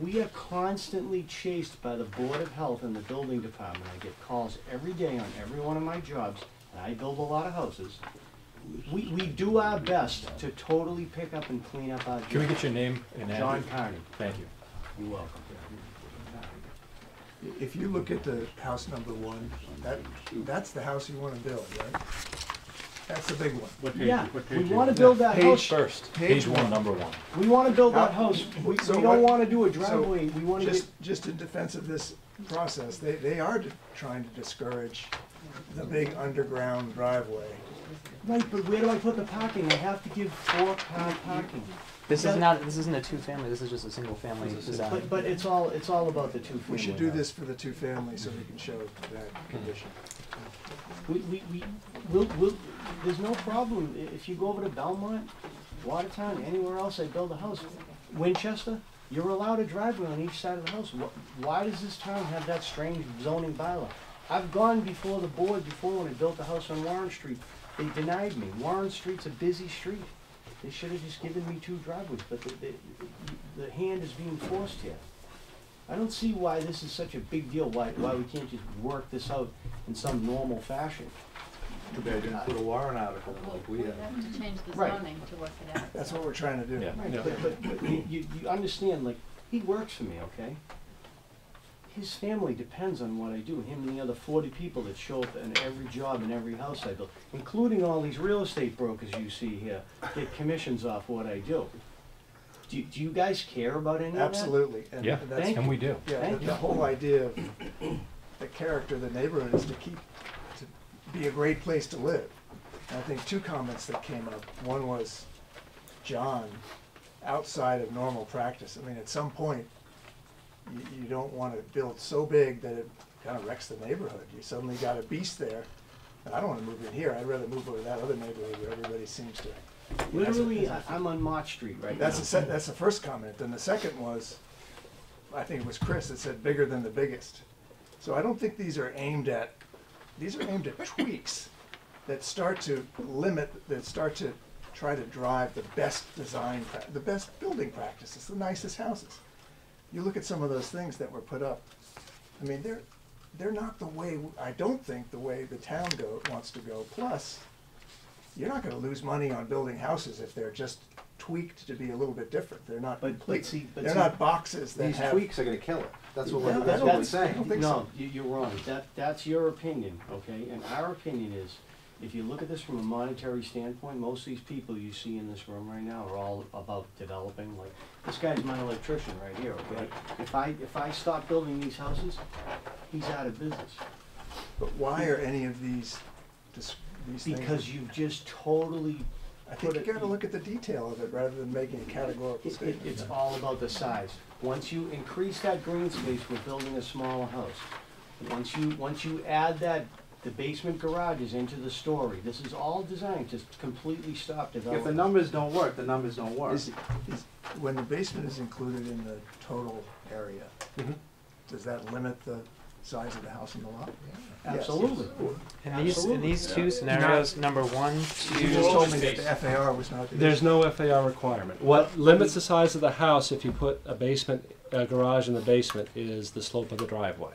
we are constantly chased by the Board of Health and the building department. I get calls every day on every one of my jobs, and I build a lot of houses. We do our best to totally pick up and clean up our jobs. Can we get your name? And John Carney. Thank you. You're welcome. If you look at the house number one, that's the house you want to build, right? That's the big one. What page, yeah, what page we want to build that page house. First. Page one, number one. We want to build that house. We don't want to do a driveway. So we want to just in defense of this process, they are trying to discourage the big underground driveway. Right, but where do I put the parking? I have to give 4-car parking. This isn't a two-family. This is just a single-family design. But it's all about the two-family. We should do this for the two-family so we can show that condition. We'll, there's no problem. If you go over to Belmont, Watertown, anywhere else, they build a house. Winchester, you're allowed a driveway on each side of the house. Why does this town have that strange zoning bylaw? I've gone before the board before when I built the house on Warren Street. They denied me. Warren Street's a busy street. They should have just given me 2 driveways, but the hand is being forced here. I don't see why this is such a big deal, why we can't just work this out in some normal fashion. Too bad you didn't put a warrant article like we have. To change the zoning to work it out. That's what we're trying to do. Yeah. Right. Yeah. But you understand, like, he works for me, okay? His family depends on what I do, him and the other 40 people that show up in every job in every house I build, including all these real estate brokers you see here, get commissions off what I do. Do you guys care about any of that? Absolutely. Yeah, and we do. Yeah, the whole idea of the character of the neighborhood is to be a great place to live. And I think 2 comments that came up. One was, John, outside of normal practice. I mean, at some point, you don't want to build so big that it kind of wrecks the neighborhood. You suddenly got a beast there. And I don't want to move in here. I'd rather move over to that other neighborhood where everybody seems to. Literally, I'm on Mott Street right now. That's the first comment. Then the second was, I think it was Chris that said, bigger than the biggest. So I don't think these are aimed at tweaks that start to try to drive the best design, the best building practices, the nicest houses. You look at some of those things that were put up. I mean, they're not the way, I don't think, the way the town wants to go. Plus, you're not going to lose money on building houses if they're just tweaked to be a little bit different. They're not not boxes that have... These tweaks are going to kill it. That's what we're saying. No, you're wrong. That's your opinion, okay? And our opinion is, if you look at this from a monetary standpoint, most of these people you see in this room right now are all about developing. Like, this guy's my electrician right here, okay? If I stop building these houses, he's out of business. But why are any of these... Because you've just totally... I think you've got to look at the detail of it rather than making a categorical statement. It's all about the size. Once you increase that green space, we're building a smaller house. Once you add that, the basement garages into the story, this is all designed to completely stop development. If the numbers don't work, the numbers don't work. When the basement is included in the total area, does that limit the size of the house in the lot. Yeah. Absolutely. Yes. Absolutely. And these two scenarios, number one, two. You just told me that the FAR was not. There's no FAR requirement. What limits the size of the house if you put a basement, a garage in the basement, is the slope of the driveway.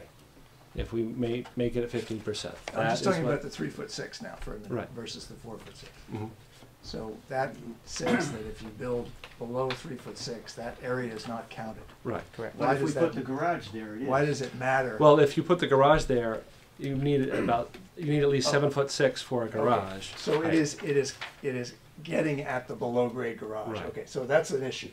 If we make it at 15%. I'm just talking about the 3'6" now for a minute, right, versus the 4'6". Mm-hmm. So that says that if you build below 3'6", that area is not counted. Right, correct. Why, well, if we put the garage there, it is. Why does it matter? Well, if you put the garage there, you need about at least 7'6" for a garage. Okay. So right, it is getting at the below grade garage. Right. Okay, so that's an issue.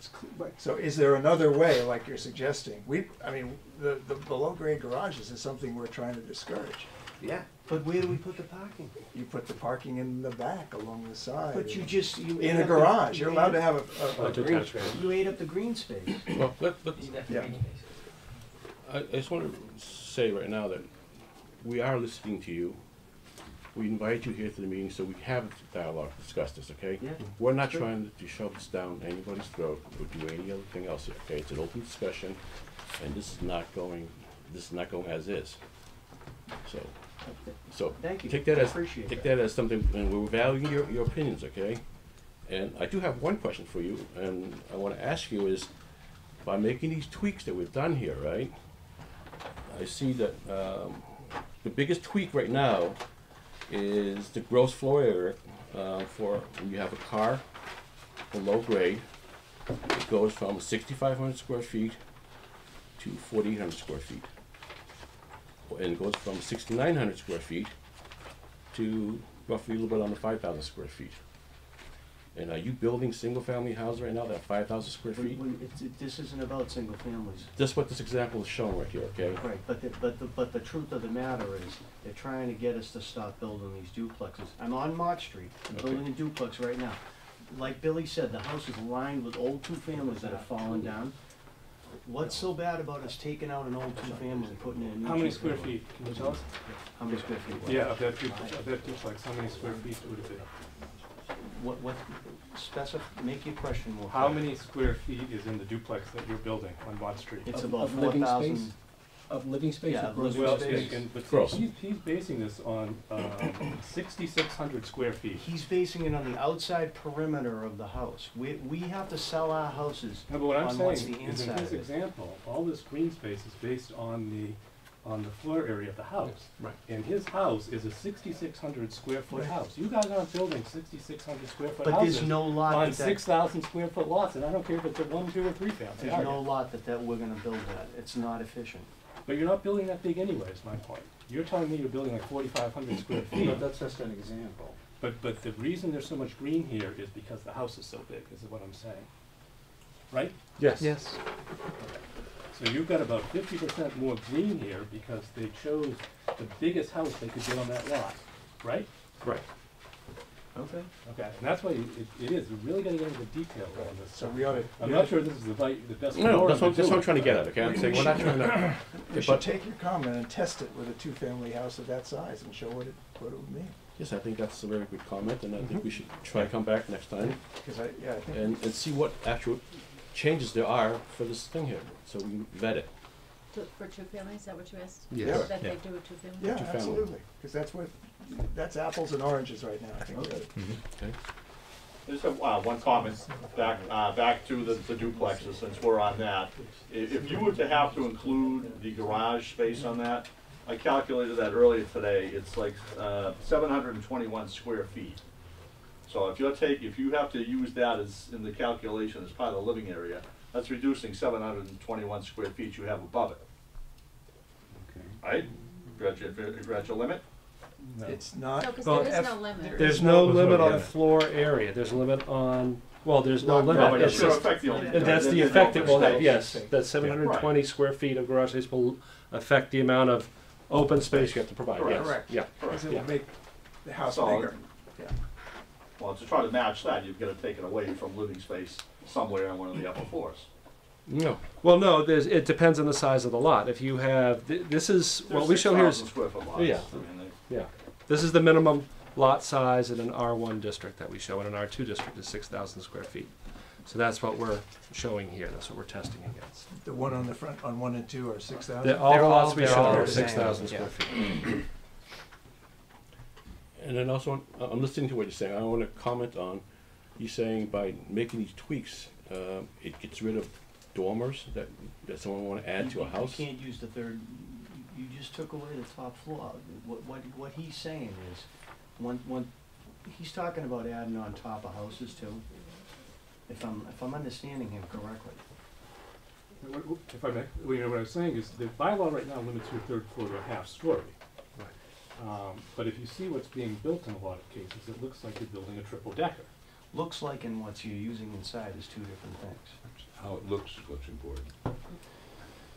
So is there another way, like you're suggesting? I mean, the below grade garages is something we're trying to discourage. Yeah, but where do we put the parking? You put the parking in the back along the side. But you just in a garage. You're allowed to have a green space. You ate up the green space. Well, I just want to say right now that we are listening to you. We invite you here to the meeting so we have a dialogue, discuss this, okay? Yeah. We're not trying to shove this down anybody's throat or do any other thing else here, okay? It's an open discussion, and this is not going as is. So, thank you. Take that as something, and we're valuing your opinions, okay? And I do have one question for you, and I want to ask you is, by making these tweaks that we've done here, right? I see that the biggest tweak right now is the gross floor area for when you have a car below grade. It goes from 6,500 square feet to 4,800 square feet. And it goes from 6,900 square feet to roughly a little bit under 5,000 square feet. And are you building single-family houses right now that are 5,000 square feet? This isn't about single families. That's what this example is showing right here, okay? Right, but the truth of the matter is they're trying to get us to stop building these duplexes. I'm on Mott Street. I'm building a duplex right now. Like Billy said, the house is lined with old two-families that have fallen down. What's so bad about us taking out an old two-family and putting in a new? How many square feet? Can you tell us? How many square feet? Yeah, of that duplex, how many square feet would it be? What make your question more clear. How many square feet is in the duplex that you're building on Watt Street? It's about 4,000 of living space. Yeah, he's basing this on 6,600 square feet. He's basing it on the outside perimeter of the house. We have to sell our houses. No, but what I'm saying is, in this example, all this green space is based on the floor area of the house. Right. And his house is a 6,600 square foot house. You guys aren't building 6,600 square foot houses. But there's no lot on 6,000 square foot lots, and I don't care if it's a 1, 2, or 3 family. There's no lot that we're going to build that. It's not efficient. But you're not building that big anyway, is my point. You're telling me you're building like 4,500 square feet. But that's just an example. But the reason there's so much green here is because the house is so big, is what I'm saying. Right? Yes. Yes. Okay. So you've got about 50% more green here because they chose the biggest house they could get on that lot, right? Right. Okay. Okay. And that's why it is. We're really going to get into the detail on this. So we ought to. I'm not sure this is the best. No, that's what I'm trying to get at. Okay, I'm saying we're not trying to. We should take your comment and test it with a two-family house of that size and show what it would mean. Yes, I think that's a very good comment, and I think we should try to come back next time. Because I think and see what actual changes there are for this thing here, so we can vet it. For two families, is that what you asked? Yes. Yeah. That they do with two families? Yeah, absolutely. Because that's apples and oranges right now, I think. Okay. Okay. Just one comment back to the duplexes, since we're on that. If you were to have to include the garage space on that, I calculated that earlier today. It's like 721 square feet. So if you have to use that as in the calculation as part of the living area, that's reducing 721 square feet you have above it. Okay. Right? Gradual limit? No. It's not. No, because there is no limit. There's no limit on floor area. There's a limit on, well, there's no limit. No, it's just, that's the effect it will have, yes. That 720 square feet of garage space will affect the amount of open space you have to provide. Correct. Yes. Correct. Yeah. It will make the house bigger. Yeah. Well, to try to match that, you've got to take it away from living space somewhere on one of the upper floors. No. Well, no, it depends on the size of the lot. If you have, this is, what we show here is, yeah, this is the minimum lot size in an R1 district that we show, and an R2 district is 6,000 square feet. So that's what we're showing here. That's what we're testing against. The one on the front, on 1 and 2, are 6,000? All the lots we show are 6,000 square feet. And then also, I'm listening to what you're saying. I want to comment on you saying by making these tweaks, it gets rid of dormers that someone want to add to a house. You can't use the third. You just took away the top floor. What he's saying is, he's talking about adding on top of houses too. If I'm understanding him correctly. If I may, you know, what I was saying is the bylaw right now limits your third floor to a half story. Right. But if you see what's being built in a lot of cases, it looks like you're building a triple decker. Looks like and what you're using inside is two different things. How it looks is what's important.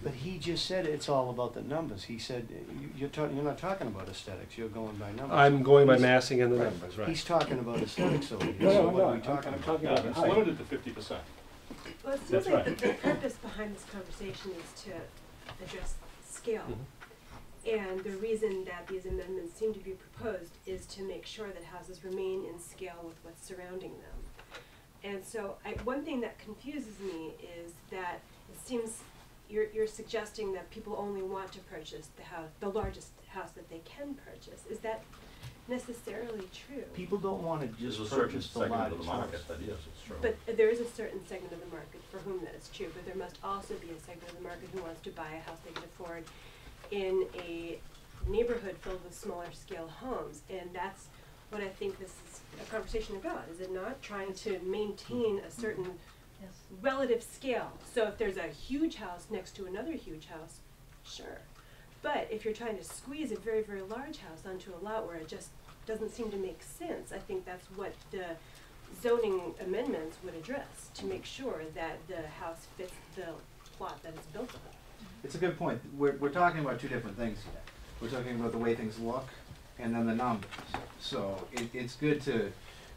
But he just said it's all about the numbers. He said you're not talking about aesthetics. You're going by numbers. I'm going by massing and the numbers, right? He's talking about aesthetics. So I'm talking about it's limited to 50%. Well, it seems like the purpose behind this conversation is to address scale. Mm-hmm. And the reason that these amendments seem to be proposed is to make sure that houses remain in scale with what's surrounding them. And so one thing that confuses me is that it seems you're suggesting that people only want to purchase the house, the largest house that they can purchase. Is that necessarily true? People don't want to just purchase the largest house. That is, it's true. But there is a certain segment of the market for whom that is true, but there must also be a segment of the market who wants to buy a house they can afford in a neighborhood filled with smaller scale homes. And that's what I think this is a conversation about, is it not? Trying to maintain a certain Yes. relative scale. So if there's a huge house next to another huge house, sure. But if you're trying to squeeze a very, very large house onto a lot where it just doesn't seem to make sense, I think that's what the zoning amendments would address, to make sure that the house fits the plot that it's built on. It's a good point. We're talking about two different things here. We're talking about the way things look and then the numbers. So it's good to,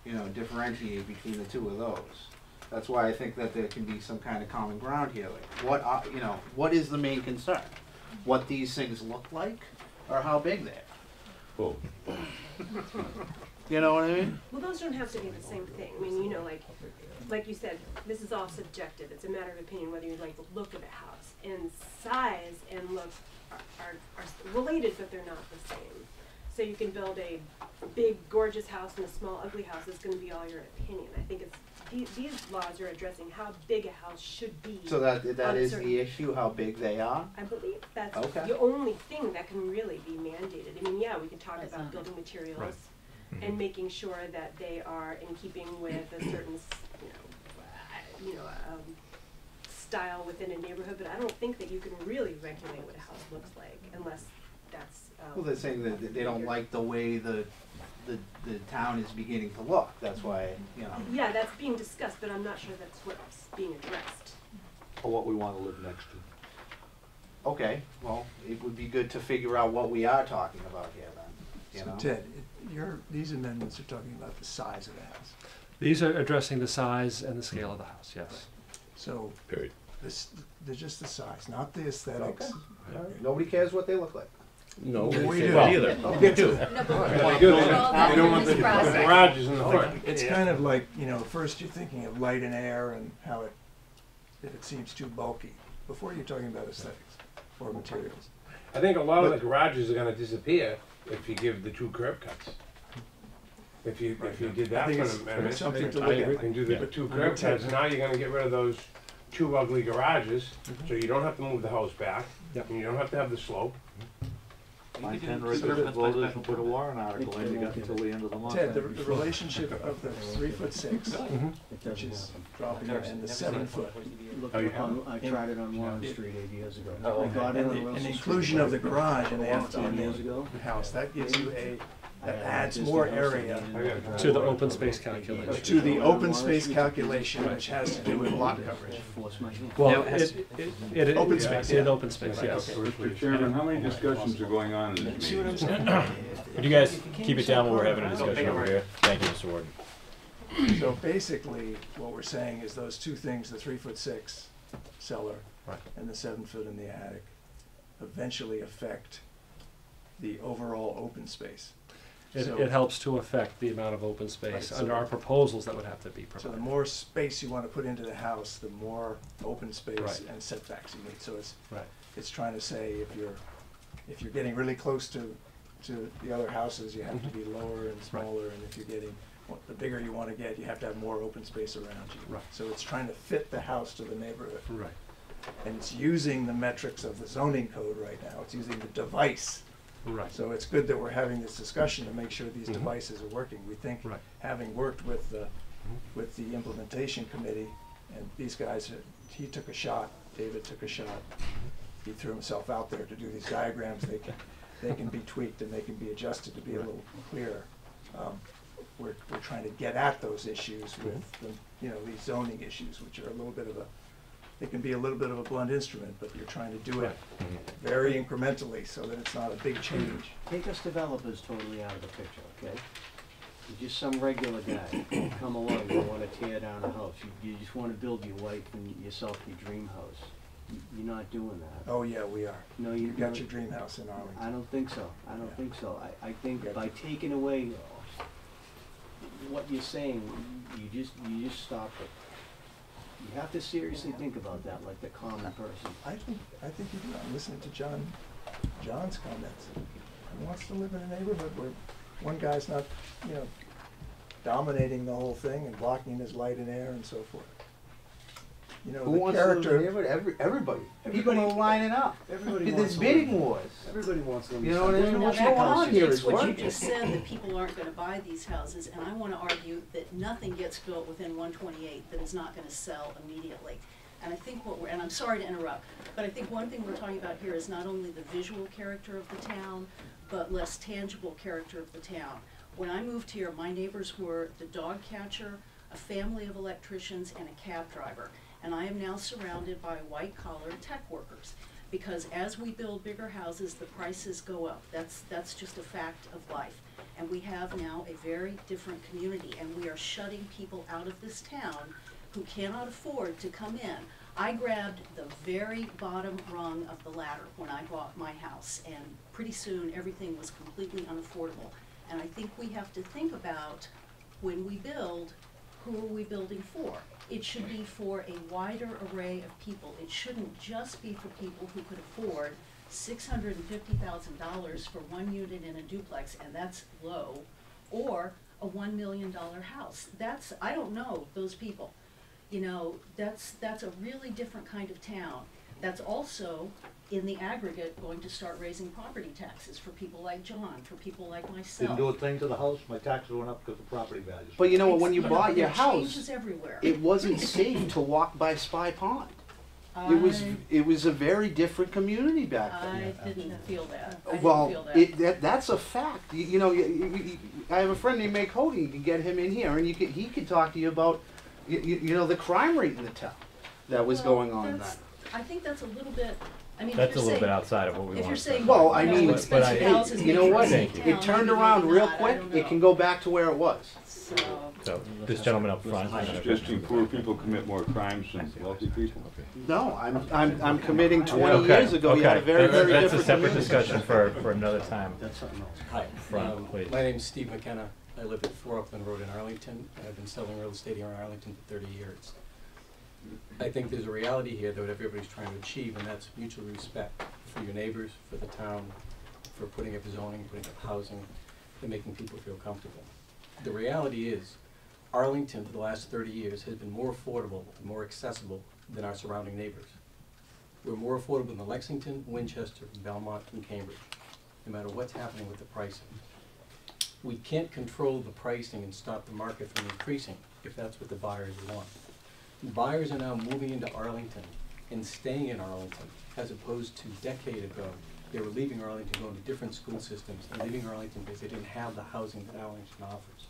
you know, differentiate between the two of those. That's why I think that there can be some kind of common ground here. Like, what are, you know, what is the main concern? What these things look like, or how big they are? Boom. You know what I mean? Well, those don't have to be the same thing. I mean, you know, like you said, this is all subjective. It's a matter of opinion whether you like the look of a house. And size and look are related, but they're not the same. So you can build a big, gorgeous house and a small, ugly house. It's going to be all your opinion. I think it's. These laws are addressing how big a house should be. So that is the issue, how big they are? I believe that's okay. The only thing that can really be mandated. I mean, yeah, we can talk about building materials right. Mm-hmm. and making sure that they are in keeping with a certain, style within a neighborhood, but I don't think that you can really regulate what a house looks like unless that's... well, they're saying that they don't like the way the town is beginning to look. That's why, you know. Yeah, that's being discussed, but I'm not sure that's what's being addressed. Or what we want to live next to. Okay, well, it would be good to figure out what we are talking about here then. So Ted, these amendments are talking about the size of the house. These are addressing the size and the scale of the house, yes. Right. So, period. They're just the size, not the aesthetics. Okay. Right. Right. Nobody cares what they look like. No, we do either. They do. It's kind of like, you know, first you're thinking of light and air and how it, if it seems too bulky, before you're talking about aesthetics or materials. I think a lot of the garages are going to disappear if you give the two curb cuts. If you did that kind of amendment, you can do the two curb cuts. Now you're going to get rid of those two ugly garages, so you don't have to move the house back, and you don't have to have the slope. My 10 resident voters will put a warrant article in until the end of the month. Ted, the relationship of the 3'6", which is dropping and the 7 foot. I tried it on Warren Street 8 years ago. I got in an inclusion of the garage and the house. That gives you that adds more area to the open space calculation. To the open space calculation, which has to do with lot coverage. Well, it open space. It open space. Yes. Mr. Chairman, how many discussions are going on in this meeting? Would you guys keep it down while we're having a discussion over here? Thank you, Mr. Warden. So basically, what we're saying is those two things: the 3'6" cellar and the 7 foot in the attic, eventually affect the overall open space. It helps to affect the amount of open space under our proposals that would have to be provided. So the more space you want to put into the house, the more open space and setbacks you need. So it's trying to say if you're getting really close to the other houses, you have to be lower and smaller, and if you're getting the bigger you want to get, you have to have more open space around you. Right. So it's trying to fit the house to the neighborhood. Right. And it's using the metrics of the zoning code right now. It's using the device. Right. So it's good that we're having this discussion to make sure these devices are working. We think, having worked with the implementation committee, and these guys, he took a shot, David took a shot, he threw himself out there to do these diagrams. They can be tweaked and they can be adjusted to be a little clearer. We're trying to get at those issues with these zoning issues, which are a little bit of a, they can be a little bit of a blunt instrument, but you're trying to do it very incrementally so that it's not a big change. Take us developers totally out of the picture, okay? You're just some regular guy who come along, you want to tear down a house. You just want to build your wife and yourself your dream house. You're not doing that. Oh yeah, we are. No, you got your dream house in Arlington. I don't think so. I don't think so. I think by taking away what you're saying, you just stop it. You have to seriously think about that, like the common person. I think you do. I'm listening to John's comments. He wants to live in a neighborhood where one guy's not, dominating the whole thing and blocking his light and air and so forth. Who wants to live in the neighborhood? Everybody. People are lining up. Everybody wants to live. There's bidding wars. Everybody wants to live. You know what I mean? What's going on here is what you just said, that people aren't going to buy these houses, and I want to argue that nothing gets built within 128 that is not going to sell immediately. And I think what we're, and I'm sorry to interrupt, but I think one thing we're talking about here is not only the visual character of the town, but less tangible character of the town. When I moved here, my neighbors were the dog catcher, a family of electricians, and a cab driver. And I am now surrounded by white-collar tech workers, because as we build bigger houses, the prices go up. That's just a fact of life. And we have now a very different community, and we are shutting people out of this town who cannot afford to come in. I grabbed the very bottom rung of the ladder when I bought my house, and pretty soon everything was completely unaffordable. And I think we have to think about, when we build, who are we building for? It should be for a wider array of people. It shouldn't just be for people who could afford $650,000 for one unit in a duplex, and that's low, or a $1 million house. That's, I don't know those people. That's a really different kind of town. That's also, in the aggregate, going to start raising property taxes for people like John, for people like myself. Didn't do a thing to the house. My taxes went up because the property values. But you know what? When you bought your house, everywhere, it wasn't safe to walk by Spy Pond. It was a very different community back then. I didn't feel that. That's a fact. I have a friend named Meg Hogan. You can get him in here, and he could talk to you about the crime rate in the town that was going on. I think that's a little bit. I mean, that's a little bit outside of what we want. If you're saying, well, I mean, but you know what? It turned around real quick. It can go back to where it was. So this gentleman up front. Suggesting poor people commit more crimes than wealthy people. No, I'm committing 20 years ago. We had a very different. That's a separate discussion for another time. That's something else. Hi, my name is Steve McKenna. I live at 4 Oakland Road in Arlington. I've been selling real estate here in Arlington for 30 years. I think there's a reality here that everybody's trying to achieve, and that's mutual respect for your neighbors, for the town, for putting up zoning, putting up housing, and making people feel comfortable. The reality is, Arlington for the last 30 years has been more affordable and more accessible than our surrounding neighbors. We're more affordable than Lexington, Winchester, Belmont, and Cambridge, no matter what's happening with the pricing. We can't control the pricing and stop the market from increasing if that's what the buyers want. Buyers are now moving into Arlington and staying in Arlington, as opposed to a decade ago, they were leaving Arlington, going to different school systems, and leaving Arlington because they didn't have the housing that Arlington offers.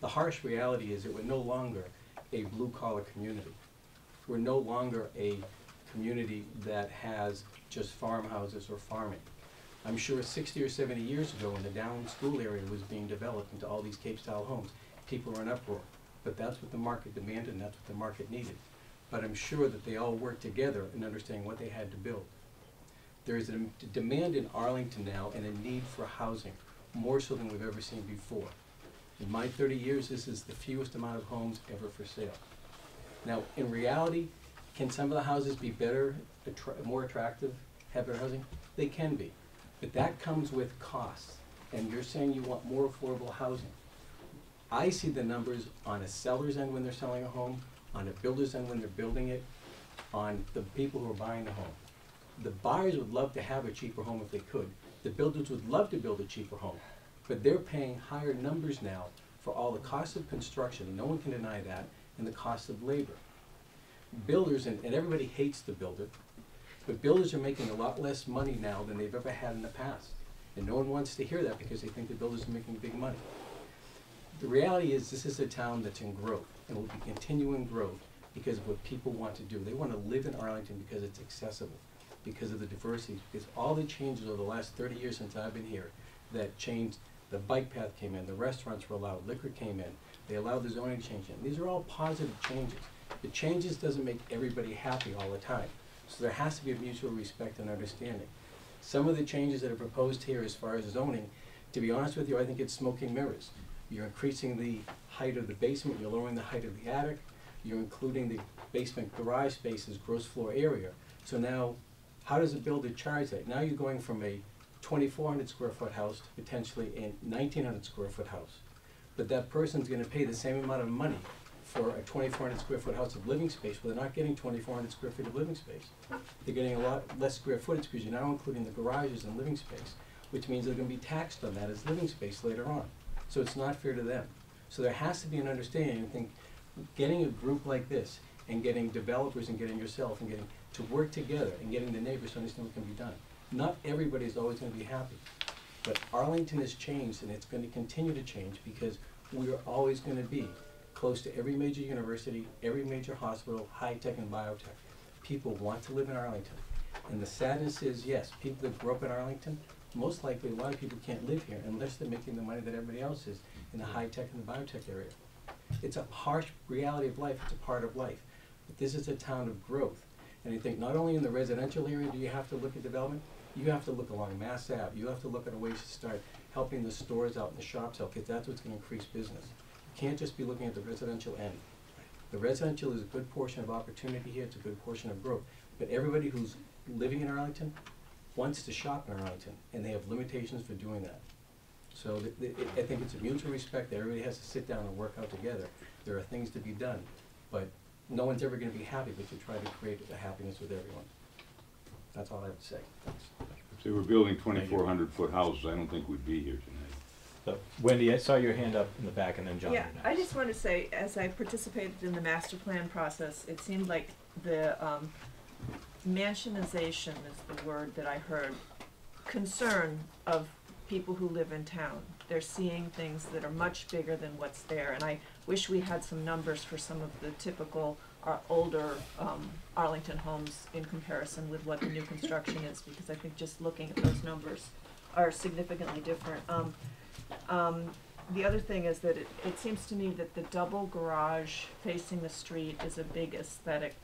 The harsh reality is that we're no longer a blue-collar community. We're no longer a community that has just farmhouses or farming. I'm sure 60 or 70 years ago, when the Downing School area was being developed into all these Cape-style homes, people were in uproar. But that's what the market demanded, and that's what the market needed. But I'm sure that they all worked together in understanding what they had to build. There is a demand in Arlington now and a need for housing. more so than we've ever seen before. In my 30 years, this is the fewest amount of homes ever for sale. Now, in reality, can some of the houses be better, more attractive, have better housing? They can be, but that comes with costs. And you're saying you want more affordable housing. I see the numbers on a seller's end when they're selling a home, on a builder's end when they're building it, on the people who are buying the home. The buyers would love to have a cheaper home if they could. The builders would love to build a cheaper home, but they're paying higher numbers now for all the costs of construction, no one can deny that, and the cost of labor. Builders, and everybody hates the builder, but builders are making a lot less money now than they've ever had in the past. And no one wants to hear that because they think the builders are making big money. The reality is this is a town that's in growth and will be continuing growth because of what people want to do. They want to live in Arlington because it's accessible, because of the diversity, because all the changes over the last 30 years since I've been here that changed, the bike path came in, the restaurants were allowed, liquor came in, they allowed the zoning change in. These are all positive changes. The changes doesn't make everybody happy all the time. So there has to be a mutual respect and understanding. Some of the changes that are proposed here as far as zoning, to be honest with you, I think it's smoke and mirrors. You're increasing the height of the basement, you're lowering the height of the attic, you're including the basement garage space as gross floor area. So now, how does a builder charge that? Now you're going from a 2,400 square foot house to potentially a 1,900 square foot house. But that person's gonna pay the same amount of money for a 2,400 square foot house of living space, but they're not getting 2,400 square feet of living space. They're getting a lot less square footage because you're now including the garages and living space, which means they're gonna be taxed on that as living space later on. So it's not fair to them. So there has to be an understanding. I think getting a group like this and getting developers and getting yourself and getting to work together and getting the neighbors to understand what can be done. Not everybody is always gonna be happy, but Arlington has changed and it's gonna continue to change because we are always gonna be close to every major university, every major hospital, high-tech and biotech. People want to live in Arlington. And the sadness is, yes, people that grew up in Arlington, most likely a lot of people can't live here unless they're making the money that everybody else is in the high-tech and the biotech area. It's a harsh reality of life, it's a part of life. But this is a town of growth. And I think not only in the residential area do you have to look at development, you have to look along Mass Ave, you have to look at ways to start helping the stores out and the shops out, because that's what's going to increase business. You can't just be looking at the residential end. The residential is a good portion of opportunity here, it's a good portion of growth. But everybody who's living in Arlington wants to shop in Arlington, and they have limitations for doing that. So I think it's a mutual respect that everybody has to sit down and work out together. There are things to be done, but no one's ever going to be happy, but you try to create a happiness with everyone. That's all I have to say. Thanks. If they were building 2,400-foot houses, I don't think we'd be here tonight. So, Wendy, I saw your hand up in the back, and then John. Yeah, I just want to say, as I participated in the master plan process, it seemed like the mansionization is the word that I heard, concern of people who live in town. They're seeing things that are much bigger than what's there, and I wish we had some numbers for some of the typical older Arlington homes in comparison with what the new construction is, because I think just looking at those numbers are significantly different. The other thing is that it seems to me that the double garage facing the street is a big aesthetic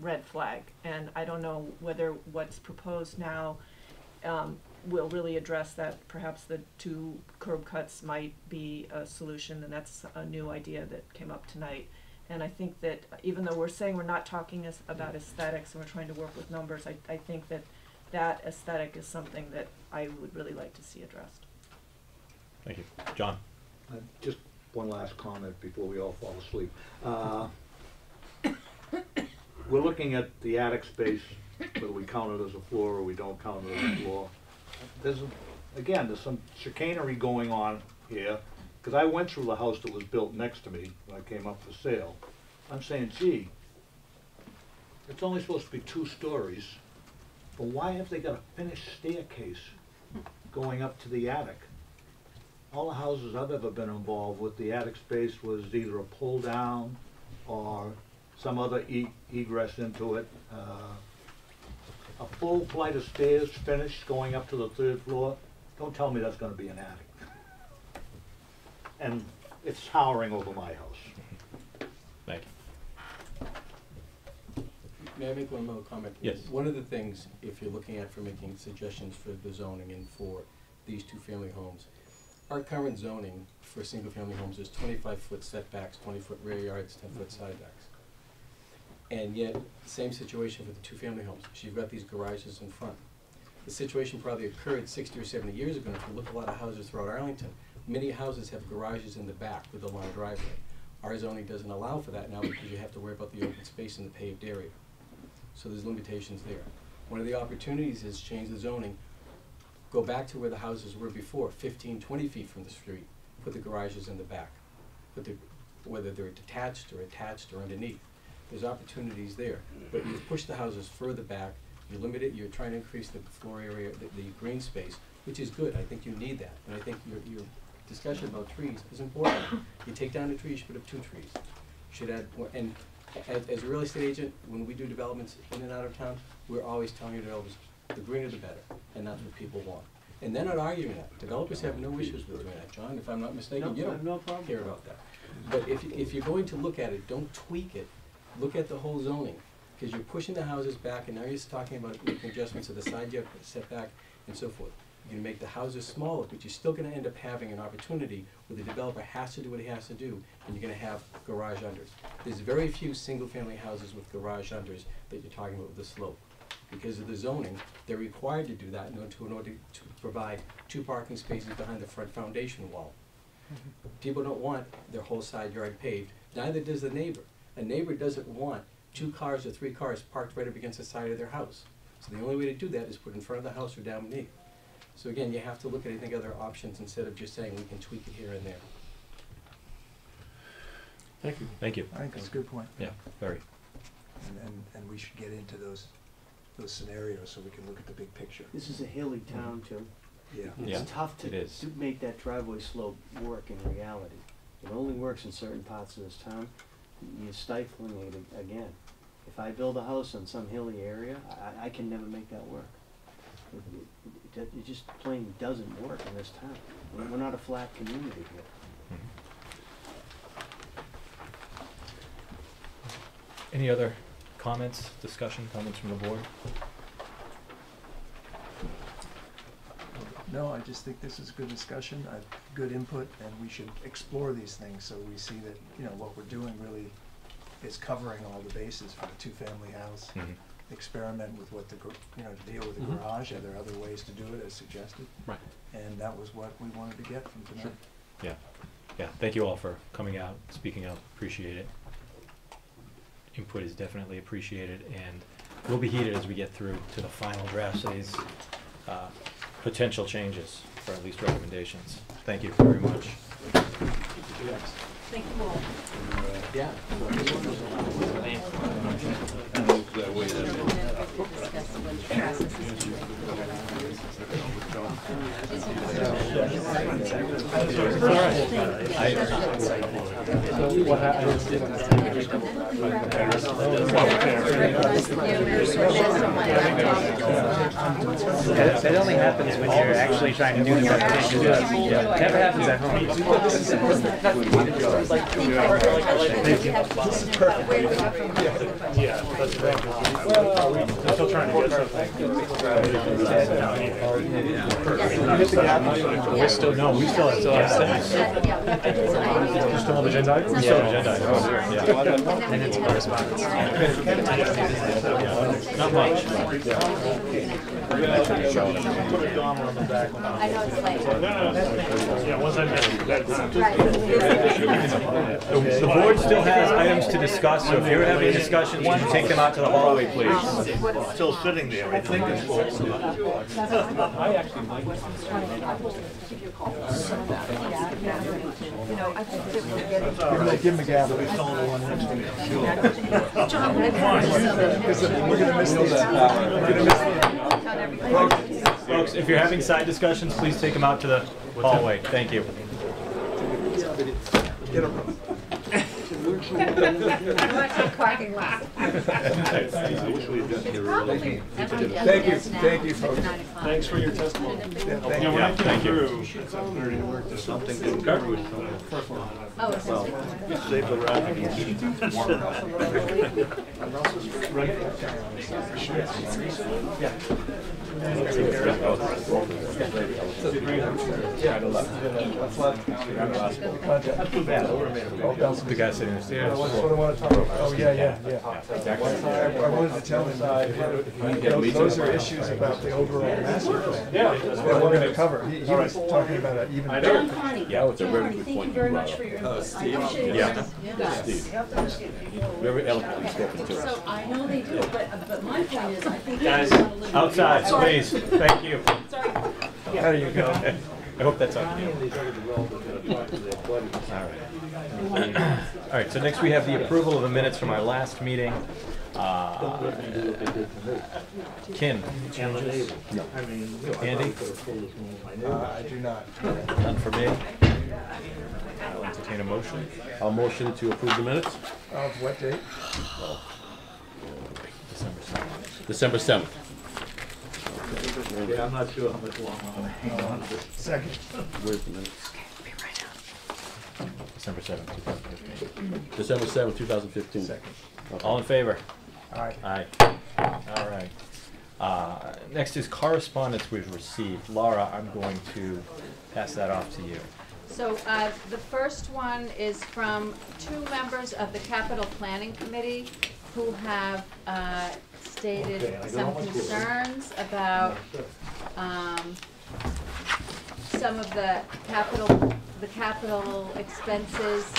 red flag, and I don't know whether what's proposed now will really address that. Perhaps the two curb cuts might be a solution, and that's a new idea that came up tonight. And I think that even though we're saying we're not talking about aesthetics and we're trying to work with numbers, I think that that aesthetic is something that I would really like to see addressed. Thank you. John? Just one last comment before we all fall asleep. We're looking at the attic space, whether we count it as a floor or we don't count it as a floor. There's some chicanery going on here, because I went through the house that was built next to me when I came up for sale. I'm saying, gee, it's only supposed to be 2 stories, but why have they got a finished staircase going up to the attic? All the houses I've ever been involved with, the attic space was either a pull down or some other egress into it. A full flight of stairs finished going up to the 3rd floor. Don't tell me that's going to be an attic. And it's towering over my house. Thank you. May I make one more comment? Yes. One of the things, if you're looking at for making suggestions for the zoning and for these two family homes. Our current zoning for single family homes is 25-foot setbacks, 20-foot rear yards, 10-foot side backs. And yet, same situation for the two family homes. So you've got these garages in front. The situation probably occurred 60 or 70 years ago. If you look at a lot of houses throughout Arlington, many houses have garages in the back with a long driveway. Our zoning doesn't allow for that now because you have to worry about the open space in the paved area. So there's limitations there. One of the opportunities is change the zoning, go back to where the houses were before, 15, 20 feet from the street, put the garages in the back, put the, whether they're attached or underneath. There's opportunities there, but you push the houses further back, you limit it, you're trying to increase the floor area, the green space, which is good. I think you need that, and I think your discussion about trees is important. You take down a tree, you should put up two trees. You should add more, and as a real estate agent, when we do developments in and out of town, we're always telling your developers, the greener the better, and that's what people want. And they're not arguing that. Developers have no issues with doing that, John, if I'm not mistaken. No, you don't care about that. But if you're going to look at it, don't tweak it. Look at the whole zoning, because you're pushing the houses back, and now you're talking about making adjustments to the side yard setback and so forth. You're going to make the houses smaller, but you're still going to end up having an opportunity where the developer has to do what he has to do, and you're going to have garage unders. There's very few single-family houses with garage unders that you're talking about with the slope. Because of the zoning, they're required to do that in order to provide two parking spaces behind the front foundation wall. People don't want their whole side yard paved, neither does the neighbor. A neighbor doesn't want two cars or three cars parked right up against the side of their house. So the only way to do that is put in front of the house or down beneath. So again, you have to look at, I think, other options instead of just saying we can tweak it here and there. Thank you. Thank you. I think that's a good point. Yeah, very. And we should get into those scenarios so we can look at the big picture. This is a hilly town, too. Yeah. It's tough to make that driveway slope work in reality. It only works in certain parts of this town. You're stifling it again. If I build a house in some hilly area, I can never make that work. It just plain doesn't work in this town. We're not a flat community here. Any other comments, discussion, comments from the board? No, I just think this is a good discussion, good input, and we should explore these things so we see that, you know, what we're doing really is covering all the bases for the two-family house. Mm-hmm. Experiment with what the, you know, to deal with the mm-hmm. garage. Are there other ways to do it as suggested? Right. And that was what we wanted to get from tonight. Sure. Yeah. Yeah. Thank you all for coming out, speaking up. Appreciate it. Input is definitely appreciated, and will be heated as we get through to the final draft of these potential changes, or at least recommendations. Thank you very much. Thank you all. Yeah. That only happens when you're actually trying to do the right thing. It never happens at home. This is perfect. Yeah, that's right. Well, I'm still trying to get something. We still have agenda. And it's correspondence. Not much. Put a dom on the back. I know it's like. Yeah, once I met. The board still has items to discuss, so if you're having discussions, you take them out to the hallway, please. Still sitting there. I think it's I actually like it. Give him a gap. We're going to miss these. Folks, if you're having side discussions, please take them out to the hallway. Thank you. Get him. Thank you, folks. Thanks for your testimony. Thank you. Save the ride. The guy sitting in the stairs. Oh, yeah. I wanted to tell him those are issues about the overall master plan that we're going to cover. He was talking about it even. John Carney. Yeah, it's a very good point. Thank you very much for your input. Very eloquently spoken to us. So I know they do, but my point is, I think guys outside, please. Thank you. Sorry. How do you go? I hope that's okay. All right. All right. So next we have the approval of the minutes from our last meeting. Ken. No. Andy? I do not. None for me. I'll entertain a motion. I'll motion to approve the minutes. Of what date? Well, December 7th. Yeah, I'm not sure how much longer. Hang on a second. Where's the minutes? Okay, we'll be right out. December 7th, 2015. December 7th, 2015. Second. Okay. All in favor? Aye. Aye. All right. Next is correspondence we've received. Laura, I'm going to pass that off to you. So the first one is from two members of the Capital Planning Committee who have stated some concerns about some of the capital expenses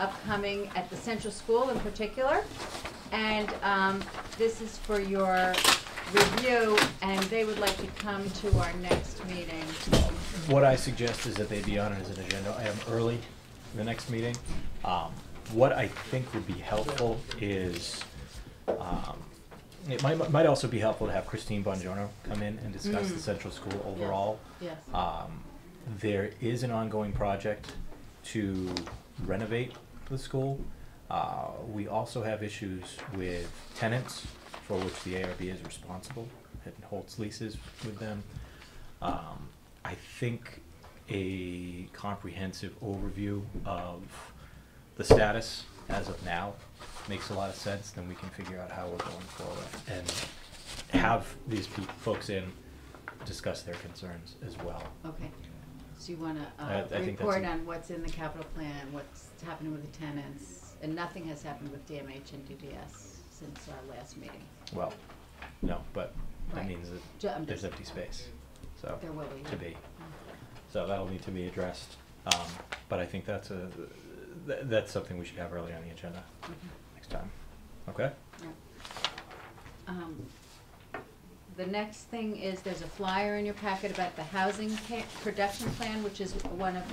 upcoming at the Central School in particular. And this is for your review, and they would like to come to our next meeting. What I suggest is that they be on it as an agenda item early in the next meeting. What I think would be helpful is, it might also be helpful to have Christine Bongiorno come in and discuss the Central School overall. Yes. There is an ongoing project to renovate the school. We also have issues with tenants for which the ARB is responsible and holds leases with them. I think a comprehensive overview of the status as of now makes a lot of sense. Then we can figure out how we're going forward and have these folks in discuss their concerns as well. Okay. So you want to report on what's in the capital plan, what's happening with the tenants, and nothing has happened with DMH and DDS since our last meeting. Well, no, but that means that there's empty space. So there will be. So that'll need to be addressed. But I think that's a that's something we should have early on the agenda next time. Okay? Yeah. The next thing is there's a flyer in your packet about the housing production plan, which is one of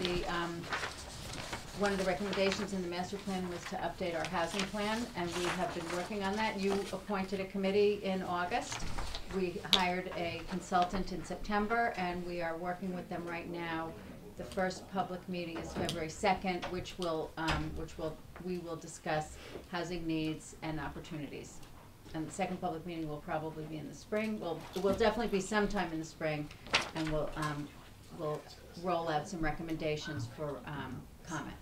the recommendations in the master plan was to update our housing plan, and we have been working on that. You appointed a committee in August. We hired a consultant in September, and we are working with them right now. The first public meeting is February 2nd, which we will discuss housing needs and opportunities. And the second public meeting will probably be in the spring. It will definitely be sometime in the spring, and we'll roll out some recommendations for comment.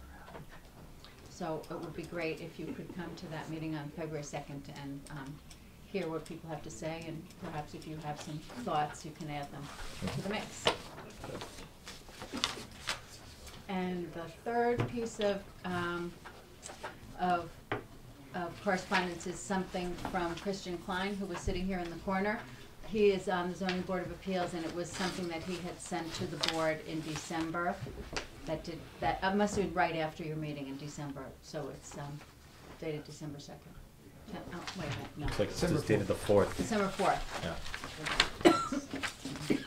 So it would be great if you could come to that meeting on February 2nd and hear what people have to say, and perhaps if you have some thoughts, you can add them to the mix. And the third piece of correspondence is something from Christian Klein, who was sitting here in the corner. He is on the Zoning Board of Appeals, and it was something that he had sent to the board in December. That must have been right after your meeting in December, so it's dated December 2nd. Oh, wait a minute, no. It's like December 4th. Dated the 4th. December 4th. Yeah.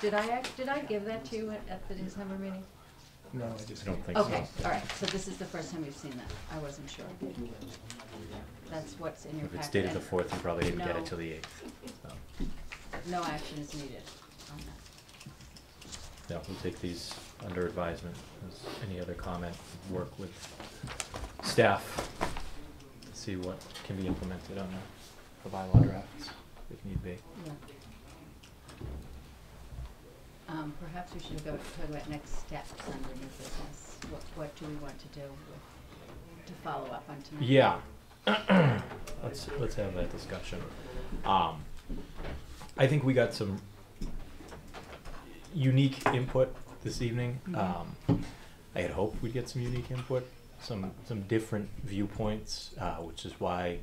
Did I give that to you at the December meeting? No, I just don't think so. Okay, all right. So this is the first time you've seen that. I wasn't sure. That's what's in your packet. If it's dated the 4th, you probably didn't get it till the 8th. So. No action is needed on that. Yeah, we'll take these under advisement. As any other comment, work with staff to see what can be implemented on the bylaw drafts, if need be. Yeah. Perhaps we should go talk about next steps under new business. What do we want to do to follow up on tonight? Yeah, let's have that discussion. I think we got some unique input this evening. I had hoped we'd get some unique input, some different viewpoints, which is why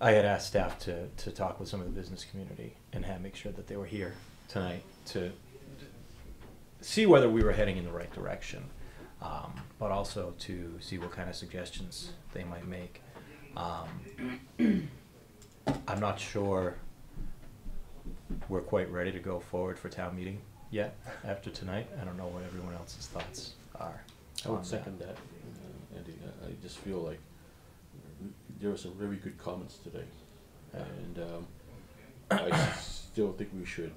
I had asked staff to talk with some of the business community and make sure that they were here tonight to see whether we were heading in the right direction, but also to see what kind of suggestions they might make. I'm not sure we're quite ready to go forward for town meeting yet after tonight. I don't know what everyone else's thoughts are. I would second that, Andy. I just feel like there were some very good comments today, and I still think we should,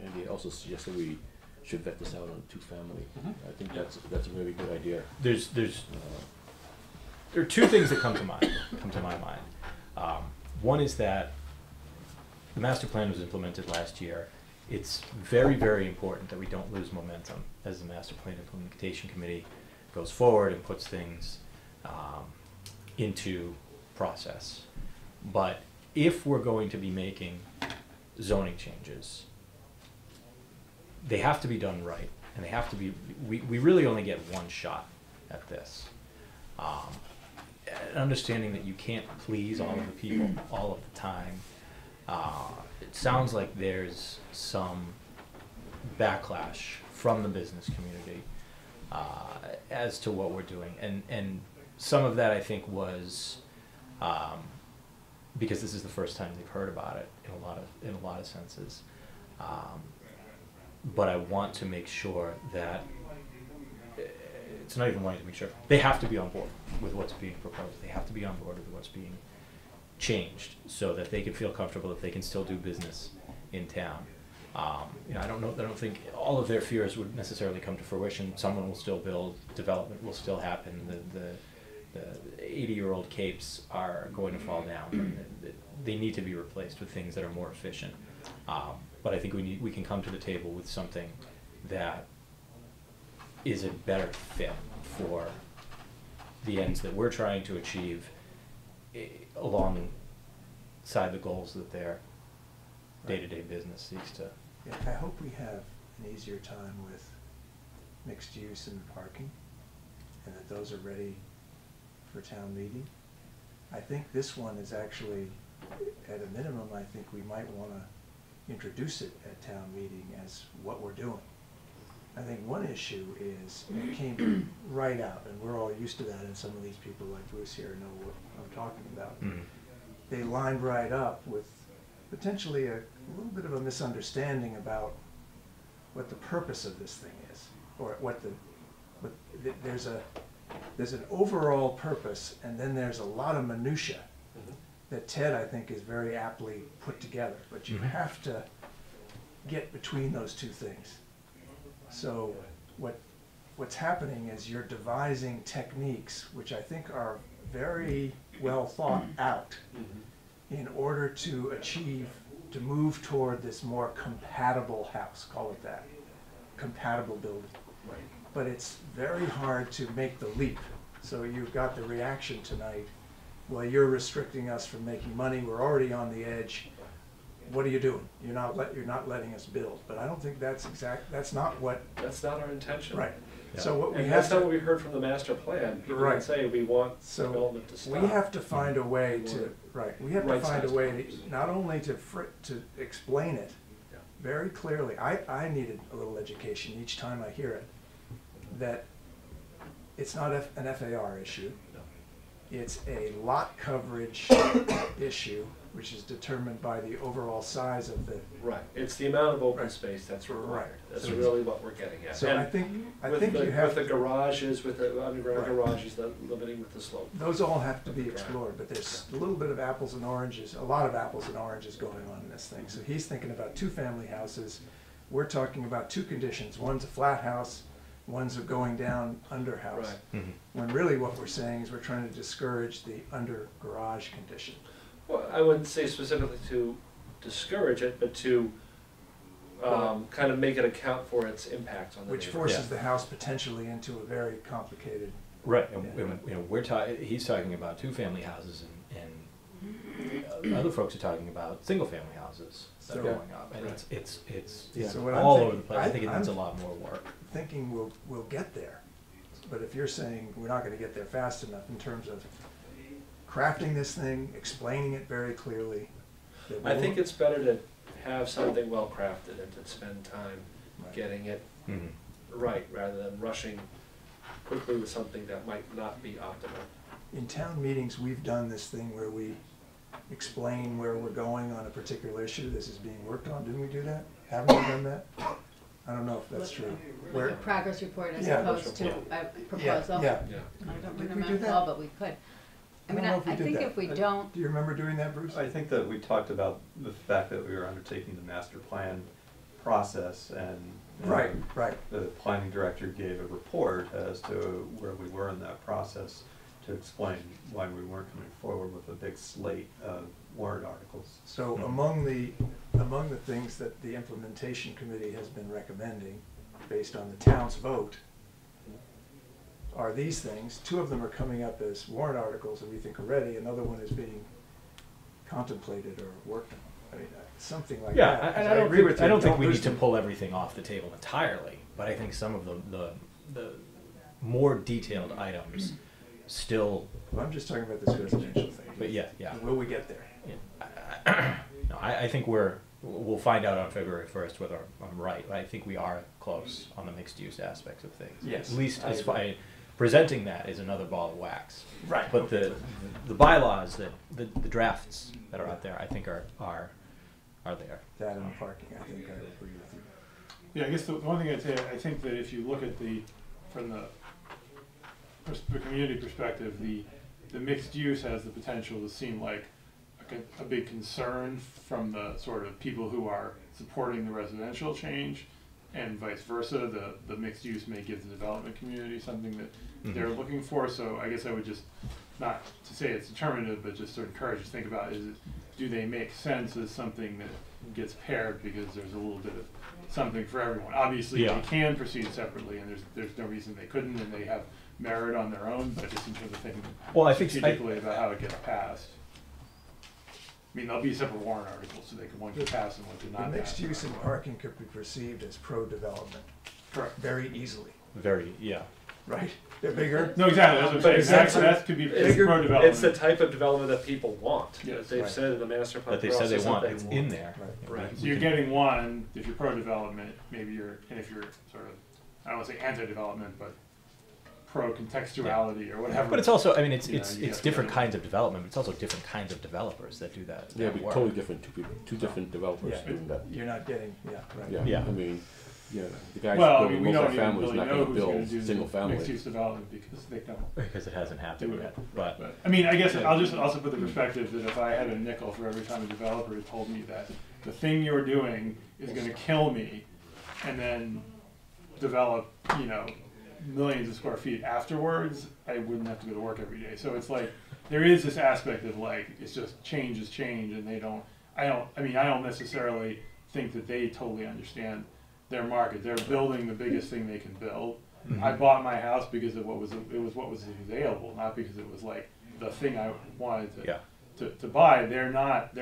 Andy also suggested we should vet this out on two-family. I think that's a really good idea. There are two things that come to my mind. One is that the master plan was implemented last year. It's very, very important that we don't lose momentum as the Master Plan Implementation Committee goes forward and puts things into process. But if we're going to be making zoning changes, they have to be done right, and they have to be, we really only get one shot at this. Understanding that you can't please all of the people all of the time, it sounds like there's some backlash from the business community as to what we're doing, and some of that I think was because this is the first time they've heard about it in a lot of senses. But I want to make sure that it's not even wanting to make sure. They have to be on board with what's being proposed. They have to be on board with what's being changed so that they can feel comfortable that they can still do business in town. You know, I don't think all of their fears would necessarily come to fruition. Someone will still build, development will still happen, the 80-year-old capes are going to fall down. They need to be replaced with things that are more efficient. But I think we can come to the table with something that is a better fit for the ends that we're trying to achieve alongside the goals that their day-to-day business seeks to. Yeah, I hope we have an easier time with mixed use and parking, and that those are ready for town meeting. I think this one is actually, at a minimum, I think we might want to introduce it at town meeting as what we're doing. I think one issue is it came right out, and we're all used to that, and some of these people like Bruce here know what I'm talking about. Mm-hmm. They lined right up with potentially a little bit of a misunderstanding about what the purpose of this thing is, or there's an overall purpose, and then there's a lot of minutia that Ted, I think, is very aptly put together. But you have to get between those two things. So what's happening is you're devising techniques, which I think are very well thought out, in order to achieve, to move toward this more compatible house, call it that, compatible building. Right. But it's very hard to make the leap. So you've got the reaction tonight, well, you're restricting us from making money. We're already on the edge. What are you doing? You're not letting us build. But I don't think that's not our intention. Right. Yeah. So what that's not what we heard from the master plan. People right. say we want development to stop. We have to find a way to not only to explain it very clearly. I needed a little education each time I hear it that it's not an FAR issue. It's a lot coverage issue, which is determined by the overall size of the... Right. It's the amount of open space that's required. Right. That's so really what we're getting at. So and I think with the underground garages, the limiting with the slope. Those all have to be explored, but there's a little bit of apples and oranges, a lot of apples and oranges going on in this thing. So he's thinking about two-family houses. We're talking about two conditions. One's a flat house. One's a going down under house. Right. Mm-hmm. When really what we're saying is we're trying to discourage the under garage condition. Well, I wouldn't say specifically to discourage it, but to kind of make it account for its impact on the which forces the house potentially into a very complicated. Right. And, you know, he's talking about two family houses and other folks are talking about single-family houses that are going up, and it's all over the place. I think it needs a lot more work. Thinking we'll get there, but if you're saying we're not going to get there fast enough in terms of crafting this thing, explaining it very clearly, I think it's better to have something well crafted and to spend time getting it right rather than rushing quickly with something that might not be optimal. In town meetings, we've done this thing where we explain where we're going on a particular issue. This is being worked on. Didn't we do that? Haven't we done that? I don't know if that's true. Like a progress report as opposed to a proposal. I don't remember at all, but we could. I mean, I think if we don't... Do you remember doing that, Bruce? I think that we talked about the fact that we were undertaking the master plan process, and the planning director gave a report as to where we were in that process to explain why we weren't coming forward with a big slate of warrant articles. So among the things that the implementation committee has been recommending based on the town's vote are these things. Two of them are coming up as warrant articles that we think are ready. Another one is being contemplated or worked on. I mean, something like that. And I don't think we need to pull everything off the table entirely, but I think some of the more detailed items still... Well, I'm just talking about this residential thing. But will we get there? Yeah. No, I think we'll find out on February 1st whether I'm right. I think we are close on the mixed-use aspects of things. Yes. At least as far... Presenting that is another ball of wax. Right. But the bylaws, that the drafts that are out there, I think are there. That and parking, I think I agree with you. Yeah, I guess the one thing I'd say, I think that if you look at from the community perspective, the mixed use has the potential to seem like a big concern from the sort of people who are supporting the residential change, and vice versa. The mixed use may give the development community something that they're looking for. So I guess I would just, not to say it's determinative, but just to encourage you to think about, do they make sense as something that gets paired because there's a little bit of something for everyone. Obviously they can proceed separately, and there's no reason they couldn't, and they have merit on their own, but just in terms of thinking strategically about how it gets passed. I mean, there'll be separate warrant articles, so they can one could pass and one could not pass. The mixed use and parking could be perceived as pro-development. Correct. Very easily. Very, Right? They're bigger. No, exactly. That's what I'm saying. Exactly. That could be bigger pro-development. It's the type of development that people want. Yes. That they've said in the master plan. That they've said they want. It's in there. Right. So you're getting one, if you're pro-development, maybe you're, and if you're sort of, I don't want to say anti-development, but pro-contextuality or whatever. But it's also, I mean, it's different kinds of development, but it's also different kinds of developers that do that. Yeah, it'd be totally different. Two different developers doing that. You're not getting, I mean, the guys building multi-family is not going to build single-family mixed-use development because they don't. Because it hasn't happened yet. But I mean, I guess I'll just also put the perspective that if I had a nickel for every time a developer told me that the thing you're doing is going to kill me, and then develop, millions of square feet afterwards, I wouldn't have to go to work every day. So it's like there is this aspect of it's just change is change, and I don't necessarily think that they totally understand their market. They're building the biggest thing they can build. I bought my house because of what was available, not because it was the thing I wanted to buy. They're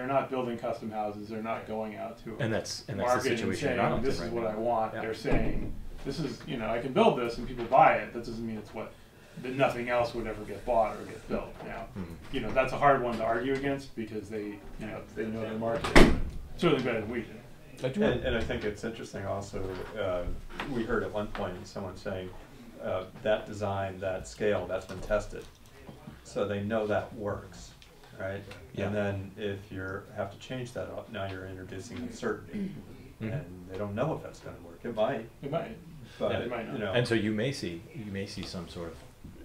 not building custom houses. They're not going out to a market the situation and saying, this is what I want. They're saying, this is, I can build this and people buy it. That doesn't mean that nothing else would ever get bought or get built. Now, that's a hard one to argue against because they know their market certainly better than we do. And I think it's interesting also, we heard at one point someone saying that design, that scale, that's been tested. So they know that works, right? Yeah. And then if you have to change that up, now you're introducing uncertainty. And they don't know if that's going to work. It might. But it might not. And so you may see some sort of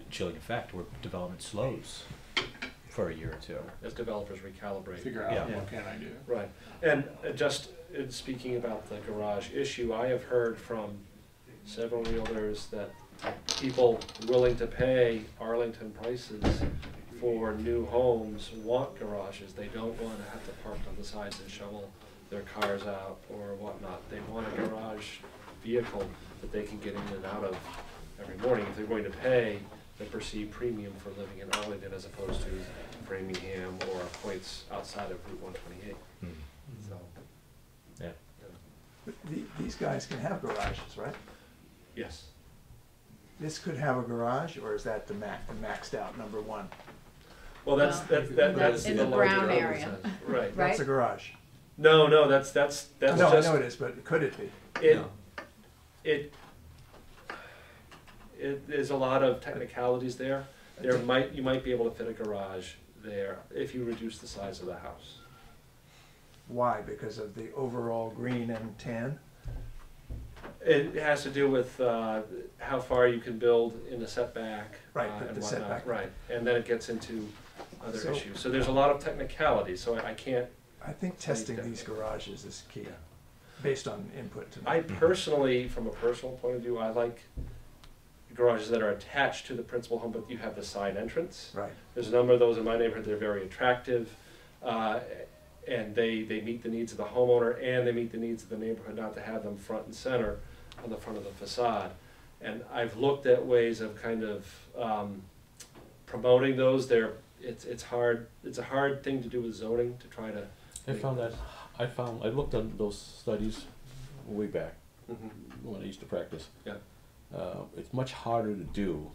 chilling effect where development slows for a year or two as developers recalibrate, figure out what can I do. Right. And just in speaking about the garage issue, I have heard from several realtors that people willing to pay Arlington prices for new homes want garages. They don't want to have to park on the sides and shovel their cars out or whatnot. They want a garage vehicle that they can get in and out of every morning if they're going to pay the perceived premium for living in Arlington as opposed to Framingham or points outside of Route 128. Mm-hmm. So, yeah. But these guys can have garages, right? Yes. This could have a garage, or is that the maxed out number one? Well, that's in the brown area, right? That's a garage. No, no, that's no, just, I know it is, but could it be? It, no. It there's a lot of technicalities there. There might, you might be able to fit a garage there if you reduce the size of the house. Why? Because of the overall green and tan? It has to do with how far you can build in the setback, right? And the setback, right? And then it gets into other issues. So there's a lot of technicality. So I can't. I think testing these garages is key, based on input. To me. I personally, from a personal point of view, I like garages that are attached to the principal home, but you have the side entrance. Right. There's a number of those in my neighborhood. They're very attractive, and they meet the needs of the homeowner and they meet the needs of the neighborhood. Not to have them front and center on the front of the facade. And I've looked at ways of kind of promoting those. They're it's hard. It's a hard thing to do with zoning to try to. I looked at those studies way back when I used to practice. Yeah. It's much harder to do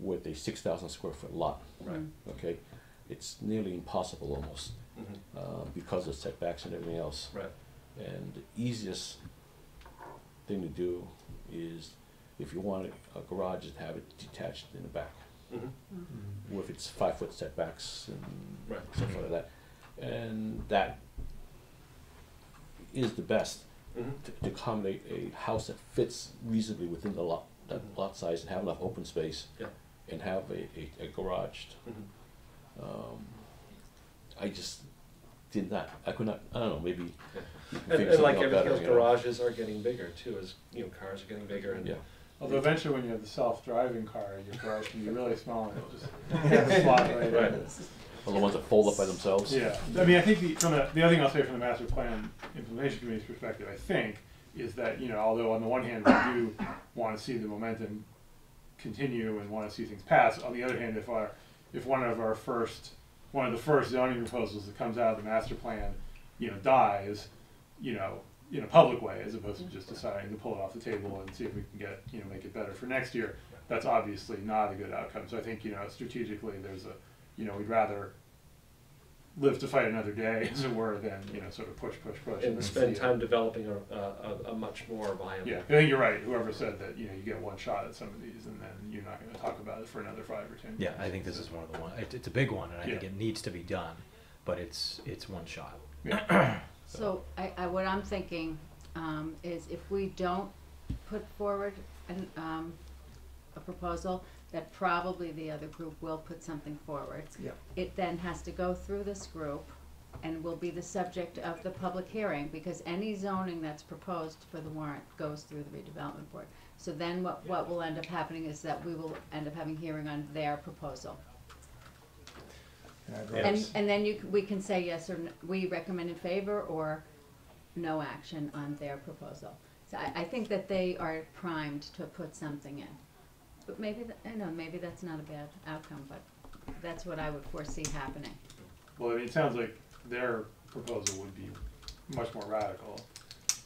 with a 6,000 square foot lot. Right. Okay, it's nearly impossible almost because of setbacks and everything else. Right. And the easiest thing to do is if you want a garage, to have it detached in the back. With its 5-foot setbacks and stuff like that, and that is the best. To accommodate a house that fits reasonably within the lot, that lot size, and have enough open space, and have a garage. I just did not. I could not. I don't know. Maybe. And like everything else, garages are getting bigger too. As you know, cars are getting bigger, and although eventually, when you have the self-driving car, your garage can be really small and it'll just slot right in. Or the ones that fold up by themselves. Yeah, I mean, I think the other thing I'll say from the Master Plan Implementation Committee's perspective, I think, is that although on the one hand we do want to see the momentum continue and want to see things pass, on the other hand, if one of the first zoning proposals that comes out of the Master Plan, dies, in a public way, as opposed to just deciding to pull it off the table and see if we can get make it better for next year, that's obviously not a good outcome. So I think strategically there's a we'd rather live to fight another day, as it were, than sort of push, and spend time developing a much more viable. Yeah, I think you're right. Whoever said that you get one shot at some of these, and then you're not going to talk about it for another 5 or 10 years. Yeah, I think this is one of the ones. It's a big one, and I think it needs to be done, but it's one shot. Yeah. So what I'm thinking is if we don't put forward a proposal, that probably the other group will put something forward. Yeah. It then has to go through this group and will be the subject of the public hearing, because any zoning that's proposed for the warrant goes through the redevelopment board. So then what will end up happening is that we will end up having hearing on their proposal. And then we can say yes or no, we recommend in favor or no action on their proposal. So I think that they are primed to put something in. But maybe, maybe that's not a bad outcome, but that's what I would foresee happening. Well, I mean, it sounds like their proposal would be much more radical,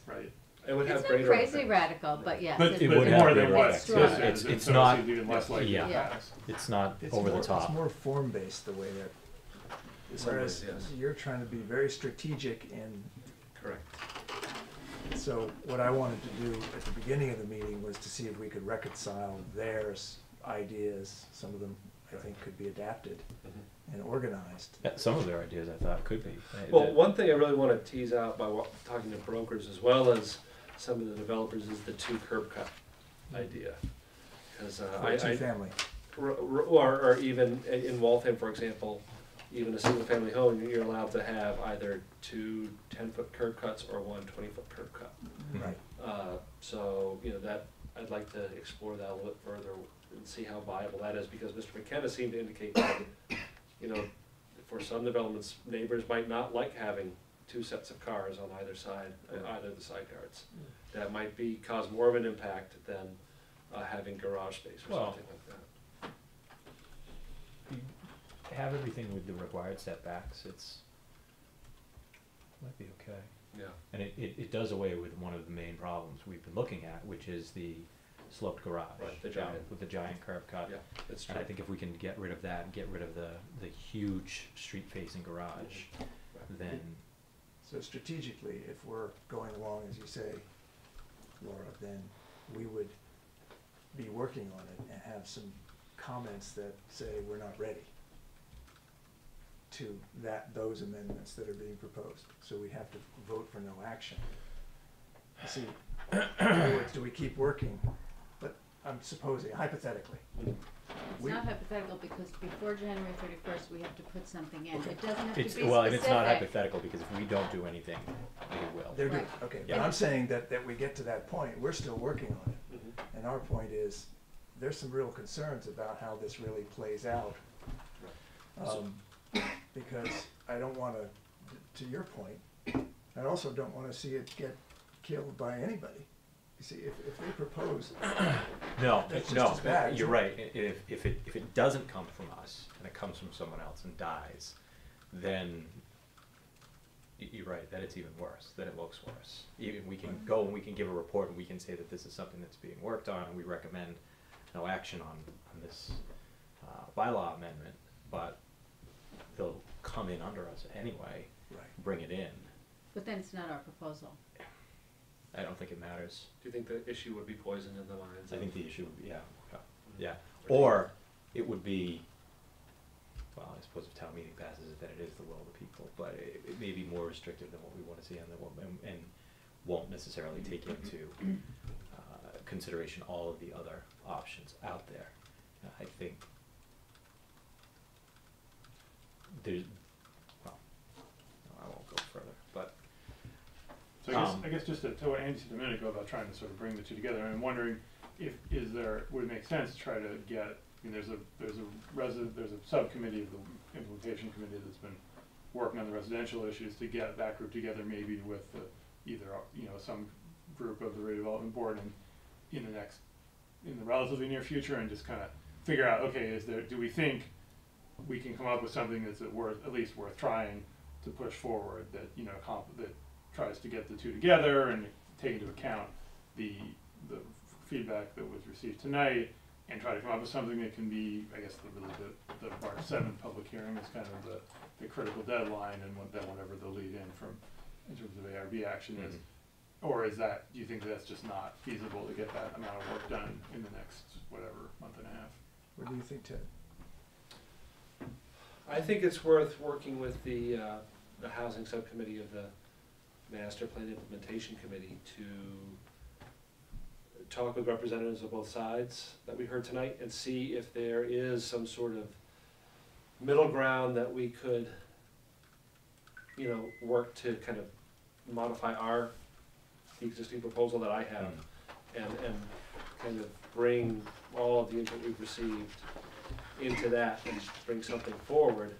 right? It would have greater. It's not crazy radical, but yes. But it would have more than what it's not. It's not over the top. It's more form-based the way that. Whereas you're trying to be very strategic and. Correct. So what I wanted to do at the beginning of the meeting was to see if we could reconcile their ideas. Some of them, I think, could be adapted and organized. Yeah, some of their ideas, I thought, could be. Well, one thing I really want to tease out by talking to brokers as well as some of the developers is the two curb cut idea. Because two-family. Or even in Waltham, for example, even a single-family home, you're allowed to have either two 10-foot curb cuts or one 20-foot curb cut. Right. So that I'd like to explore that a little bit further and see how viable that is, because Mr. McKenna seemed to indicate that for some developments, neighbors might not like having two sets of cars on either side, either of the side yards. Yeah. That might cause more of an impact than having garage space or something like that. have everything with the required setbacks, it's might be okay. Yeah. And it does away with one of the main problems we've been looking at, which is the sloped garage, right, the giant, with the giant curb cut. Yeah, that's true. And I think if we can get rid of that and get rid of the huge street-facing garage, right, then... So strategically, if we're going along, as you say, Laura, then we would be working on it and have some comments that say we're not ready to those amendments that are being proposed. So we have to vote for no action. See, in other words, do we keep working? But I'm supposing, hypothetically. It's not hypothetical because before January 31st, we have to put something in. Okay. It doesn't have to be well, specific. And it's not hypothetical because if we don't do anything, they will. They're right. Okay, yeah. But I'm saying that we get to that point. We're still working on it. Mm-hmm. And our point is there's some real concerns about how this really plays out. Right. Because I don't want to your point, I also don't want to see it get killed by anybody. You see, if they propose, no, bad, you're right. If it doesn't come from us and it comes from someone else and dies, then you're right that it's even worse. That it looks worse. Even we can go and we can give a report and we can say that this is something that's being worked on and we recommend no action on this bylaw amendment, but they'll come in under us anyway. Right. Bring it in. But then it's not our proposal. I don't think it matters. Do you think the issue would be poisoned in the minds? I think the issue would be, yeah. Or it would be, well, I suppose if town meeting passes it, then it is the will of the people, but it may be more restrictive than what we want to see and won't necessarily take into consideration all of the other options out there. I think there's, well, no, I won't go further, but. So I guess just to what Andy said a minute ago about trying to sort of bring the two together, I'm wondering would it make sense to try to get, I mean, there's a subcommittee of the implementation committee that's been working on the residential issues, to get that group together maybe with either, you know, some group of the redevelopment board and in the relatively near future, and just kind of figure out, okay, do we think we can come up with something that's at least worth trying to push forward, that, you know, that tries to get the two together and take into account the feedback that was received tonight, and try to come up with something that can be, I guess, the March 7th public hearing is kind of the critical deadline, and then whatever the lead in from in terms of ARB action is. Or is that, do you think that's just not feasible to get that amount of work done in the next, whatever, month and a half? What do you think, Ted? I think it's worth working with the housing subcommittee of the Master Plan Implementation Committee to talk with representatives of both sides that we heard tonight and see if there is some sort of middle ground that we could, you know, work to kind of modify the existing proposal that I have and kind of bring all of the input we've received into that and bring something forward.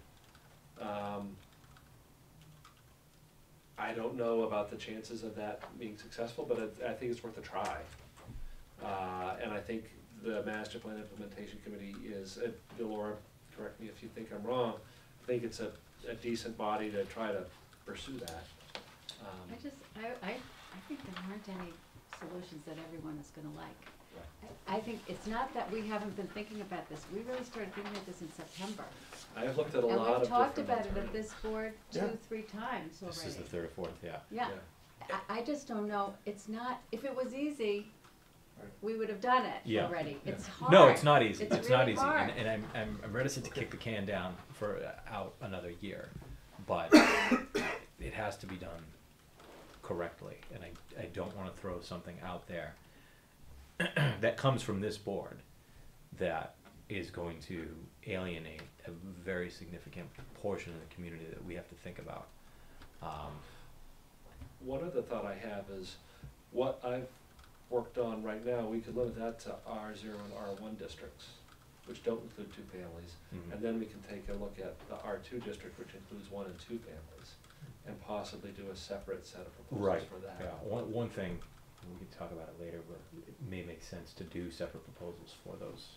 I don't know about the chances of that being successful, but I think it's worth a try. And I think the Master Plan Implementation Committee is, Laura, correct me if you think I'm wrong, I think it's a decent body to try to pursue that. I think there aren't any solutions that everyone is going to like. Right. I think it's not that we haven't been thinking about this. We really started thinking about this in September. I've looked at a lot of we've talked about it at this board two, three times already. This is the third or fourth, yeah. I just don't know. It's not, if it was easy, we would have done it already. Yeah. It's hard. No, it's not easy. It's really not easy. And I'm reticent to kick the can down for out another year, but it has to be done correctly. And I don't want to throw something out there that comes from this board that is going to alienate a very significant portion of the community that we have to think about. One other thought I have is what I've worked on right now, we could limit that to R0 and R1 districts, which don't include two families, and then we can take a look at the R2 district, which includes one and two families, and possibly do a separate set of proposals for that. Yeah. One thing, we can talk about it later, but it may make sense to do separate proposals for those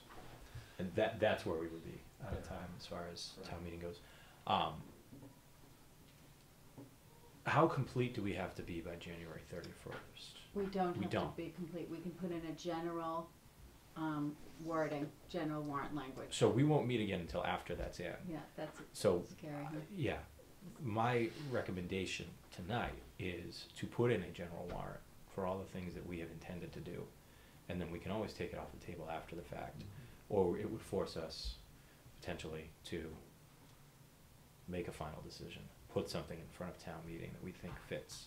And that's where we would be out of time as far as town meeting goes. How complete do we have to be by January 31st? We don't have to be complete. We can put in a general wording, general warrant language. So we won't meet again until after that's in. Yeah, that's so scary. Yeah. My recommendation tonight is to put in a general warrant for all the things that we have intended to do. And then we can always take it off the table after the fact. Mm-hmm. Or it would force us potentially to make a final decision, put something in front of town meeting that we think fits.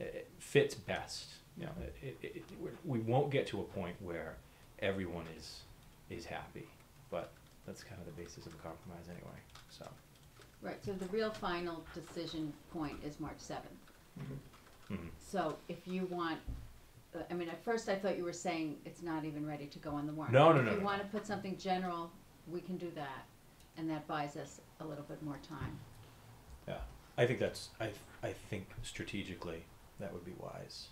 It fits best. You know, we won't get to a point where everyone is happy, but that's kind of the basis of a compromise anyway. So. Right. So the real final decision point is March 7th. Mm-hmm. Mm-hmm. So if you want, I mean, at first I thought you were saying it's not even ready to go on the warrant. No, no, no. If you want to put something general, we can do that, and that buys us a little bit more time. Yeah, I think that's. I think strategically that would be wise.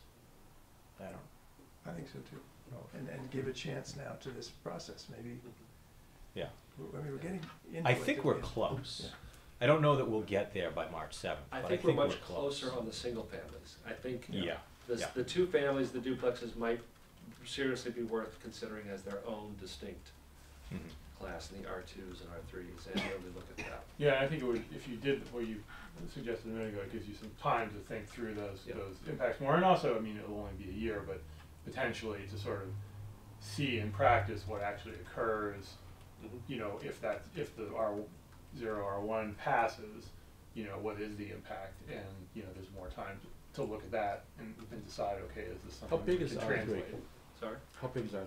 I think so too. And give a chance now to this process, maybe. Yeah. I mean, we're getting. I think we're close. Yeah. I don't know that we'll get there by March 7th. I think we're much closer on the single families. I think. Yeah. The two families, the duplexes, might seriously be worth considering as their own distinct class in the R2s and R3s, and really look at that. Yeah, I think it would, if you did what you suggested a minute ago, it gives you some time to think through those impacts more, and also, I mean, it'll only be a year, but potentially to sort of see in practice what actually occurs, you know, if the R0, R1 passes, you know, what is the impact, and, you know, there's more time to look at that and decide, okay, is this something that can translate? Sorry? How big is R3?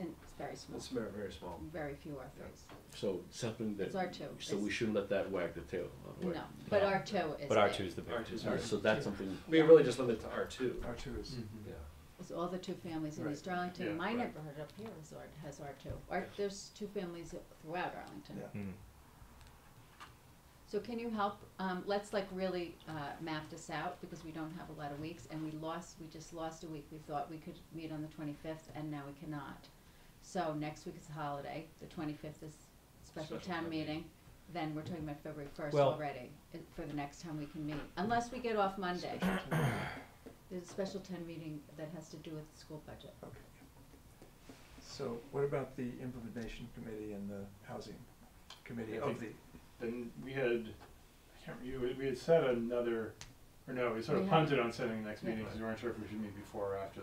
It's very small. It's very, very small. Very few R3s. Yeah. So something that... It's R2. So we shouldn't let that wag the tail. No, but R2 is... But R2 is the big one. So that's something... We really just limit to R2. R2 is... Yeah. It's all the two families in East Arlington. Yeah, my neighborhood up here has R2. There's two families throughout Arlington. Yeah. Mm. So can you help, let's like really map this out, because we don't have a lot of weeks, and we just lost a week. We thought we could meet on the 25th, and now we cannot. So next week is a holiday, the 25th is special town meeting, then we're talking about February 1st already for the next time we can meet, unless we get off Monday. There's a special town meeting that has to do with the school budget. Okay. So what about the implementation committee and the housing committee of the... Then we had, we had set another, or no, we sort of punted on setting the next meeting because we weren't sure if we should meet before or after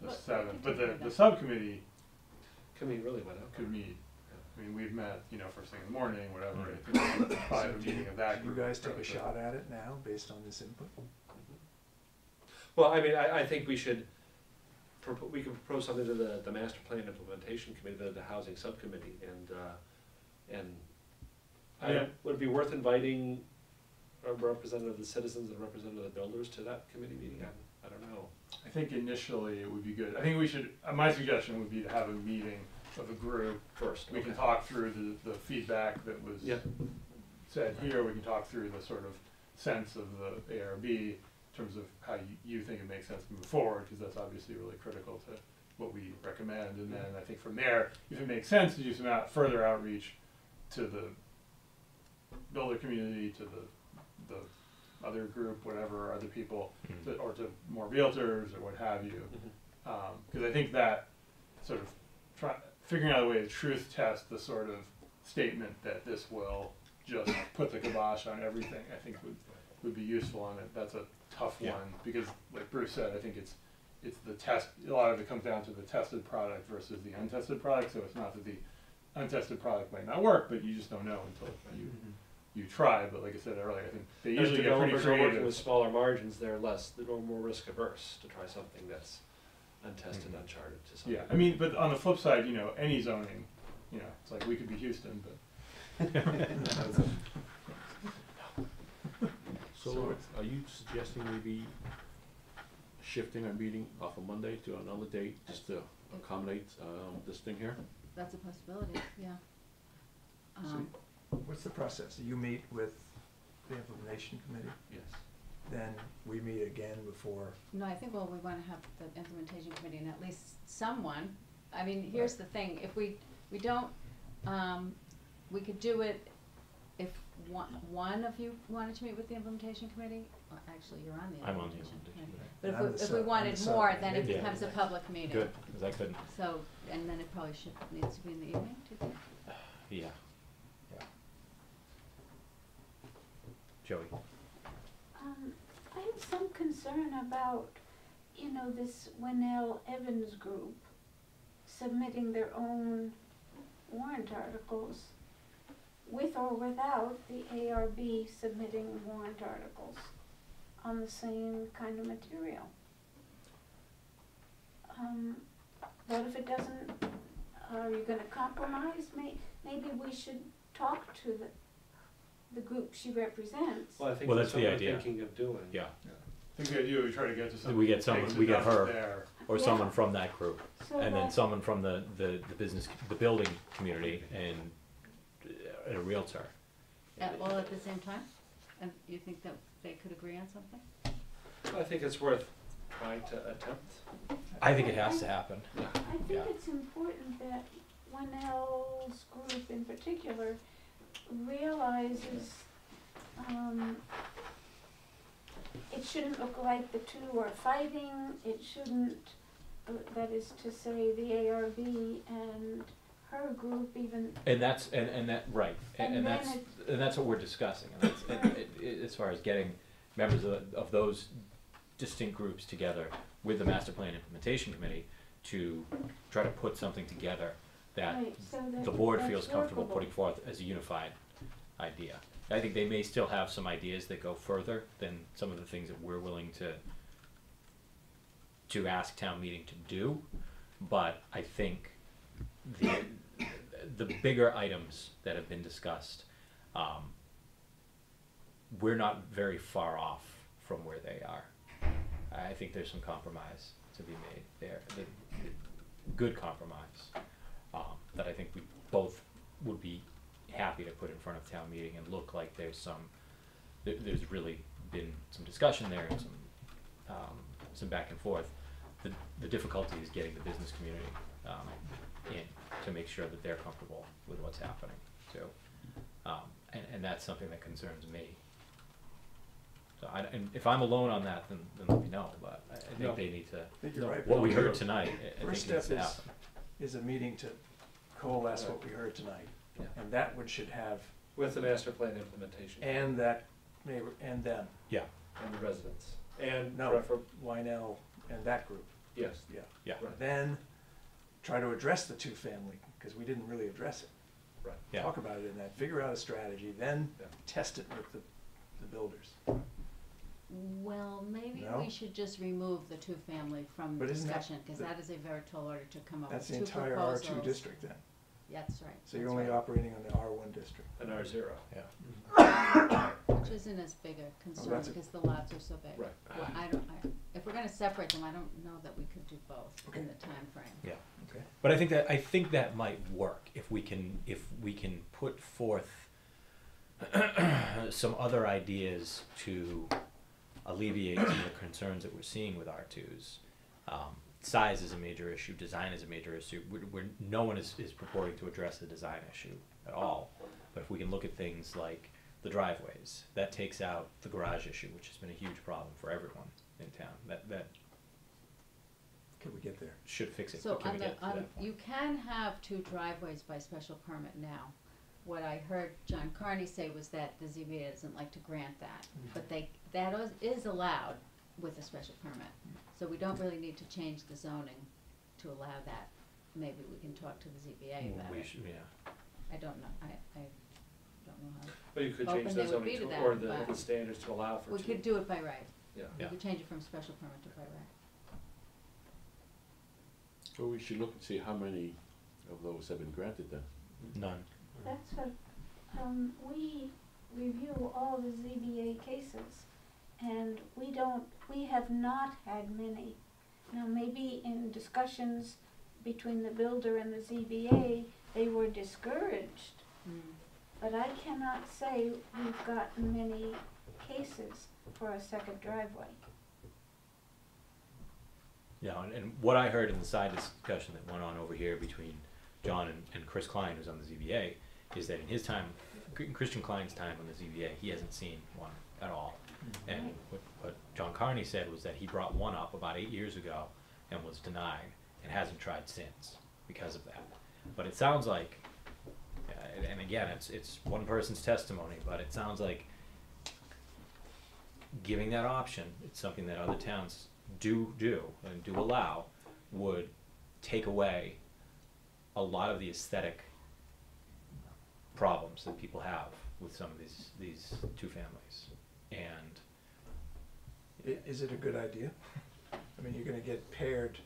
the 7th. But the subcommittee could meet. I mean, we've met, you know, first thing in the morning, whatever. Mm-hmm. So you guys take a shot at it now based on this input? Well, I mean, I think we should, we can propose something to the Master Plan Implementation Committee, the Housing Subcommittee, and would it be worth inviting a representative of the citizens and a representative of the builders to that committee meeting? I don't know. I think initially it would be good. I think we should, my suggestion would be to have a meeting of a group first. We can talk through the feedback that was said here. We can talk through the sort of sense of the ARB in terms of how you think it makes sense to move forward, because that's obviously really critical to what we recommend. And then I think from there, if it makes sense to do some further outreach to the builder community, to the other group, whatever, other people, or to more realtors or what have you, because I think that sort of figuring out a way to truth test the sort of statement that this will just put the kibosh on everything, I think would be useful. And that's a tough one, because like Bruce said, I think it's the test. A lot of it comes down to the tested product versus the untested product. So it's not that the untested product might not work, but you just don't know until you. You try, but like I said earlier, I think they usually get pretty creative. Working with smaller margins, they're more risk averse to try something that's untested, uncharted to something. Yeah, I mean, but on the flip side, you know, any zoning, you know, it's like we could be Houston, but. So are you suggesting maybe shifting our meeting off a Monday to another date just to accommodate this thing here? That's a possibility, yeah. What's the process? You meet with the implementation committee? Yes. Then we meet again before? No, I think, well, we want to have the implementation committee and at least someone. I mean, here's the thing. If we don't, We could do it if one of you wanted to meet with the implementation committee. Well, actually, you're on the implementation committee. But if we wanted more, then it becomes a public meeting. Good, because I couldn't. So, and then it probably needs to be in the evening, do you think? Yeah. Yeah. Joey. I have some concern about, you know, this Winnell Evans group submitting their own warrant articles with or without the ARB submitting warrant articles on the same kind of material. What if it doesn't, are you going to compromise? Maybe we should talk to the group she represents. Well, I think that's the idea. Thinking of doing. Yeah. Yeah. I think the idea we try to get to someone. We get someone. We get her, there. Or yeah. Someone from that group, so and then someone from the business, the building community, and a realtor. All at the same time, and you think that they could agree on something? Well, I think it's worth trying to attempt. I think it has to happen. Yeah. I think it's important that Winnell's group in particular realizes it shouldn't look like the two are fighting. It shouldn't, that is to say, the ARB and her group even. And that's and that right. And that's what we're discussing. And that's, right. As far as getting members of those distinct groups together with the Master Plan Implementation Committee to try to put something together that, right, so that the board feels comfortable putting forth as a unified idea. I think they may still have some ideas that go further than some of the things that we're willing to ask town meeting to do, but I think the bigger items that have been discussed, we're not very far off from where they are. I think there's some compromise to be made there, the good compromise that I think we both would be happy to put in front of town meeting and look like there's some, there's really been some discussion there and some back and forth. The difficulty is getting the business community in to make sure that they're comfortable with what's happening too. And that's something that concerns me. So and if I'm alone on that, then let me know, but I think they need to, what we heard tonight, first step is a meeting to coalesce what we heard tonight. Yeah. And that should have with the master plan implementation and that neighbor and them. Yeah, and the residents and Winnell and that group. Yes. Yeah. Yeah. Right. Then try to address the two family because we didn't really address it. Right. Yeah. Talk about it in that. Figure out a strategy. Then test it with the builders. Well, maybe we should just remove the two family from the discussion because that is a very tall order to come up with. That's the entire proposals. R2 district then. Yeah, that's right. So you're only operating on the R1 district. An R0. Yeah. Mm-hmm. Which isn't as big a concern because the lots are so big. Right. Well, if we're going to separate them, I don't know that we could do both in the time frame. Yeah. Okay. But I think that might work if we can put forth some other ideas to alleviate some of the concerns that we're seeing with R2s. Size is a major issue. Design is a major issue. No one is purporting to address the design issue at all. But if we can look at things like the driveways, that takes out the garage issue, which has been a huge problem for everyone in town. That can we get there? Should fix it. So can you can have two driveways by special permit now. What I heard John Carney say was that the ZBA doesn't like to grant that, but that is allowed with a special permit. So we don't really need to change the zoning to allow that. Maybe we can talk to the ZBA about it. Yeah. I don't know. I don't know how. But you could change the zoning to that, or the standards to allow for. We could do it by right. Yeah. We could change it from special permit to by right. Well, we should look and see how many of those have been granted then. None. That's what we review all the ZBA cases. And we have not had many. Now maybe in discussions between the builder and the ZBA, they were discouraged. Mm. But I cannot say we've gotten many cases for a second driveway. Yeah, and what I heard in the side discussion that went on over here between John and Chris Klein, who's on the ZBA, is that in his time, Christian Klein's time on the ZBA, he hasn't seen one at all. Mm-hmm. And what John Carney said was that he brought one up about 8 years ago and was denied and hasn't tried since because of that. But it sounds like, and again, it's one person's testimony, but it sounds like giving that option, it's something that other towns do and do allow, would take away a lot of the aesthetic problems that people have with some of these two families. And is it a good idea? I mean, you're going to get paired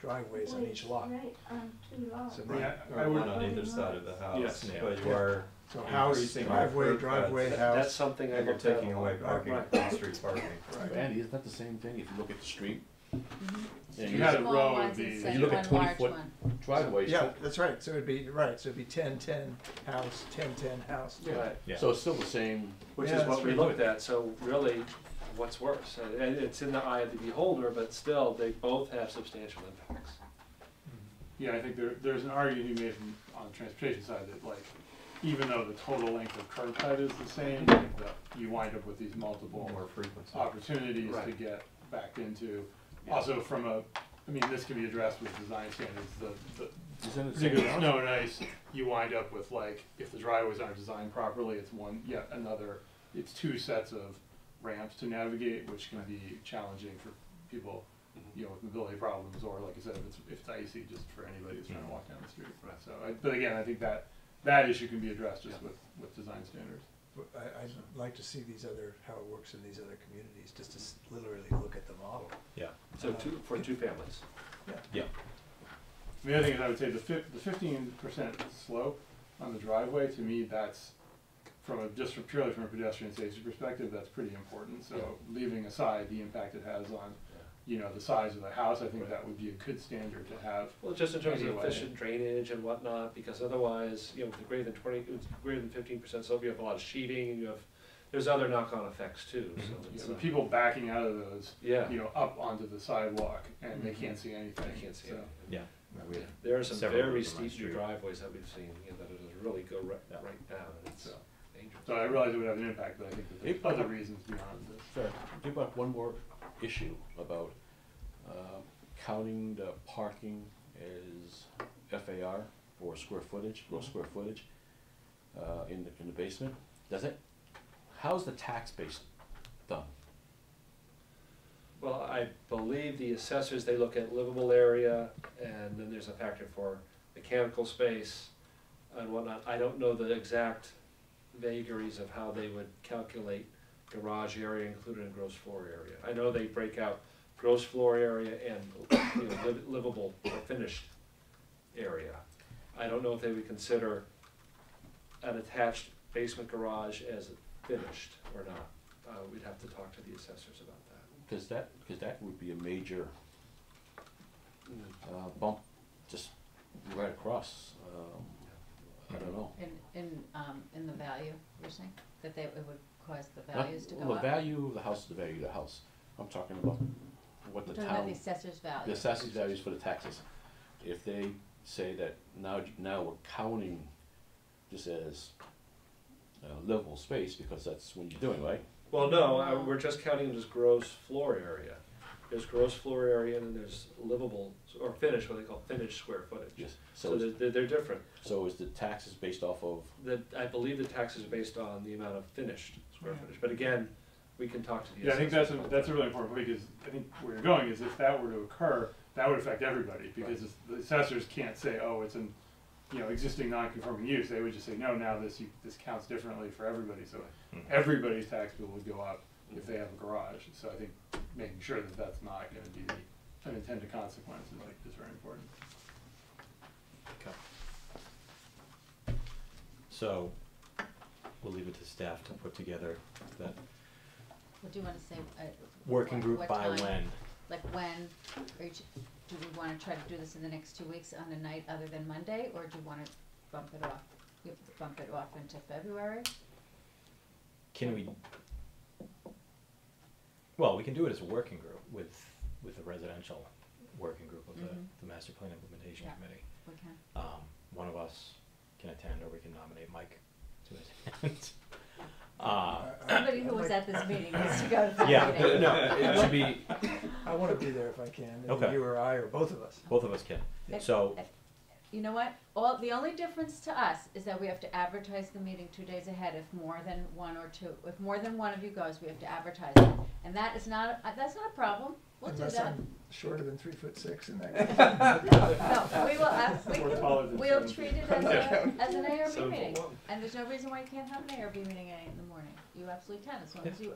driveways on each lot. Right, on two lots. So right. I would on either side of the house. Yes. Yeah. But you are so house, driveway, house. That's something I you're taking away parking, street parking. Right. Andy, isn't that the same thing? If you look at the street, mm-hmm. yeah, you had a row of these. You look at 20-foot driveways. So, yeah, that's right. So it'd be right. So it'd be 10-10 house, 10-10 house. Yeah. Right. Yeah. So it's still the same, which is what we looked at. So really, what's worse? It's in the eye of the beholder, but still, they both have substantial impacts. Mm-hmm. Yeah, I think there's an argument you made on the transportation side that, like, even though the total length of curbside is the same, you wind up with these multiple more frequency opportunities right. to get back into. Yeah. Also, from a, I mean, this can be addressed with design standards. Particularly snow and ice, you wind up with, like, if the driveways aren't designed properly, it's it's two sets of ramps to navigate, which can be challenging for people, you know, with mobility problems, or like I said, if it's icy, just for anybody who's trying to walk down the street. Right. So, but again, I think that issue can be addressed just with design standards. I'd like to see how it works in these other communities, just to literally look at the model. Yeah. So for two families. Yeah. Yeah. The other thing is, I would say the 15% slope on the driveway, to me, that's purely from a pedestrian safety perspective, that's pretty important. So leaving aside the impact it has on, you know, the size of the house, I think that would be a good standard to have. Well, just in terms of efficient drainage and whatnot, because otherwise, you know, with greater than 15% slope, you have a lot of sheeting, and there's other knock-on effects too. So the people backing out of those, you know, up onto the sidewalk, and they can't see anything. They can't see anything. Yeah. There are some very steep driveways that we've seen, you know, that just really go right down. It's dangerous. So I realize it would have an impact, but I think that there's other reasons beyond this. Fair. Give up one more issue about counting the parking as FAR for square footage, gross square footage, in the basement. How's the tax base done? Well, I believe the assessors, they look at livable area, and then there's a factor for mechanical space and whatnot. I don't know the exact vagaries of how they would calculate garage area included in gross floor area. I know they break out gross floor area and, you know, livable or finished area. I don't know if they would consider an attached basement garage as finished or not. We'd have to talk to the assessors about that. Because that would be a major bump just right across. I don't know. In the value, you're saying that it would cause the values to go up? The value of the house is the value of the house. I'm talking about what the town... About the assessor's value. The assessor's values for the taxes. If they say that now we're counting this as livable space, because that's what you're doing, right? Well, no, we're just counting it as gross floor area. There's gross floor area, and there's livable, or finished, what they call finished square footage. Yes. So they're different. So is the taxes based off of? I believe the taxes are based on the amount of finished square footage. But again, we can talk to the. Yeah, I think that's a really important point, because I think where you're going is if that were to occur, that would affect everybody, because the assessors can't say, oh, it's an, you know, existing non-conforming use. They would just say, no, now this counts differently for everybody. So everybody's tax bill would go up if they have a garage. So I think making sure that that's not going to be the unintended consequences is very important. Okay. So we'll leave it to staff to put together that. What do you want to say? Working group by when? Like when? Or do we want to try to do this in the next 2 weeks on a night other than Monday, or do you want to bump it off? You have to bump it off into February. Can we? Well, we can do it as a working group with a residential working group of the Master Plan Implementation Committee. We can. One of can attend, or we can nominate Mike to attend. Somebody who was at this meeting needs to go to the meeting. No, it should be. I want to be there if I can. Okay. You or I or both of us. Both of us can. Yeah. So. You know what? The only difference to us is that we have to advertise the meeting 2 days ahead. If more than one or two, if more than one of you goes, we have to advertise it, and that is not that's not a problem. We'll Unless do that. I'm shorter than 3'6" in that. No, we will. We'll treat it as an ARB meeting, and there's no reason why you can't have an ARB meeting at 8 in the morning. You absolutely can, as long as you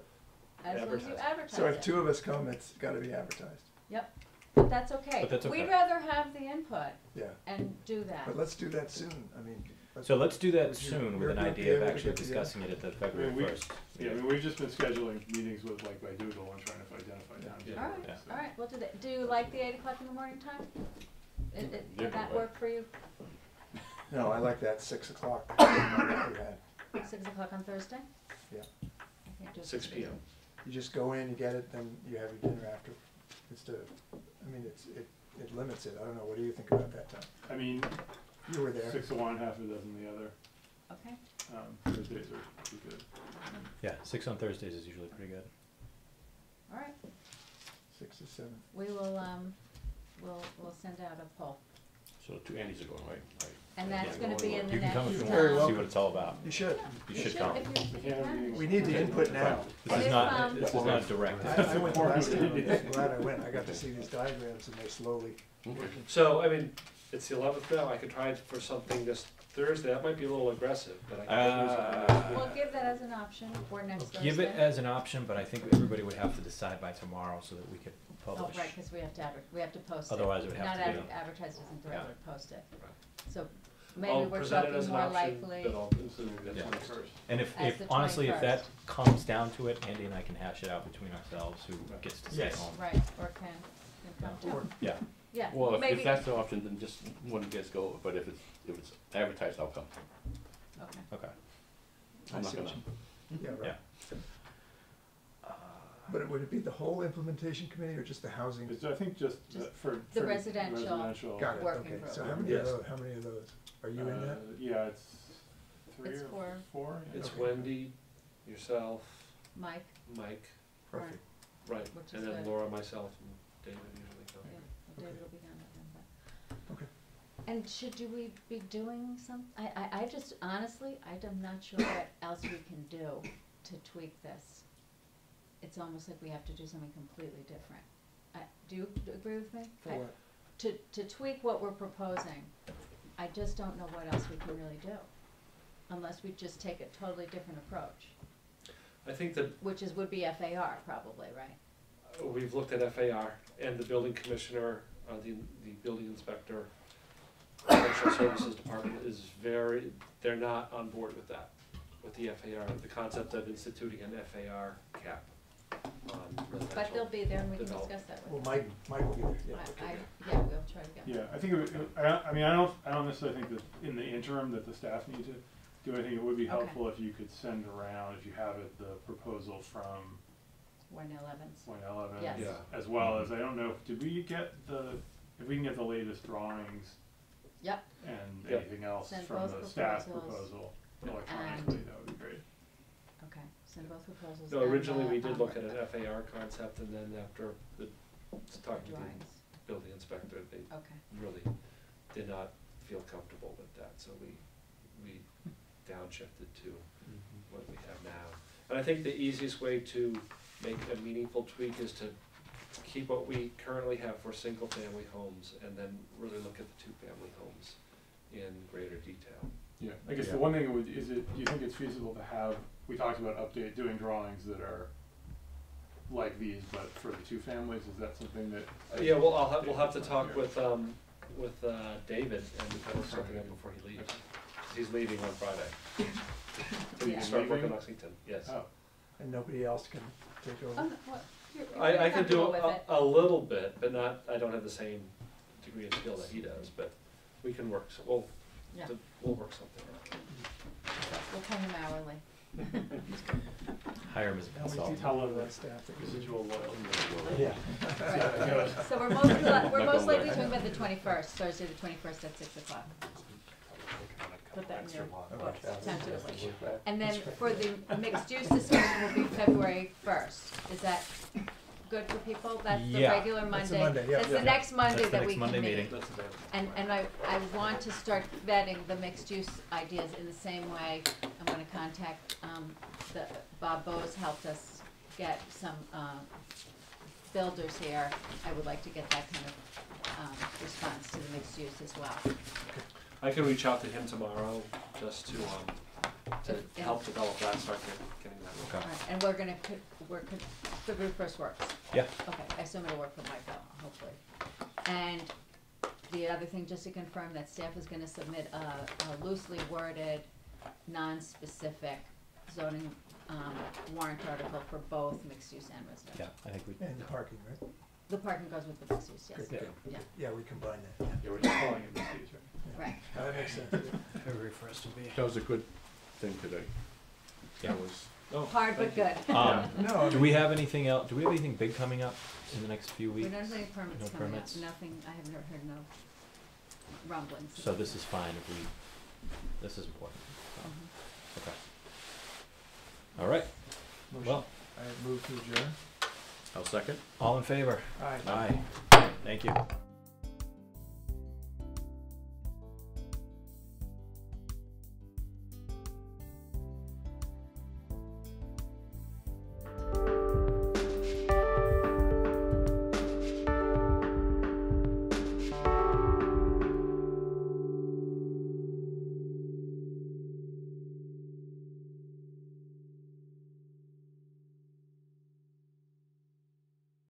advertise. So if two of us come, it's got to be advertised. Yep. But that's okay. But that's okay. We'd rather have the input and do that. But let's do that soon. I mean, let's do that soon with an idea of actually discussing it at the February 1st. Yeah, I mean, we've just been scheduling meetings with like by Doodle and trying to identify times. Yeah. All right, all right, we'll do that. Do you like the 8 o'clock in the morning time? Did that work for you? No, I like that 6 o'clock. 6 o'clock on Thursday. Yeah. 6 p.m. You just go in, you get it, then you have your dinner after. Instead of, I mean, it limits it. I don't know. What do you think about that time? I mean, you were there. 6 of one, half a dozen the other. Okay. Thursdays are pretty good. Yeah, 6 on Thursdays is usually pretty good. All right. 6 to 7. We will we'll send out a poll. So 2 Andys are going, right? And that's going to be in the next. You can come if you want. See what it's all about. You should. You should come. We need the input now. This is not directed. I went last time. I'm glad I went. I got to see these diagrams, and they're slowly. So I mean, it's the 11th now. I could try for something this Thursday. That might be a little aggressive, but I can use it. We'll give that as an option for next Thursday. Give it as an option, but I think everybody would have to decide by tomorrow so that we could. Oh, right, because we have to post Otherwise it. Otherwise, it would have to be advertised as a threat, but post it. Right. So maybe we're talking more likely. And if honestly, if that comes down to it, Andy and I can hash it out between ourselves. Who gets to stay home? Right, or can come to. Yeah. Yeah. Well, if that's the option, then just one gets go. But if it's advertised, I'll come. Okay. Okay. I'm not gonna. Yeah. Right. Yeah. But would it be the whole implementation committee or just the housing? I think just for the residential. Got it. Okay. So how many of those are you in that? Yeah, it's four. It's okay. Wendy, yourself, Mike. Perfect. Right, and then Laura, myself, and David usually come. Yeah, David will be down with them. Okay. And should we be doing something? I just honestly, I'm not sure what else we can do to tweak this. It's almost like we have to do something completely different. Do you agree with me? For what? To tweak what we're proposing, I just don't know what else we can really do, unless we just take a totally different approach. I think that would be FAR probably, right? We've looked at FAR and the building commissioner, the building inspector, social services department is they're not on board with that, with the FAR, the concept of instituting an FAR cap. But they'll be there and we can discuss that with them. Well, Mike will be there. Yeah, we'll try to get them. Yeah, I think I don't necessarily think that in the interim that the staff need to do anything. It would be helpful if you could send around, if you have it, the proposal from Winnell Evans. Winnell Evans, yes. Yeah. As well as, I don't know, did we get if we can get the latest drawings and anything else from the staff proposal electronically, that would be great. Both proposals. No, originally we did look at an FAR concept, and then after talking to the building inspector, they really did not feel comfortable with that. So we downshifted to what we have now. And I think the easiest way to make a meaningful tweak is to keep what we currently have for single-family homes, and then really look at the two-family homes in greater detail. Yeah, I guess the one thing is, do you think it's feasible to have? We talked about doing drawings that are like these, but for the two families, is that something that? Yeah, well, we'll have to talk with David and we'll set it up before he leaves. He's leaving on Friday. So you can start working in Lexington. Yes. Oh, and nobody else can take over. I can do a little bit, but not. I don't have the same degree of skill that he does, but we can work. So we'll work something out. We'll pay him hourly. Hire him as a consultant. So we're most likely talking about the 21st, Thursday the 21st at 6 o'clock. put that in your book tentatively. And then for the mixed use discussion will be February 1st. Is that good for people? That's the regular Monday. That's, Monday. Yeah, that's the next Monday that's that we Monday can meet. And I want to start vetting the mixed use ideas in the same way. I'm going to contact Bob Bowes helped us get some builders here. I would like to get that kind of response to the mixed use as well. I can reach out to him tomorrow just to help develop that, start getting that work. Okay. All right. And we're going to work the group first works. Yeah. Okay. I assume it'll work for Michael, hopefully. And the other thing, just to confirm that staff is going to submit a loosely worded, non-specific zoning warrant article for both mixed use and residential. Yeah, I think we. And the parking, right? The parking goes with the mixed use, yes. Yeah, yeah. Yeah, we combine that. Yeah, yeah, we're just calling it mixed use, right? Yeah. Right. Oh, that makes sense. February 1st to be. That was a good thing today. Yeah, it was. Oh, hard but good. No. Do we have anything else? Do we have anything big coming up in the next few weeks? We don't have any permits coming up. Nothing. I have never heard no rumblings. So this is fine if we. This is important. So. Mm-hmm. Okay. All right. Motion. Well, I move to adjourn. I'll second. All in favor? Aye. Aye. Thank you.